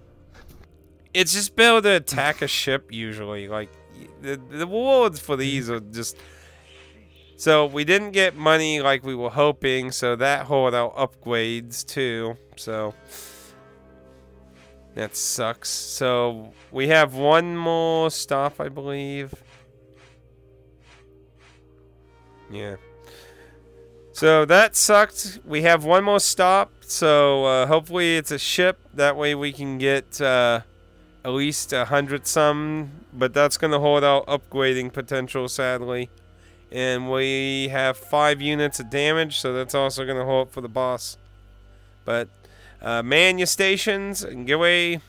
It's just better to attack a ship usually. Like the rewards for these are just so we didn't get money like we were hoping, so that hoard out upgrades too. So that sucks. So we have one more stop, I believe. Yeah. So that sucked. We have one more stop. So hopefully it's a ship. That way we can get. At least 100 some, but that's going to hold out upgrading potential, sadly. And we have 5 units of damage, so that's also going to hold up for the boss. But man your stations and get away. I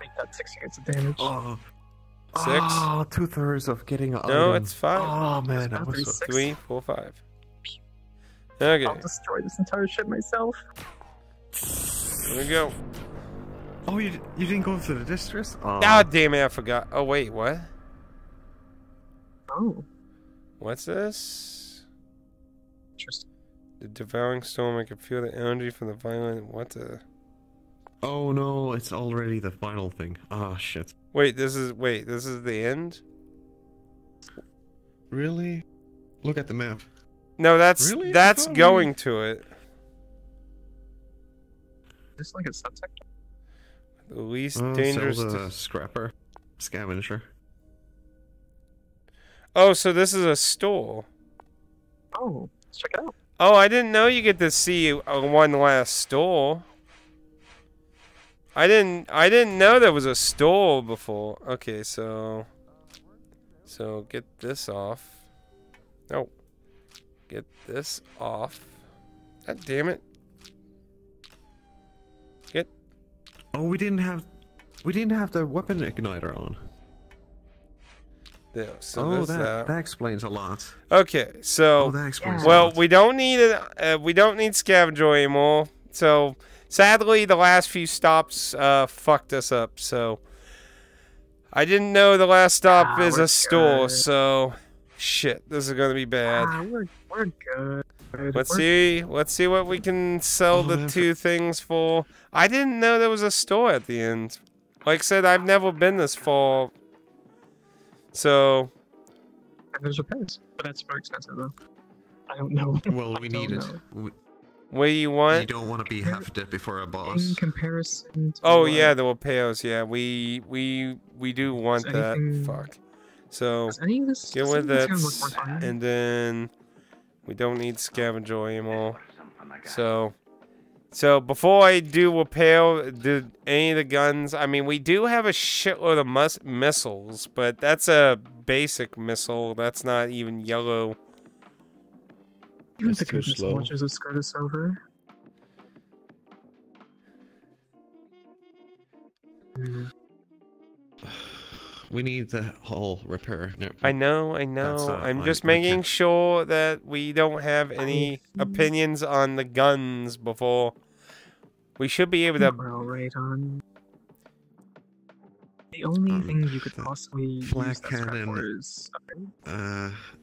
think that's 6 units of damage. Oh. 6? Oh, 2/3 of getting an item. No, it's 5. Oh, man. That was 3, 4, 5. Okay. I'll destroy this entire ship myself. There we go. Oh, you didn't go through the distress? Oh. God damn it, I forgot. Oh, wait, what? Oh. What's this? Interesting. The devouring storm, I can feel the energy from the violent... What the... Oh, no, it's already the final thing. Oh, shit. Wait, this is the end? Really? Look at the map. No, that's... Really? That's going to it. Is this like a subsect? The least dangerous scrapper, scavenger. Oh, so this is a store. Oh, let's check it out. Oh, I didn't know you get to see one last store. I didn't know there was a store before. Okay, so get this off. No, get this off. God damn it. Oh, we didn't have the weapon igniter on. Yeah, so that explains a lot. Okay, so we don't need scavenger anymore. So sadly, the last few stops fucked us up. So I didn't know the last stop is a store. Good. So shit, this is gonna be bad. We're good. Let's see what we can sell the 2 things for. I didn't know there was a store at the end. Like I said, I've never been this far. So. And there's repairs, but that's very expensive though. I don't know. Well, we need it. What do you want? You don't want to be hefted before a boss. In comparison to the Wapeos, yeah. We do want that. Fuck. So, get with that, and then we don't need scavenge anymore. So before I do Wapeo, do any of the guns, I mean, we do have a shitload of missiles, but that's a basic missile. That's not even yellow. That's too slow. We need the hull repair. No. I know. I'm just making sure that we don't have any opinions on the guns before. We should be able to... The only thing you could possibly use that cannon is...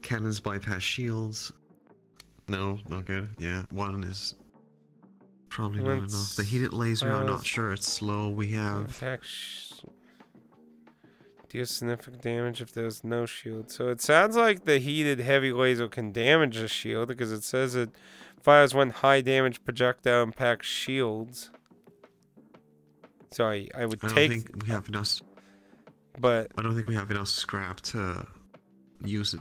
cannons bypass shields. No, not good. Yeah, one is probably not enough. The heated laser, I'm not sure. It's slow. We have... Deal significant damage if there's no shield. So it sounds like the heated heavy laser can damage the shield because it says it fires one high damage projectile impacts shields. Sorry, I don't think we have enough. But I don't think we have enough scrap to use it.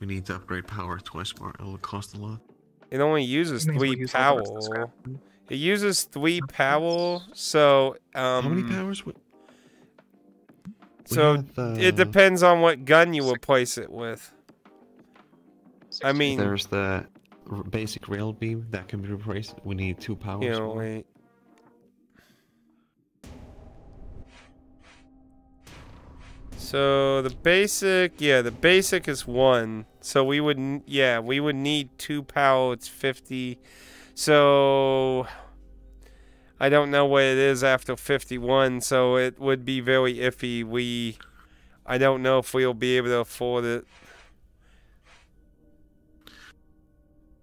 We need to upgrade power twice more. It'll cost a lot. It only uses 3 power. It uses 3 power. So how many powers? So have, it depends on what gun you replace it with. I mean, there's the basic rail beam that can be replaced. We need 2 powers. You know, wait. So the basic, is 1. So we would, we would need 2 power. It's 50. So. I don't know what it is after 51, so it would be very iffy. I don't know if we'll be able to afford it.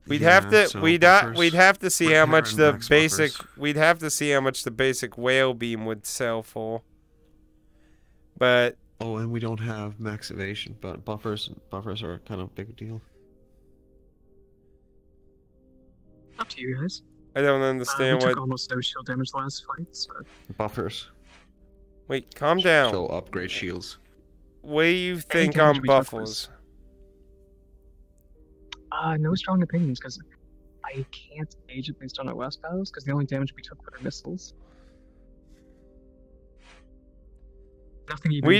We'd have to, so we'd have to see how much the basic, we'd have to see how much the basic whale beam would sell for. But and we don't have max evasion, but buffers are kind of a big deal. Up to you guys. I don't understand what. Almost no shield damage last fight. So. Buffers. Wait, calm down. So upgrade shields. What do you think on buffers? No strong opinions because I can't gauge it based on our last battles because the only damage we took were missiles. We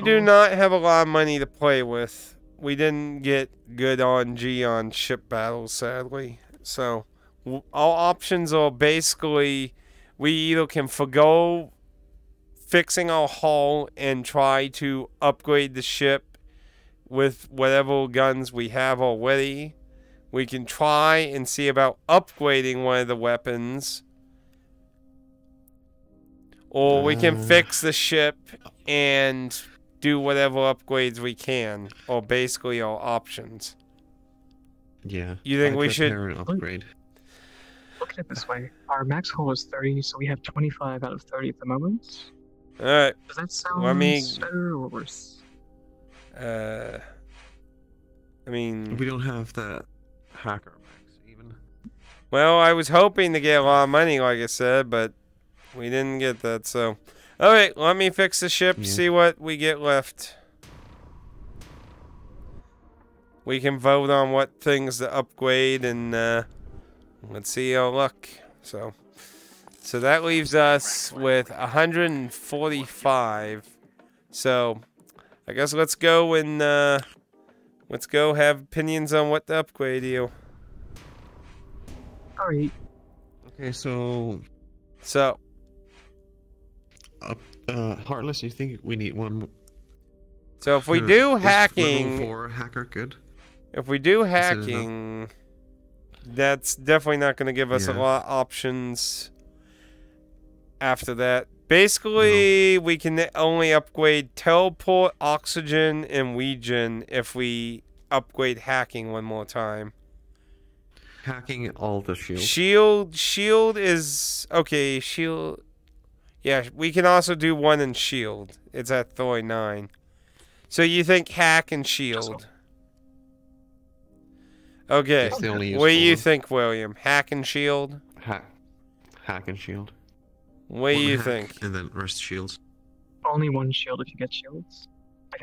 do not have a lot of money to play with. We didn't get good on ship battles, sadly. So. All options are basically we either can forgo fixing our hull and try to upgrade the ship with whatever guns we have already. We can try and see about upgrading one of the weapons. Or we can fix the ship and do whatever upgrades we can, or basically our options. Yeah. You think we should upgrade? Look at it this way. Our max hull is 30, so we have 25 out of 30 at the moment. Alright. Does that sound better or worse? I mean... We don't have the hacker max, even. Well, I was hoping to get a lot of money, like I said, but we didn't get that, so... Alright, let me fix the ship, see what we get left. We can vote on what things to upgrade and, let's see our luck. So that leaves us with 145. So I guess let's go and let's go have opinions on what to upgrade you. Alright. Okay, so Heartless, you think we need one? So if we do hacking, if we do hacking, that's definitely not going to give us a lot of options after that. Basically, we can only upgrade teleport, oxygen, and regen if we upgrade hacking one more time. Hacking all the shield. Shield is... Okay, shield... Yeah, we can also do one in shield. It's at 39. So you think hack and shield. Okay, what do you think, William? Hack and shield? Hack and shield. What do you think? And then rest shields. Only one shield if you get shields.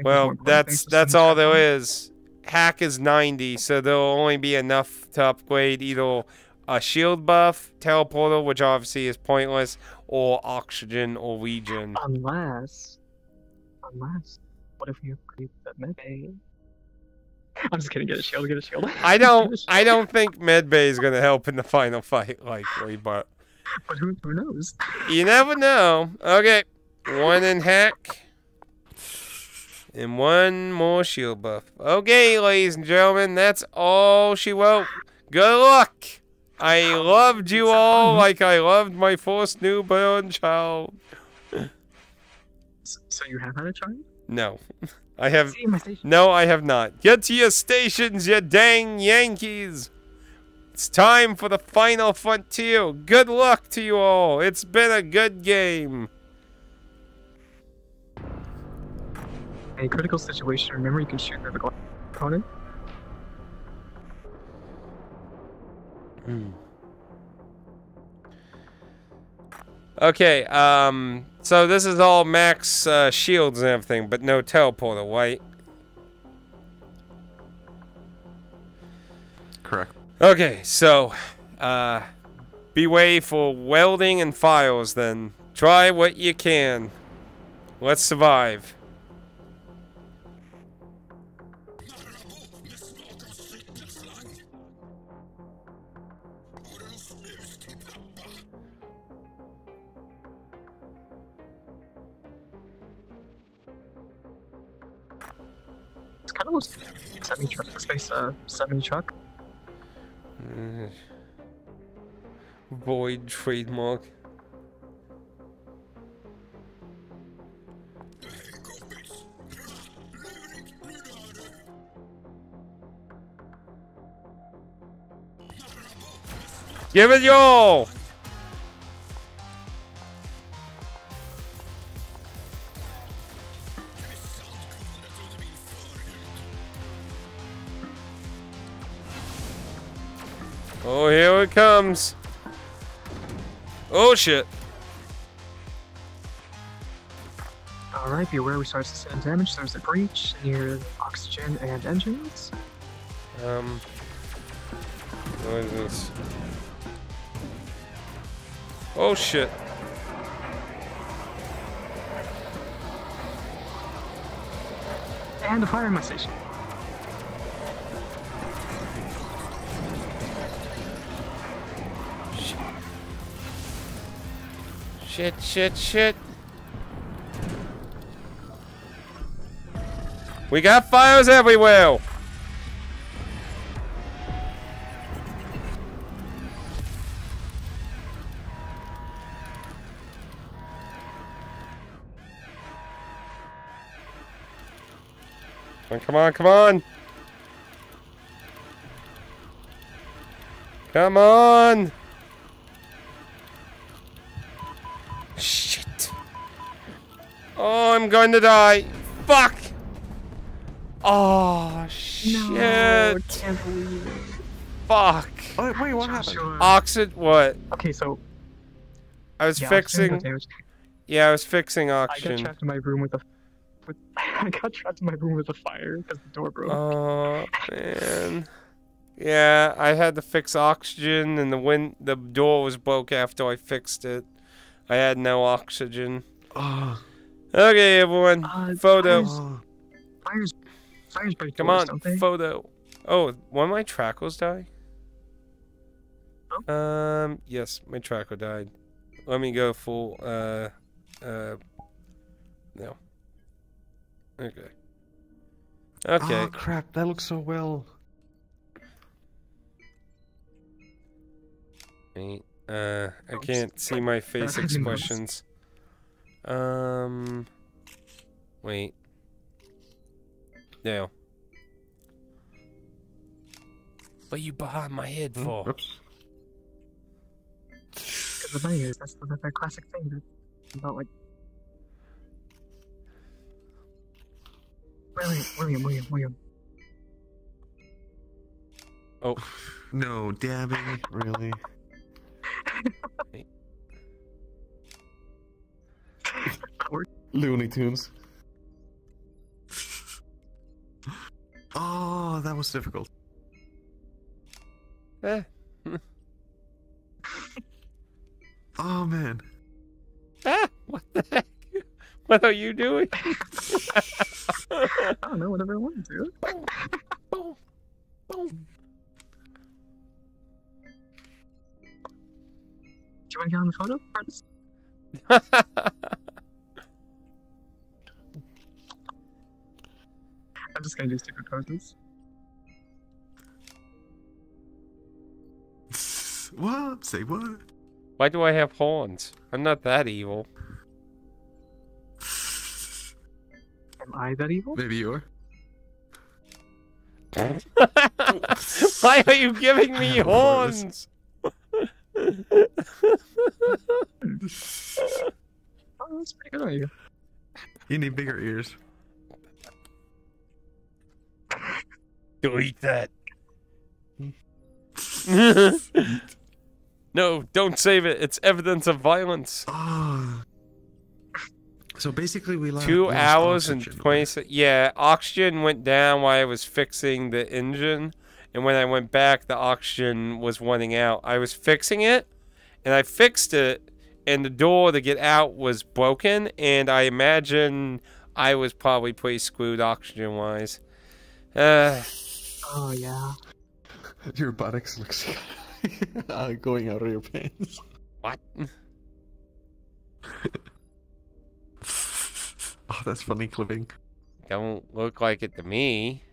Well, that's all there is. Hack is 90, so there'll only be enough to upgrade either a shield buff, teleporter, which obviously is pointless, or oxygen or regen. Unless, what if we upgrade the medbay? I'm just kidding. Get a shield. Get a shield. I don't think medbay is gonna help in the final fight, likely, but who knows? You never know. Okay, one in hack. And one more shield buff. Okay, ladies and gentlemen, that's all she wrote. Good luck! I loved you all like I loved my first newborn child. So you have had a child? No. I have... No, I have not. Get to your stations, you dang Yankees! It's time for the final frontier. Good luck to you all. It's been a good game. A critical situation, remember you can shoot through the glass opponent. Okay, so this is all max shields and everything, but no teleporter, right? Correct. Okay, so be way for welding and files then. Try what you can. Let's survive. Semi-truck, space, semi-truck. Void trademark. Give it y'all! Oh, here it comes. Oh, shit. Alright, be aware we start to send damage. There's a breach near oxygen and engines. What is this? Oh, shit. And a fire in my station. Shit, shit, shit. We got fires everywhere. Come on, come on. Come on. Shit. Oh, I'm going to die. Fuck. Oh, shit. No, can't believe it. Fuck. Wait, what happened? Oxid, what? Okay, so... I was fixing... Yeah, I was fixing oxygen. I got trapped in my room with a... I got trapped in my room with a fire because the door broke. Oh, man. Yeah, I had to fix oxygen and the door was broke after I fixed it. I had no oxygen. Okay, everyone. Photo. Fires break. Come doors, on, don't they? Photo. Oh, one of my trackles die? Oh. Yes, my trackle died. Let me go full. No. Okay. Okay. Oh, crap! That looks so well. Wait. I can't see my face expressions. Wait. No. What are you behind my head for? Oops. The thing is, that's the classic thing that about like. William. Oh. No, dabbing, really? Looney Tunes. Oh, that was difficult. Eh. Oh, man. Ah, what the heck? What are you doing? I don't know, whatever I want to do. Boom. Boom. Boom. Do you want to get on the photo? Artist? I'm just going to do stupid poses. What? Say what? Why do I have horns? I'm not that evil. Am I that evil? Maybe you are. Why are you giving me horns? Oh, that's pretty good on you. You need bigger ears. Go eat that. No, don't save it. It's evidence of violence. Oh. So basically we lost 2 hours and 20 seconds. Yeah, oxygen went down while I was fixing the engine. And when I went back, the oxygen was running out. I was fixing it, and I fixed it, and the door to get out was broken. And I imagine I was probably pretty screwed oxygen-wise. Oh, yeah. Your buttocks looks going out of your pants. What? Oh, that's funny clipping. Don't look like it to me.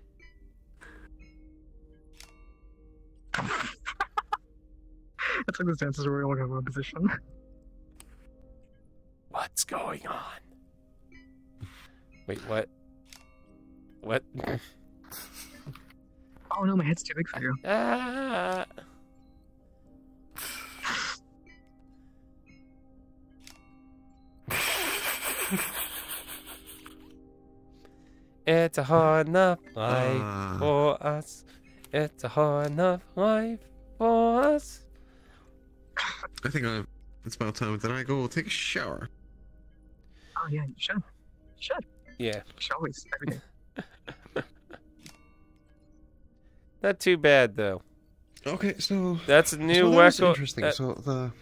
It's like this dance is where we all have our position. What's going on? Wait, what? What? Oh no, my head's too big for you. Ah. It's a hard enough life for us. It's a hard enough life for us. I think it's about time that I go take a shower. Oh yeah, you should. You should. Yeah. You should always, every day. Not too bad though. Okay, so that's a new record. Interesting. So the